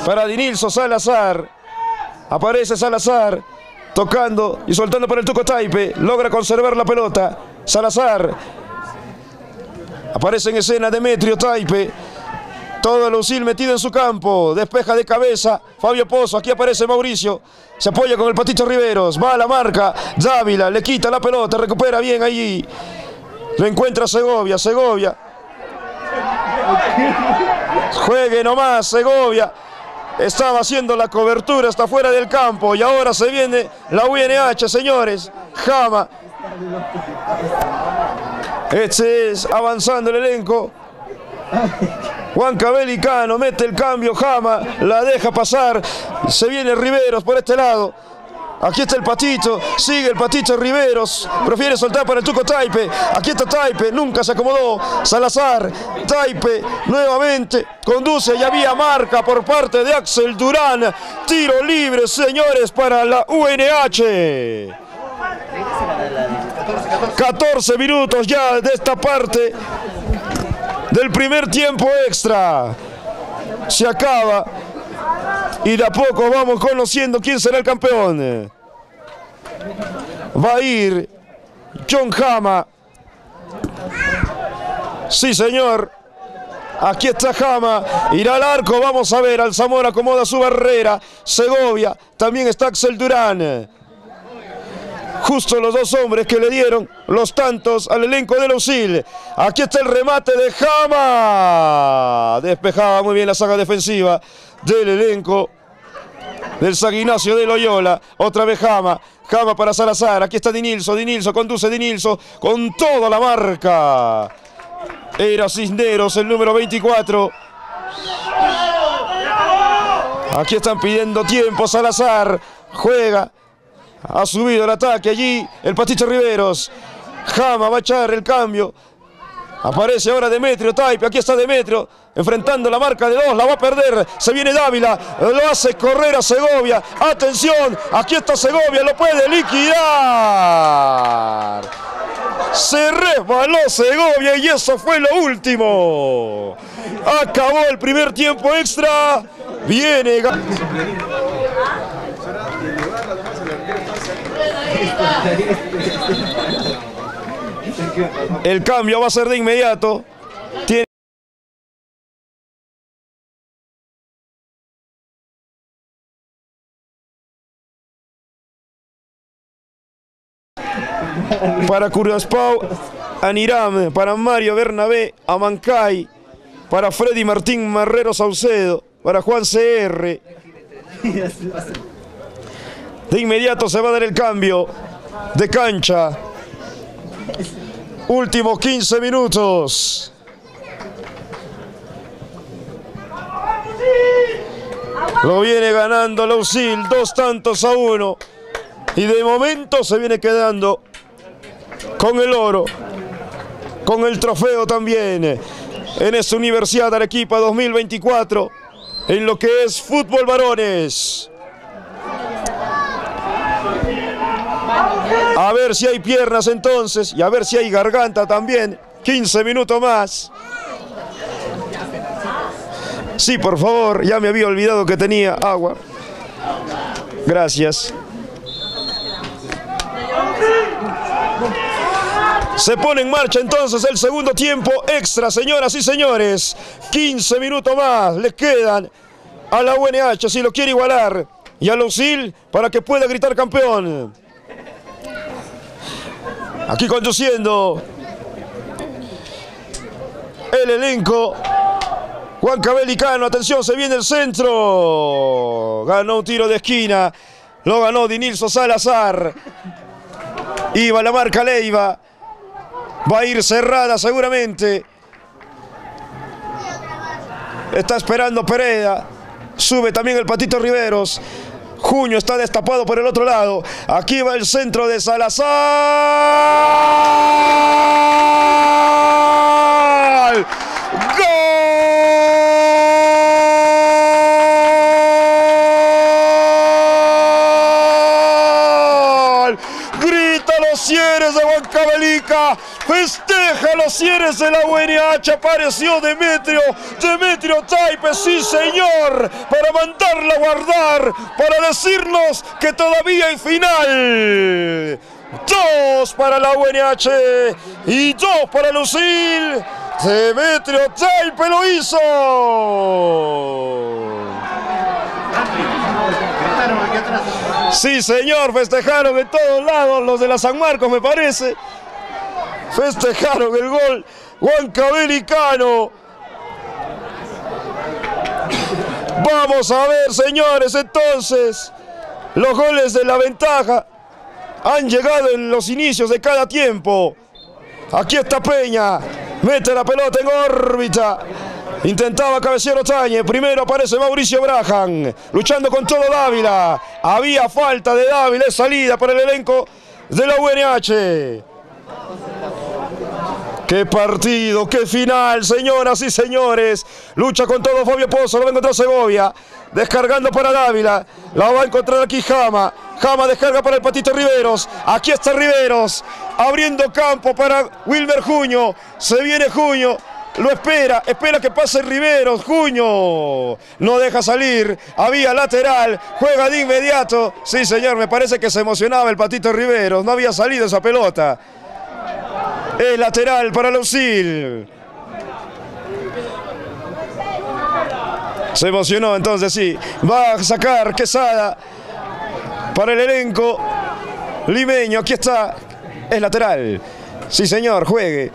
para Dinilso Salazar. Aparece Salazar tocando y soltando para el Tuco Taipe. Logra conservar la pelota. Salazar. Aparece en escena Demetrio Taipe. Todo el Lucil metido en su campo. Despeja de cabeza Fabio Pozo. Aquí aparece Mauricio. Se apoya con el Patito Riveros. Va a la marca. Dávila le quita la pelota. Recupera bien allí. Lo encuentra Segovia. Segovia. Juegue nomás Segovia. Estaba haciendo la cobertura hasta fuera del campo. Y ahora se viene la U N H, señores. Hama. Este es avanzando el elenco huancavelicano, mete el cambio Hama, la deja pasar, se viene Riveros por este lado, aquí está el Patito, sigue el Patito Riveros, prefiere soltar para el Tuco Taipe, aquí está Taipe, nunca se acomodó, Salazar, Taipe, nuevamente, conduce y había marca por parte de Axel Durán, tiro libre señores para la U N H. catorce minutos ya de esta parte del primer tiempo extra. Se acaba y de a poco vamos conociendo quién será el campeón. Va a ir John Hama. Sí señor, aquí está Hama, irá al arco, vamos a ver, Alzamora acomoda su barrera, Segovia, también está Axel Durán. Justo los dos hombres que le dieron los tantos al elenco del Auxil. Aquí está el remate de Hama. Despejaba muy bien la saga defensiva del elenco del San Ignacio de Loyola. Otra vez Hama. Hama para Salazar. Aquí está Dinilso. Dinilso conduce. Dinilso con toda la marca. Era Cisneros el número veinticuatro. Aquí están pidiendo tiempo. Salazar juega. Ha subido el ataque allí el Patito Riveros. Hama va a echar el cambio. Aparece ahora Demetrio Taipe. Aquí está Demetrio enfrentando la marca de dos. La va a perder. Se viene Dávila. Lo hace correr a Segovia. Atención. Aquí está Segovia. Lo puede liquidar. Se resbaló Segovia y eso fue lo último. Acabó el primer tiempo extra. Viene. El cambio va a ser de inmediato. Tiene para Curaspau Aniram, para Mario Bernabé Amancay, para Freddy Martín Marrero Saucedo, para Juan C R. De inmediato se va a dar el cambio de cancha. Últimos quince minutos. Lo viene ganando el Auxil, dos tantos a uno. Y de momento se viene quedando con el oro, con el trofeo también. En esta Universidad de Arequipa dos mil veinticuatro, en lo que es fútbol varones. A ver si hay piernas entonces y a ver si hay garganta también. quince minutos más. Sí, por favor, ya me había olvidado que tenía agua. Gracias. Se pone en marcha entonces el segundo tiempo extra, señoras y señores. quince minutos más les quedan a la U N H si lo quiere igualar. Y al Auxil para que pueda gritar campeón. Aquí conduciendo el elenco huancavelicano. Atención, se viene el centro. Ganó un tiro de esquina. Lo ganó Dinilso Salazar. Iba la marca Leiva. Va a ir cerrada seguramente. Está esperando Pereda. Sube también el Patito Riveros. Juño está destapado por el otro lado. Aquí va el centro de Salazar. ¡Gol! Huancavelica. Festeja los cierres de la U N H. Apareció Demetrio. Demetrio Taipe, sí señor. Para mandarla a guardar. Para decirnos que todavía hay final. Dos para la U N H y dos para Lucil. Demetrio Taipe lo hizo. Sí, señor, festejaron de todos lados los de la San Marcos, me parece. Festejaron el gol huancabelicano. Vamos a ver, señores, entonces, los goles de la ventaja. Han llegado en los inicios de cada tiempo. Aquí está Peña. Mete la pelota en órbita. Intentaba cabecear Otañe. Primero aparece Mauricio Brahan. Luchando con todo Dávila. Había falta de Dávila. Es salida para el elenco de la U N H. ¡Qué partido! ¡Qué final, señoras y señores! Lucha con todo Fabio Pozo. Lo va a encontrar Segovia. Descargando para Dávila. La va a encontrar aquí Hama. Hama descarga para el Patito Riveros. Aquí está Riveros. Abriendo campo para Wilmer Juño. Se viene Juño. Lo espera. Espera que pase Riveros. Juño. No deja salir. Había lateral. Juega de inmediato. Sí, señor. Me parece que se emocionaba el Patito Riveros. No había salido esa pelota. Es lateral para Lucil. Se emocionó entonces, sí. Va a sacar Quesada. Para el elenco limeño, aquí está, es lateral. Sí señor, juegue.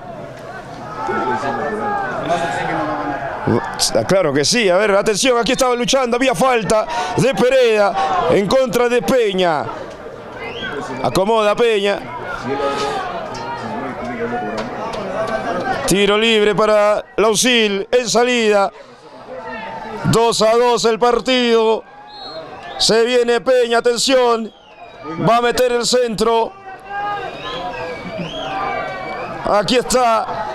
Claro que sí, a ver, atención, aquí estaba luchando, había falta de Pereda en contra de Peña. Acomoda Peña. Tiro libre para Lausil, en salida. dos a dos el partido. Se viene Peña, atención, va a meter el centro. Aquí está,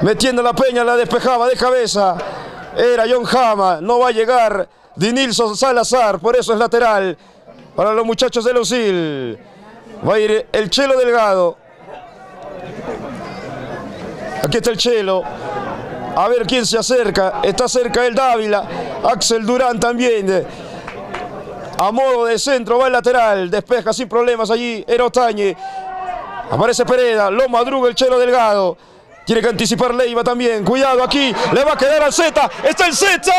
metiendo la Peña, la despejaba de cabeza. Era John Hama, no va a llegar Dinilso Salazar, por eso es lateral para los muchachos de Lucil. Va a ir el Chelo Delgado. Aquí está el Chelo. A ver quién se acerca. Está cerca el Dávila. Axel Durán también. A modo de centro, va el lateral, despeja sin problemas allí, era Otañe. Aparece Pereda, lo madruga el Chelo Delgado. Tiene que anticipar Leiva también, cuidado aquí, le va a quedar al Zeta, está el Zeta.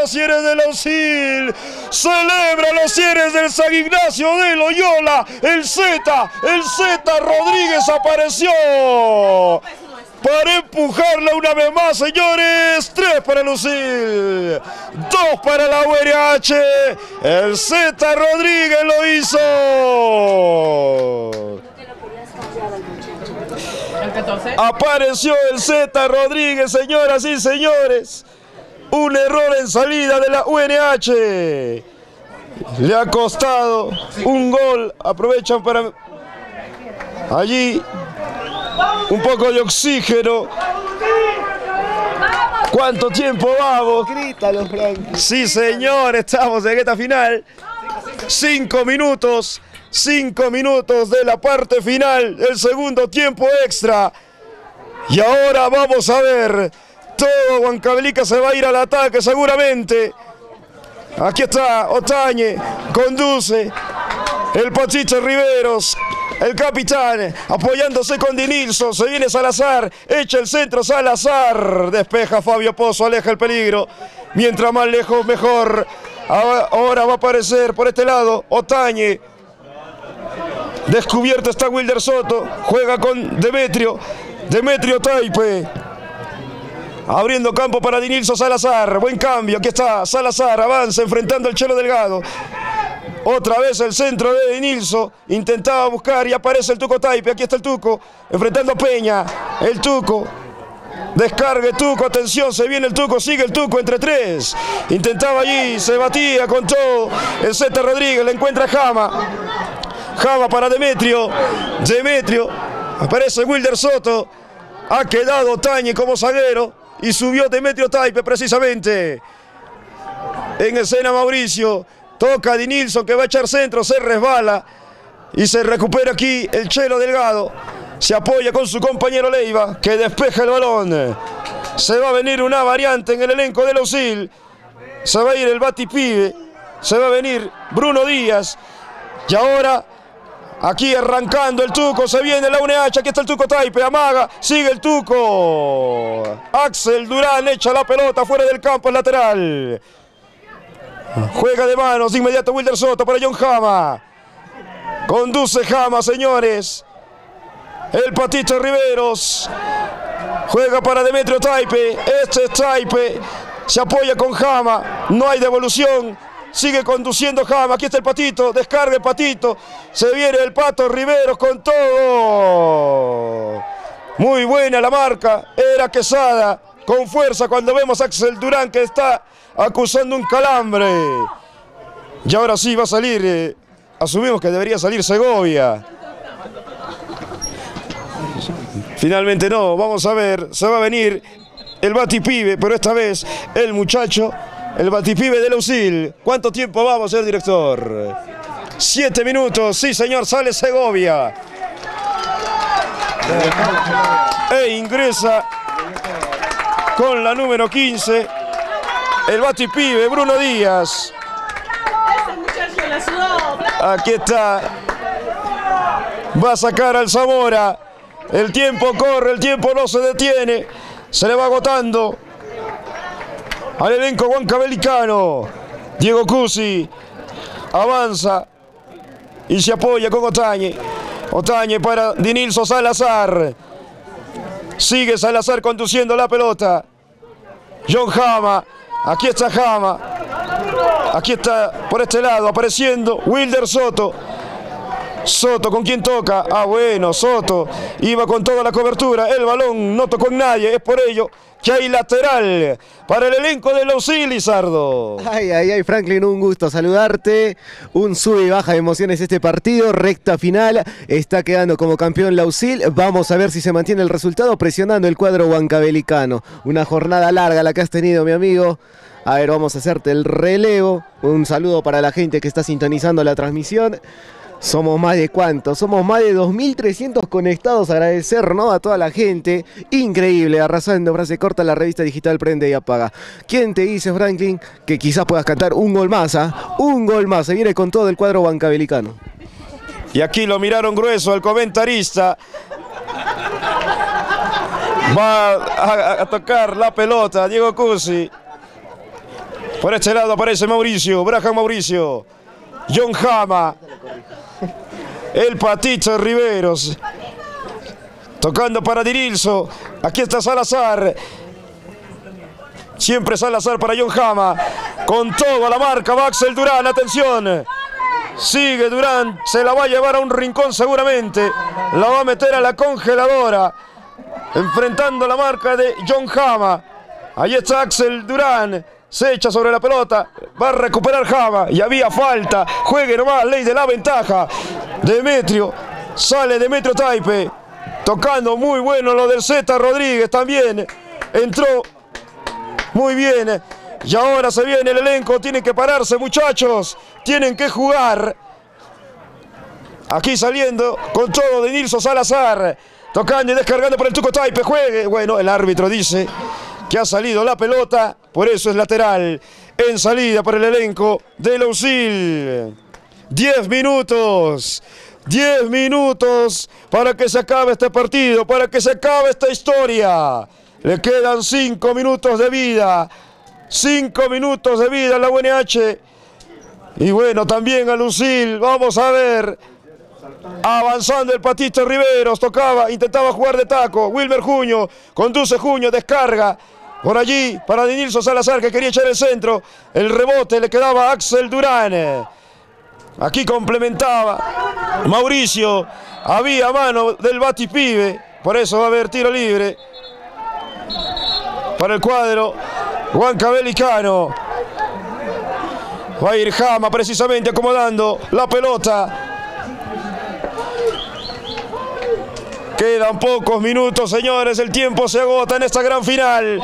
Los cierres del Auxil, celebra los cierres del San Ignacio de Loyola, el Zeta, el Zeta Rodríguez apareció para empujarla una vez más, señores. Tres para Lucil, dos para la U R H, el Zeta Rodríguez lo hizo. Apareció el Zeta Rodríguez, señoras y señores. Un error en salida de la U N H. Le ha costado un gol. Aprovechan para allí un poco de oxígeno. ¿Cuánto tiempo vamos? Grítalo, Frank. Sí, señor. Estamos en esta final. Cinco minutos. Cinco minutos de la parte final. El segundo tiempo extra. Y ahora vamos a ver. Todo Huancavelica se va a ir al ataque seguramente. Aquí está Otañe, conduce el Patito Riveros, el capitán, apoyándose con Dinilso. Se viene Salazar, echa el centro Salazar, despeja Fabio Pozo, aleja el peligro. Mientras más lejos mejor. Ahora va a aparecer por este lado Otañe. Descubierto está Wilder Soto, juega con Demetrio, Demetrio Taipe. Abriendo campo para Dinilso Salazar. Buen cambio. Aquí está Salazar. Avanza enfrentando al Chelo Delgado. Otra vez el centro de Dinilso. Intentaba buscar y aparece el Tuco Taipe. Aquí está el Tuco. Enfrentando a Peña. El Tuco. Descargue Tuco. Atención. Se viene el Tuco. Sigue el Tuco entre tres. Intentaba allí. Se batía con todo. El Zeta Rodríguez. Le encuentra Hama. Hama para Demetrio. Demetrio. Aparece Wilder Soto. Ha quedado Otañe como zaguero. y subió Demetrio Taipe precisamente. En escena Mauricio, toca a Dinilso que va a echar centro, se resbala y se recupera aquí el Chelo Delgado. Se apoya con su compañero Leiva que despeja el balón. Se va a venir una variante en el elenco del Ausil. Se va a ir el Batipibe, se va a venir Bruno Díaz. Y ahora, aquí arrancando el Tuco, se viene la U N H, aquí está el Tuco Taipe, amaga, sigue el Tuco. Axel Durán echa la pelota fuera del campo, el lateral. Juega de manos, de inmediato Wilder Soto para John Hama. Conduce Hama, señores. El Patito Riveros. Juega para Demetrio Taipe, este es Taipe. Se apoya con Hama, no hay devolución. Sigue conduciendo Hama, aquí está el Patito, descarga el Patito. Se viene el Pato Riveros con todo. Muy buena la marca, era Quesada. Con fuerza cuando vemos a Axel Durán que está acusando un calambre. Y ahora sí va a salir, eh, asumimos que debería salir Segovia. Finalmente no, vamos a ver, se va a venir el Batipibe, pero esta vez el muchacho, el Batipibe del Ausil. ¿Cuánto tiempo vamos, señor director? Siete minutos, sí señor, sale Segovia. E ingresa con la número quince, el Batipibe, Bruno Díaz. Aquí está, va a sacar al Zamora. El tiempo corre, el tiempo no se detiene, se le va agotando al elenco huancabelicano. Diego Cusi avanza y se apoya con Otañe. Otañe para Dinilso Salazar. Sigue Salazar conduciendo la pelota. John Hama, aquí está Hama, aquí está por este lado apareciendo Wilder Soto. Soto, ¿con quién toca? Ah, bueno, Soto iba con toda la cobertura, el balón no tocó en nadie, es por ello que hay lateral para el elenco del Ausil, Lizardo. Ay, ay, ay, Franklin, un gusto saludarte, un sube y baja de emociones este partido, recta final, está quedando como campeón el Ausil, vamos a ver si se mantiene el resultado presionando el cuadro huancabelicano, una jornada larga la que has tenido, mi amigo. A ver, vamos a hacerte el relevo, un saludo para la gente que está sintonizando la transmisión. Somos más de cuántos, somos más de dos mil trescientos conectados, agradecer, ¿no?, a toda la gente, increíble, arrasando frase corta, la revista digital prende y apaga. ¿Quién te dice, Franklin, que quizás puedas cantar un gol más, ¿ah? Un gol más, se viene con todo el cuadro huancabelicano. Y aquí lo miraron grueso al comentarista, va a, a tocar la pelota Diego Cusi, por este lado aparece Mauricio, Brahan Mauricio, John Hama, el Patito Riveros, tocando para Dinilso, aquí está Salazar, siempre Salazar para John Hama, con toda la marca va Axel Durán, atención, sigue Durán, se la va a llevar a un rincón seguramente, la va a meter a la congeladora, enfrentando la marca de John Hama, ahí está Axel Durán. Se echa sobre la pelota, va a recuperar Hama, y había falta, juegue nomás, ley de la ventaja. Demetrio, sale Demetrio Taipe, tocando muy bueno lo del Zeta Rodríguez también, entró muy bien, y ahora se viene el elenco, tienen que pararse muchachos, tienen que jugar. Aquí saliendo con todo de Dinilso Salazar, tocando y descargando por el Tuco Taipe, juegue, bueno, el árbitro dice que ha salido la pelota, por eso es lateral, en salida para el elenco del Ausil. Diez minutos, diez minutos para que se acabe este partido, para que se acabe esta historia. Le quedan cinco minutos de vida, cinco minutos de vida a la U N H. Y bueno, también al Ausil, vamos a ver. Avanzando el Patito Riveros, tocaba, intentaba jugar de taco, Wilmer Juño, conduce Juño, descarga. Por allí, para Dinilso Salazar, que quería echar el centro, el rebote le quedaba a Axel Durán. Aquí complementaba Mauricio, había mano del Batipibe, por eso va a haber tiro libre para el cuadro huancabelicano. Va a ir Hama precisamente acomodando la pelota. Quedan pocos minutos, señores. El tiempo se agota en esta gran final.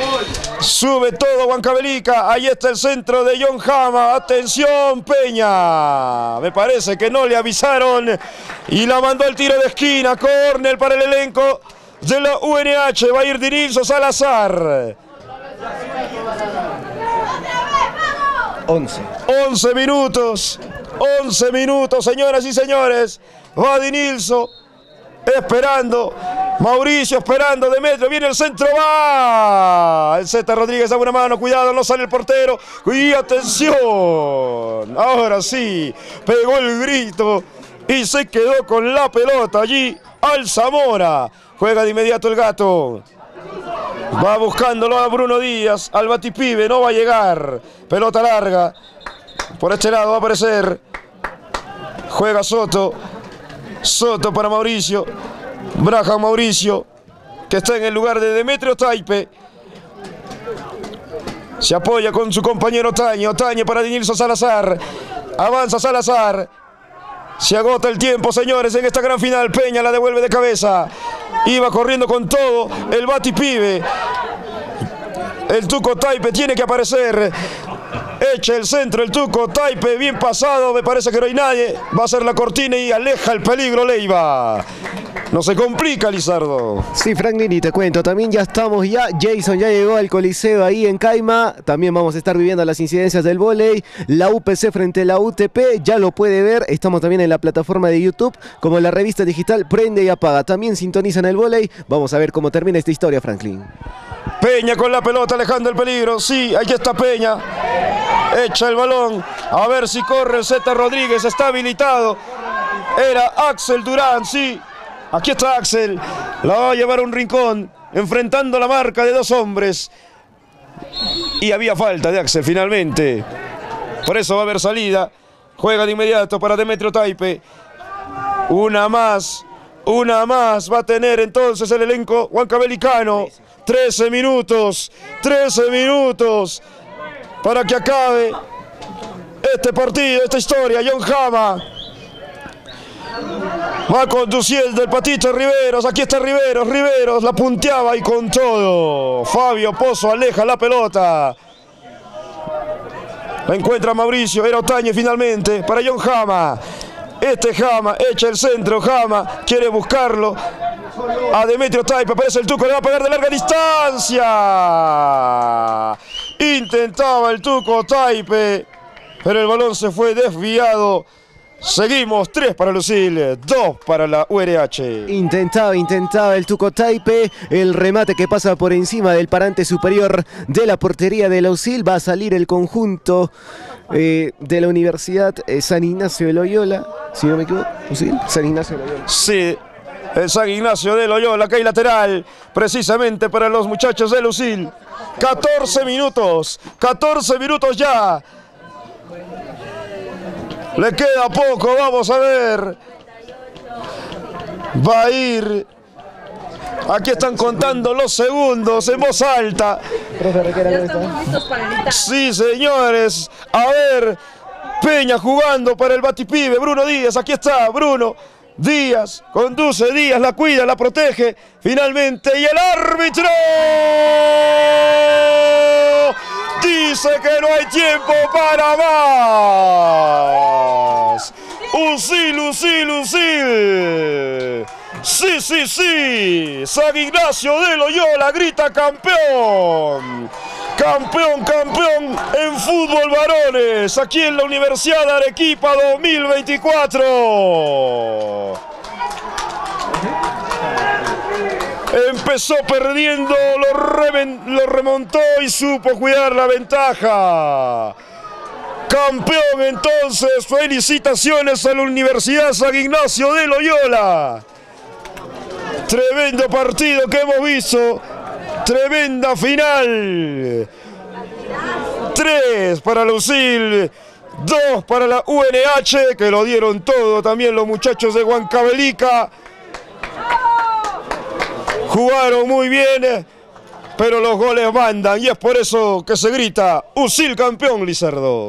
Sube todo Huancavelica. Ahí está el centro de John Hama. Atención, Peña. Me parece que no le avisaron. Y la mandó al tiro de esquina. Córner para el elenco de la U N H. Va a ir Dinilso Salazar. once. once minutos. once minutos, señoras y señores. Va Dinilso esperando, Mauricio esperando, Demetrio, viene el centro, va, el Zeta Rodríguez da una mano, cuidado, no sale el portero, y atención, ahora sí, pegó el grito y se quedó con la pelota allí, Alzamora, juega de inmediato el gato, va buscándolo a Bruno Díaz, al batipibe, no va a llegar, pelota larga, por este lado va a aparecer, juega Soto, Soto para Mauricio, Brahan Mauricio, que está en el lugar de Demetrio Taipe. Se apoya con su compañero Otañe, Otañe para Dinilso Salazar. Avanza Salazar. Se agota el tiempo, señores, en esta gran final. Peña la devuelve de cabeza. Iba corriendo con todo el batipibe. El Tuco Taipe tiene que aparecer. Echa el centro, el Tuco Taipe, bien pasado, me parece que no hay nadie. Va a ser la cortina y aleja el peligro Leiva. No se complica, Lizardo. Sí, Franklin, y te cuento, también ya estamos ya, Jason ya llegó al Coliseo ahí en Caima, también vamos a estar viviendo las incidencias del vóley, la U P C frente a la U T P, ya lo puede ver, estamos también en la plataforma de YouTube, como la revista digital Prende y Apaga, también sintonizan el vóley, vamos a ver cómo termina esta historia, Franklin. Peña con la pelota, alejando el peligro, sí, aquí está Peña, echa el balón, a ver si corre el Zeta Rodríguez, está habilitado, era Axel Durán, sí, aquí está Axel, la va a llevar a un rincón, enfrentando la marca de dos hombres, y había falta de Axel finalmente, por eso va a haber salida, juega de inmediato para Demetrio Taipe, una más, una más va a tener entonces el elenco huancabelicano, trece minutos, trece minutos para que acabe este partido, esta historia. John Hama va conduciendo el Patito Riveros, aquí está Riveros, Riveros la punteaba y con todo. Fabio Pozo aleja la pelota. La encuentra Mauricio, era Otañe finalmente para John Hama. Este Hama echa el centro, Hama quiere buscarlo a Demetrio Taipe, aparece el Tuco, le va a pegar de larga distancia. Intentaba el Tuco Taipe, pero el balón se fue desviado. Seguimos, tres para Lucille, dos para la U R H. Intentaba, intentaba el Tuco Taipe, el remate que pasa por encima del parante superior de la portería de Lucille. Va a salir el conjunto eh, de la Universidad eh, San Ignacio de Loyola, si no me equivoco, Lucille, San Ignacio de Loyola. Sí, el San Ignacio de Loyola, que hay lateral, precisamente para los muchachos de Lucille. catorce minutos, catorce minutos ya. Le queda poco, vamos a ver. Va a ir. Aquí están contando los segundos en voz alta. Sí, señores. A ver, Peña jugando para el batipibe. Bruno Díaz, aquí está Bruno Díaz. Conduce Díaz, la cuida, la protege. Finalmente, y el árbitro dice que no hay tiempo para más. Lucille, Lucille, Lucille. Sí, sí, sí. San Ignacio de Loyola grita campeón. Campeón, campeón en fútbol varones. Aquí en la Universidad de Arequipa dos mil veinticuatro. Empezó perdiendo, lo, reven, lo remontó y supo cuidar la ventaja. Campeón entonces, felicitaciones a la Universidad San Ignacio de Loyola. Tremendo partido que hemos visto, tremenda final. Tres para Lucille, dos para la U N H, que lo dieron todo también los muchachos de Huancavelica. Jugaron muy bien, pero los goles mandan y es por eso que se grita Usil campeón, Lizardo.